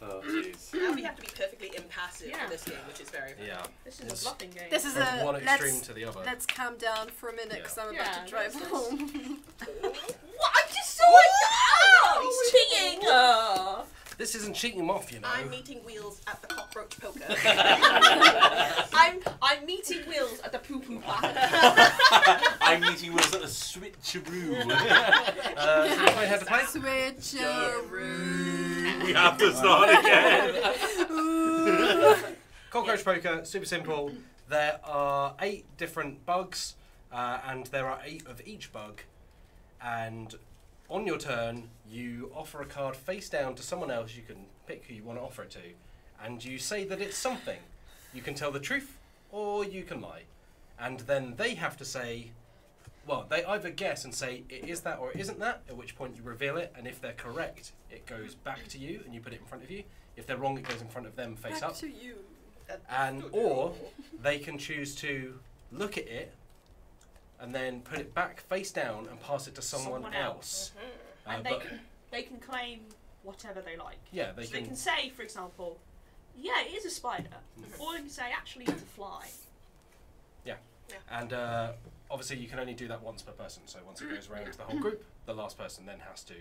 Oh jeez. Now we have to be perfectly impassive yeah. in this game, which is very funny. Yeah. This is it's, a bluffing game. This is From a, one extreme let's, to the other. Let's calm down for a minute because yeah. I'm about yeah, to drive home. What? I just saw it! Oh, he's cheating! Oh. This isn't Cheating Moth, you know. I'm meeting Wheels at the Cockroach Poker. I'm I'm meeting Wheels at the Poo Poo Platter. I'm meeting Wheels at the Switcheroo. uh, so I had to play? Switcheroo. We have to start again. Cockroach Poker, super simple. There are eight different bugs, uh, and there are eight of each bug, and on your turn, you offer a card face down to someone else. You can pick who you want to offer it to, and you say that it's something. You can tell the truth, or you can lie. And then they have to say, well, they either guess and say it is that or it isn't that, at which point you reveal it, and if they're correct, it goes back to you, and you put it in front of you. If they're wrong, it goes in front of them, face up. Back to you. And, or they can choose to look at it, and then put it back face down and pass it to someone, someone else. else. Mm-hmm. uh, and they can, they can claim whatever they like. Yeah, they so can. They can say, for example, yeah, it is a spider. Mm-hmm. Or they can say, actually, it's a fly. Yeah. yeah. And uh, obviously, you can only do that once per person. So once it goes around to the whole group, the last person then has to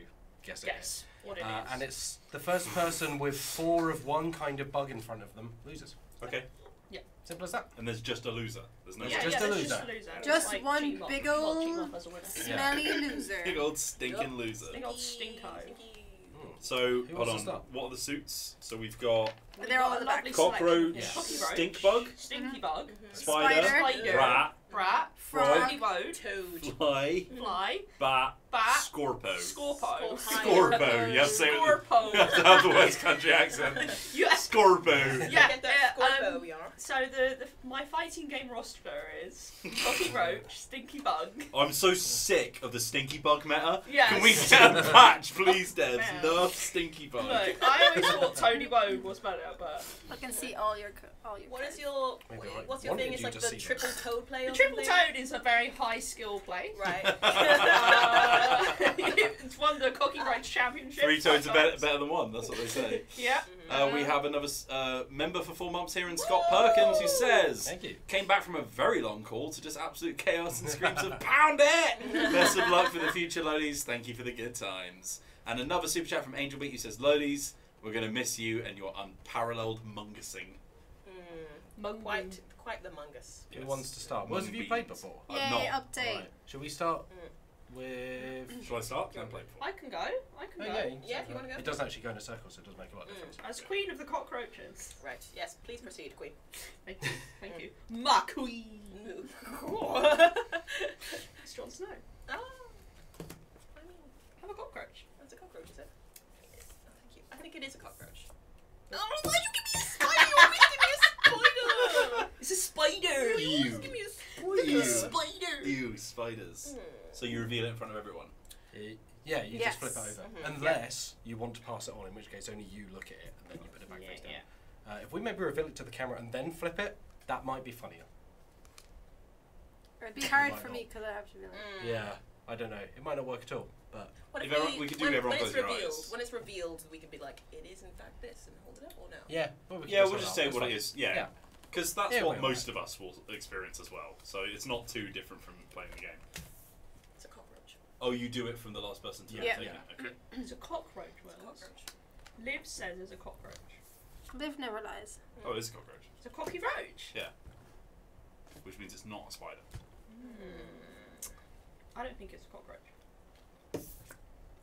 guess it. Guess what it uh, is. And it's the first person with four of one kind of bug in front of them loses. Okay. Simple as that. And there's just a loser. There's no yeah, just, yeah, a loser. just a loser. Just like one big old smelly loser. Big old stinking loser. Big old stinko. Mm. So hold on. What are the suits? So we've got. We've They're got all the lovely cockroach, yeah. stink bug, stinky bug, mm-hmm. spider, spider, rat, rat, frog, frog toad, fly, fly, bat, bat, scorpo, scorpo, scorpo. You have to say scorpo. You have to have the West Country accent. Scorpo. Yeah. Um, so the, the my fighting game roster is cockroach, stinky bug. I'm so sick of the stinky bug meta. Yes. Can we get a patch, please, Des? Nerf stinky bug. Look, I always thought Tony Bogue was better, but I can see all your all your. What is your Maybe what's your thing? It's like the triple that. toad play. The triple toad is a very high skill play, right? uh, it's won the cockroach championship. Three toads are better, better than one. That's what they say. Yeah. Uh, we have another uh, member for four months here in Scott Perkins, who says, Thank you. Came back from a very long call to just absolute chaos and screams of pound it! Best of luck for the future, Lolies. Thank you for the good times. And another super chat from Angel Beat who says, Lolies, we're going to miss you and your unparalleled mungusing. Mm. Mung quite, quite the mungus. Who yes. wants to start? What have you played before? Yay, I'm not. update. Right. Should we start mm. with... Shall I start? Can I play before? I can go. I can oh, go. Yeah, you can yeah if you want to go. It doesn't actually go in a circle, so it doesn't make a lot of difference. Mm. As Queen of the Cockroaches. Right, yes. Please proceed, Queen. Thank you. Thank you. My Queen. It's Jon Snow. Ah. I mean, I'm a cockroach. That's a cockroach, is it? It is. Oh, thank you. I think it is a cockroach. No, oh, why you give me a spider? You always give me a spider. It's a spider. Ew. You always give me a spider. Ew, Ew spiders. Mm. So you reveal it in front of everyone? It, yeah, you yes. just flip it over. Mm-hmm. Unless yeah. you want to pass it on, in which case only you look at it and then you put it back yeah, face down. Yeah. Uh, if we maybe reveal it to the camera and then flip it, that might be funnier. It'd be hard for not. me because I have to be like... Mm. Yeah, I don't know. It might not work at all. But what if we, we could do when, everyone when it's revealed, when it's revealed, we can be like, it is in fact this, and hold it up or no? Yeah, well, we yeah, we'll just say what it is. Yeah, because yeah. that's yeah, what most right. of us will experience as well. So it's not too different from playing the game. It's a cockroach. Oh, you do it from the last person to yeah. yeah. yeah. Okay. It's a cockroach. It's a cockroach. Liv says it's a cockroach. Liv never lies. Oh, it's a cockroach. It's a cocky roach. Yeah, which means it's not a spider. Mm. I don't think it's a cockroach.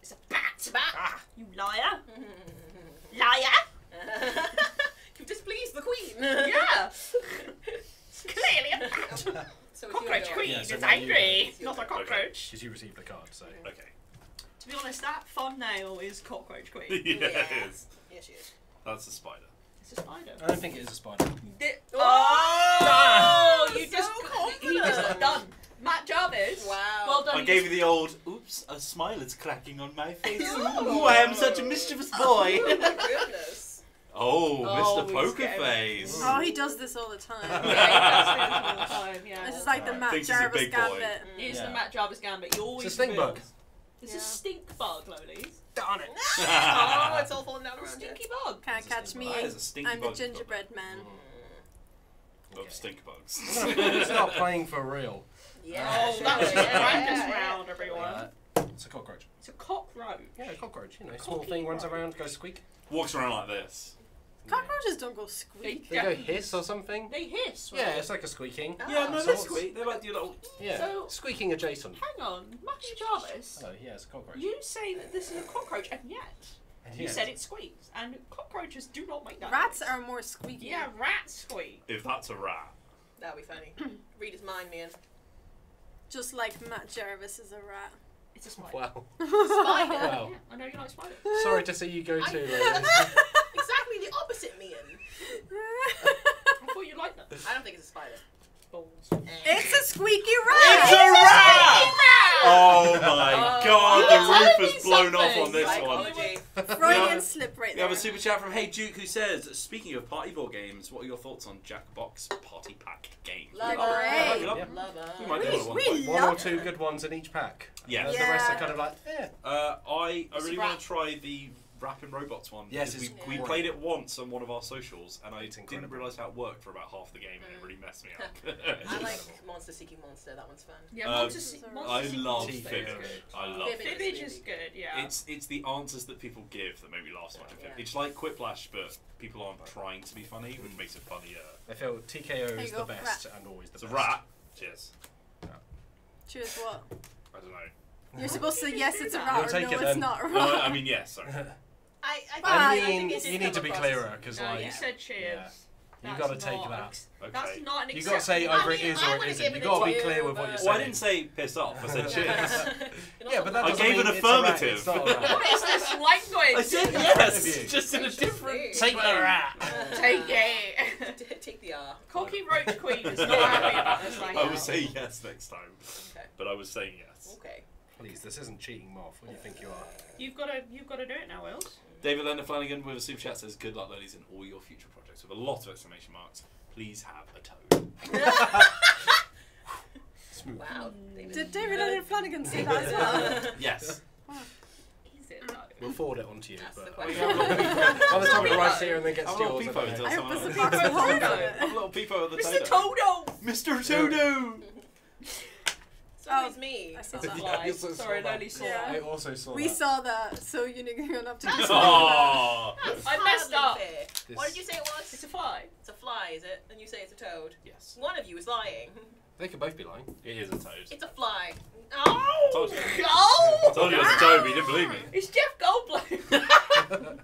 It's a bat! It's a bat! Ah. You liar! Liar! You've displeased the Queen! Yeah! It's clearly a bat! So So cockroach queen yeah, so is angry, you, not a cockroach. Okay. Did you receive the card? So yeah. Okay. To be honest, that fun nail is cockroach queen. yeah, yeah, it is. Yeah, she is. That's a spider. It's a spider. I don't think it is a spider. It, oh, oh no. you just so got done. Matt Jarvis. Wow. Well done. I you gave you the old. Oops, a smile is cracking on my face. Ooh, I am such a mischievous boy. Oh my goodness. Oh, oh, Mister Poker Face. Oh, he does this all the time. yeah, he does this all the time, yeah. This is like the Matt Jarvis Gambit. Mm. It is yeah. the Matt Jarvis Gambit. You always It's a stink bug. It's yeah. a stink bug, Lolies. Darn it. oh, it's all falling down around Stinky here. bug. Can't catch me. I'm the gingerbread bug. man. Mm. Love okay. stink bugs. It's not playing for real. Yeah. Oh, that was your practice round, everyone. Uh, it's a cockroach. It's a cockroach? Yeah, a cockroach. You know, a small thing runs around, goes squeak. Walks around like this. Cockroaches don't go squeak. They, they go hiss or something. They hiss, right? Yeah, it's like a squeaking. Ah. Yeah, no, they squeak. They like the little... Yeah, so, squeaking adjacent. Hang on, Matthew Jarvis. Oh, yeah, it's a cockroach. You say that this is a cockroach, and yet and you yes. said it squeaks. And cockroaches do not make that Rats noise. are more squeaky. Yeah, rats squeak. If that's a rat. That'll be funny. Read his mind, man. Just like Matt Jarvis is a rat. It's a spider. Wow. Spider. Wow. Yeah, I know you like spiders. Sorry to see you go I too, Exactly the opposite, me and. I thought you liked that. I don't think it's a spider. Balls. It's a squeaky rat. It's, it's a, a rat. Squeaky rat. Oh my oh. God! The roof has blown something. off on this Psychology. one. Freudian slip right there. We have a super chat from Hey Duke who says, "Speaking of party board games, what are your thoughts on Jackbox party pack games? Love it. We, love love it. we might do another one. We one or two good ones in each pack. Yeah. yeah. The rest are kind of like, yeah. Uh, I I really want to try the." Rapping Robots one. Yes, we, we played it once on one of our socials, and I didn't realise how it worked for about half the game, and it really messed me up. I like Monster Seeking Monster. That one's fun. Yeah, um, Monster Seeking Monster. I love Fibbage. I love Fibbage. Fibbage is good. Yeah. It's it's the answers that people give that made me laugh so much. Yeah. It's like Quiplash, but people aren't trying to be funny, which makes it funnier. I feel T K O is the best and always the best. It's a rat. Cheers. Cheers. What? I don't know. You're supposed to say yes, it's a rat, or no, it's not a rat. I mean, yes. Sorry. I, I, I mean, I think you need to be clearer because, like, yeah. you said cheers. Yeah. You got to take that. Okay. That's not an. You got to say either I mean, it is or it isn't. You got to be clear with what you're saying. Well, I didn't say piss off. I said cheers. yeah, but that I gave mean an affirmative. What is this language? I said yes, just in a different. Take the rat. Take it. Take the R. Cockroach Queen is not happy about this language. I would say yes next time, but I was saying yes. Okay. Please, this isn't Cheating Moth. What do you think you are? You've got to, you've got to do it now, Wills. David Leonard Flanagan with a super chat says, "Good luck, ladies, in all your future projects." With a lot of exclamation marks, please have a toad. Smooth. Wow. David. Did David Leonard Flanagan say that as well? Yes. Wow. Is it though? We'll forward it on to you. That's but the By the time it arrives here and then gets to yours, I hope it's a little peepo at the Mister Todo. Mister Todo. Oh, it's me. I saw that. Yeah, so Sorry, saw I only saw yeah. that. I also saw we that. We saw that, so you didn't go up to the oh. I messed up. What did you say it was? It's a fly. It's a fly, is it? And you say it's a toad. Yes. One of you is lying. They could both be lying. It is a toad. It's a fly. Oh! I told you. Oh! I told you it was a toad, but you didn't believe me. It's Jeff Goldblum.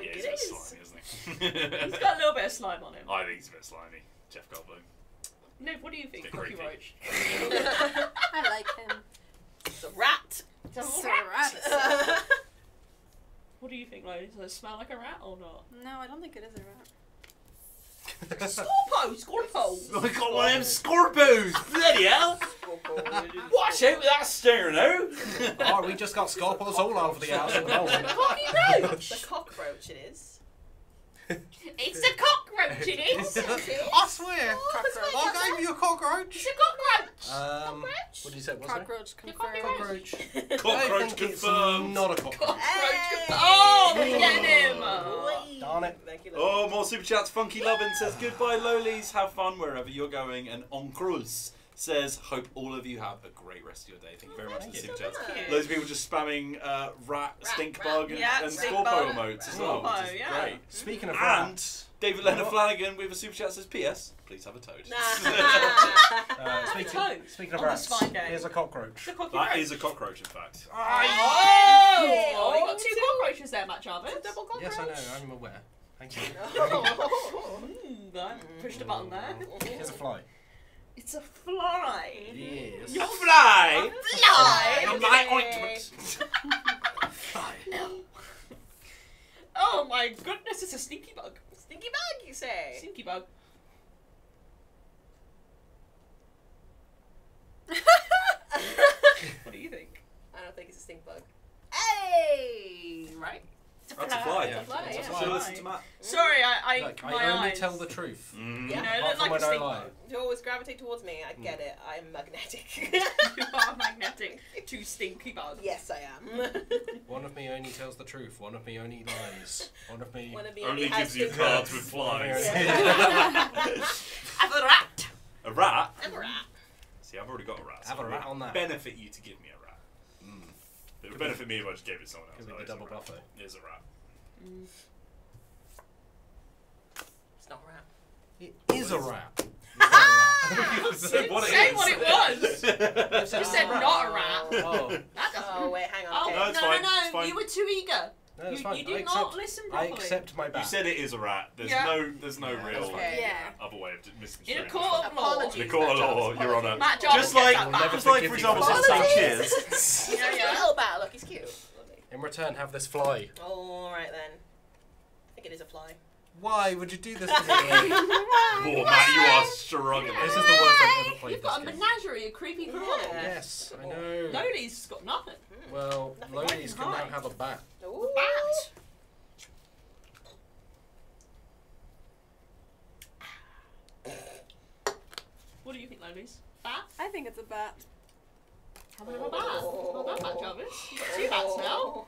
yeah, he's it a bit is. slimy, isn't he? he's got a little bit of slime on him. I think he's a bit slimy. Jeff Goldblum. No, what do you think, Cookie Roach? I like him. It's a rat. It's a, it's rat. a rat. What do you think, Lodi? Does it smell like a rat or not? No, I don't think it is a rat. Scorpo! Scorpo! I got one of them Scorpos! Bloody hell! Watch out with that stinger now! Oh, we just got Scorpos all over the house. Cookie Roach! The cockroach it is. It's a cockroach, it is! I swear! Oh, I'll give you a cockroach! It's a cockroach! Um, cockroach? What did you say? What's cockroach it? Confirmed. Cockroach. Cockroach confirmed. Not a cockroach. Cockroach confirmed. Oh, we get him! Oh, darn it. Thank you, oh, more super chats. Funky Lovin says, "Goodbye, Lolies. Have fun wherever you're going." And En Cruz says, "Hope all of you have a great rest of your day." Thank you very oh, much for the super chats. Those people just spamming uh, rat, rat, stink rat, bug, and, yeah, and Scorpio modes as well. Oh, which is yeah. great. Speaking of rat. And David Leonard Flanagan with a super chat says, "P S Please have a toad." uh, speaking, toad. speaking of rats, here's a cockroach. a cockroach. That is a cockroach, in fact. Oh! oh, oh you got two cockroaches there, Matt Jarvis. It's a double cockroach. Yes, I know. I'm aware. Thank you. I pushed a button there. Here's a fly. It's a fly. Yes. You're a fly. A fly. You're my ointment. Fly. Oh my goodness, it's a sneaky bug. Sneaky bug, you say? Sneaky bug. What do you think? I don't think it's a stink bug. Hey! Right? That's a fly. That's a fly. That's a fly. Yeah. Listen to Matt. Sorry, I. I Look, my I only eyes. tell the truth. Mm. Yeah. You know, like a stink bug. You always gravitate towards me. I get mm. it. I'm magnetic. You are magnetic to stinky bugs. Yes, I am. One of me only tells the truth. One of me only lies. One of me, One of me only, only gives you cards with flies. Yeah. Have a rat. A rat. Have a rat. See, I've already got a rat. So have a rat on that. Benefit you to give me a rat. It would Could benefit be, me if I just gave it to someone else. Could be the double buffer. It is a rat. Mm. It's not a rat. It is a rat. Say what it was. You said not a rat. Oh, oh wait, hang on. Oh, okay. no, no, no, no. You were too eager. No, you, you did not listen properly. I accept my bad. You said it is a rat. There's yeah. no, there's no yeah, real okay. yeah. other way of misconstruing. In a court of law, in a court of law, Your Honour. Just like, just like for example, Cheers. He's yeah, yeah. a little bat. Look, he's cute. Lovely. In return, have this fly. Oh, all right then. I think it is a fly. Why would you do this to me? Oh, Matt, you are strong. This is the worst I've ever played. You've got a game. menagerie, a creepy crawler. Yeah. Yes, I know. Lolies got nothing. Well, Lolies can now have a bat. Ooh. A bat. What do you think, Lolies? Bat? I think it's a bat. Have oh. a bat. Not that bat, Jarvis. You've got two bats now.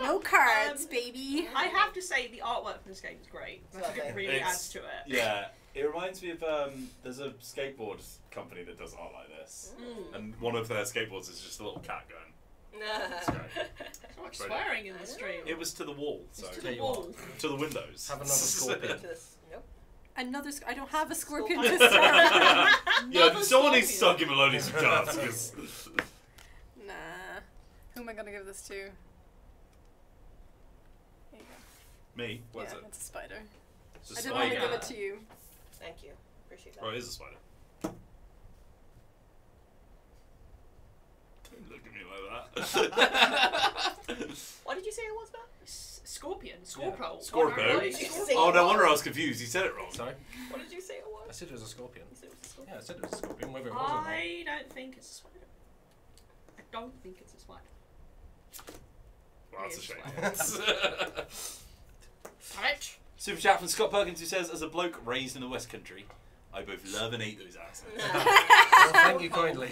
No cards, um, baby. I have to say the artwork from this game is great. It really it's, adds to it. Yeah, it reminds me of um, there's a skateboard company that does art like this, mm. and one of their skateboards is just a little cat gun. It's great. So much swearing in the stream. It was to the wall. So to the wall. To the windows. Have another scorpion. Nope. Another. Sc I don't have a scorpion. This time. Yeah, someone needs to start giving Lolies some cards. Cause nah. Who am I gonna give this to? Here you go. Me. What's yeah, it? It's a spider. It's a I didn't spider. want to give it to you. Thank you. Appreciate that. Oh, it is a spider. Look at me like that. What did you say it was, Matt? Scorpion? Scorpro? Yeah. Scorpio? Scorpio? Oh, no wonder I was confused. You said it wrong. Sorry? What did you say it was? I said it was a scorpion. You said it was a scorpion? Yeah, I said it was a scorpion. Whether it was or not. I don't think it's a spider. I don't think it's a spider. Well, that's a shame. Alright. Super chat from Scott Perkins, who says, as a bloke raised in the West Country, I both love and hate those accents. Well, thank you kindly.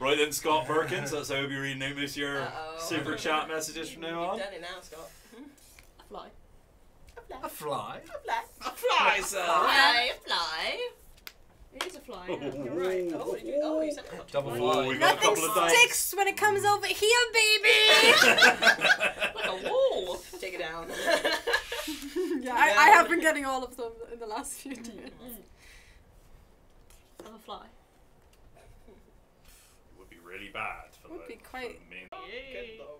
Right then, Scott Perkins, that's how we'll be reading out most of your Uh-oh. super chat messages from now on. You've done it now, Scott. A fly. A fly. A fly. A fly. A fly, sir. A fly. A fly. It is a fly. Oh, yeah. You're right. Oh, you, oh, you said a double fly. We've got Nothing a couple of sticks days. when it comes over here, baby. Like a wall. Take it down. Yeah, I, I have been getting all of them in the last few days. Mm-hmm. I'm a fly. Really bad for would be quite mean. Oh, good though.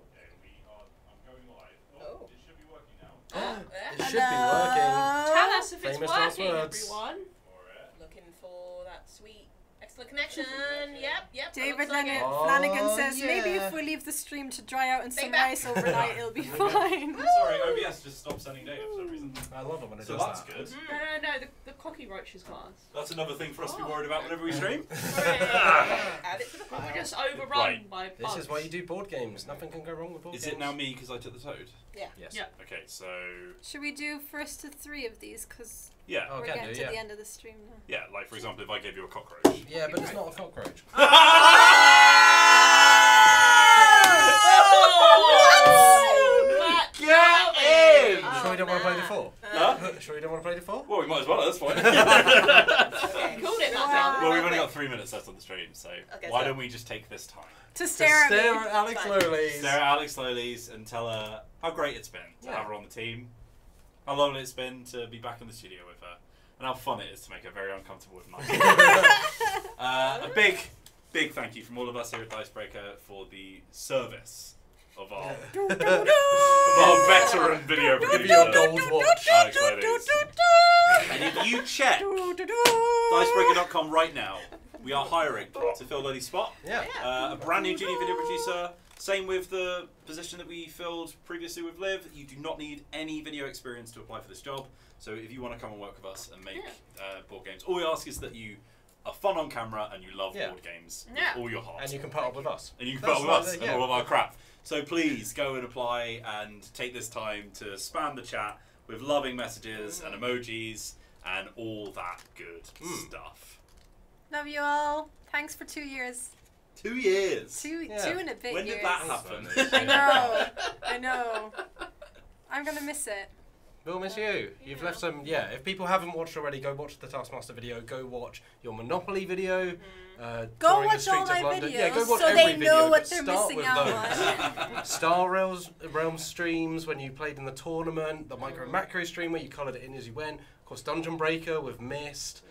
I'm going live. Oh, it should be working now. It should be working. Tell us if Famous it's working, everyone. Looking for that sweet, excellent connection. Yep, yep. David like Leonard oh, Flanagan says yeah. maybe if we leave the stream to dry out in Stay some back. ice overnight, it'll be fine. Sorry, O B S just stopped sending data for some reason. I love it when it so does that's that. good. Mm. No, no, no. The, the cocky roach is class. That's another thing for us oh. to be worried about whenever we stream. Add it to the We're just overrun right. by bugs. This is why you do board games. Nothing can go wrong with board is games. Is it now me because I took the toad? Yeah. Yes. Yeah. Okay, so. Should we do first to three of these? Because yeah. we're oh, getting do, to yeah. the end of the stream now. Yeah, like for example, if I gave you a cockroach. Yeah, but it's not a cockroach. Oh! Oh! What? Get in! Oh, sure we don't nah. want to play the four? Huh? No? Sure we don't want to play the four? Well, we might as well at this point. Okay. Cool it, wow. Well, we've only got three minutes left on the stream, so okay, why so. don't we just take this time? To stare, to stare at, at Alex Lolies. Stare at Alex Lolies and tell her how great it's been to yeah. have her on the team, how lovely it's been to be back in the studio with her, and how fun it is to make her very uncomfortable with Mike. Uh, a big, big thank you from all of us here at Dicebreaker for the service of our, of our veteran video producer, Alex Lolies. And if you check dicebreaker dot com right now, we are hiring to fill Lolies' spot. Yeah. Uh, a brand new junior video producer. Same with the position that we filled previously with Liv. You do not need any video experience to apply for this job. So if you want to come and work with us and make yeah. uh, board games, all we ask is that you are fun on camera and you love yeah. board games yeah. with all your heart. And you can put up with us. And you can That's put up with us the, yeah. and all of our crap. So please go and apply and take this time to spam the chat with loving messages mm. and emojis and all that good mm. stuff. Love you all. Thanks for two years. Two years. Two, yeah. two and a bit years. When did years. that happen? I know. I know. I'm going to miss it. We'll miss you. you You've know. left some, yeah. If people haven't watched already, go watch the Taskmaster video. Go watch your Monopoly video. Mm. Uh, go watch all my videos yeah, go watch so every they know video, what they're missing out on. Star Realms, Realms streams when you played in the tournament. The Micro Macro stream where you coloured it in as you went. Of course, Dungeon Breaker with Myst.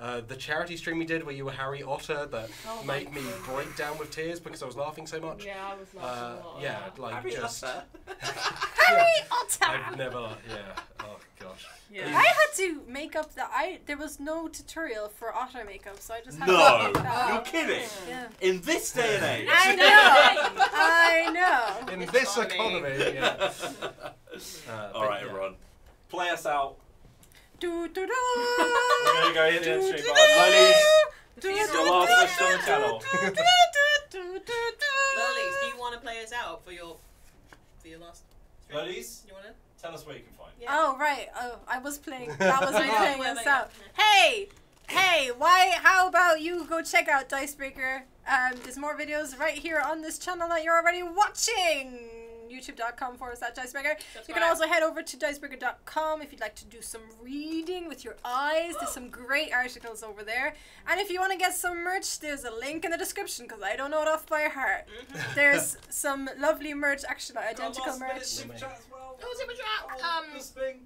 Uh, the charity stream we did where you were Harry Otter that oh made me break down with tears because I was laughing so much. Yeah, I was laughing uh, a lot. Yeah, like Harry just... Otter. Harry Otter! I've never... Yeah. Oh, gosh. Yeah. I had to make up the... I, there was no tutorial for otter makeup, so I just had no. to make that No! You're kidding! Yeah. In this day and age! I know! I know! In it's this funny. economy, yeah. Uh, Alright, yeah. everyone. Play us out. We're going to go hit the end stream, but Lolies, this is your last question on the channel. Lolies, do you want to play us out for your for your last stream? Lolies, you want to? Tell us where you can find. Yeah. Oh, right. Oh, I was playing. That was me playing us out. Hey! Hey, why, how about you go check out Dicebreaker. Um, there's more videos right here on this channel that you're already watching. YouTube.com forward slash Dicebreaker. You can also head over to Dicebreaker dot com if you'd like to do some reading with your eyes. There's some great articles over there. And if you want to get some merch, there's a link in the description because I don't know it off by heart. Mm-hmm. There's some lovely merch, actually identical merch. Well. Oh, super chat! Oh, um,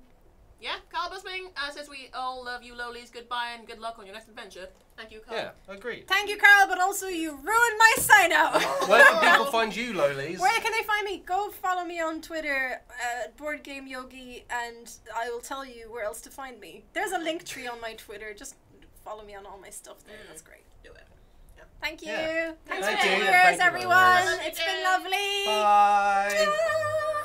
yeah, Carl Busbing uh, says we all love you, Lolies. Goodbye and good luck on your next adventure. Thank you, Carl. Yeah, agreed. Thank you, Carl, but also you ruined my sign out. Where can people find you, Lolies? Where can they find me? Go follow me on Twitter at uh, Board Game Yogi, and I will tell you where else to find me. There's a link tree on my Twitter. Just follow me on all my stuff there. Mm. That's great. Do it. Yeah. Thank you. Yeah. Thanks Thank for you. viewers, Thank everyone. You, it's been lovely. Bye. Bye.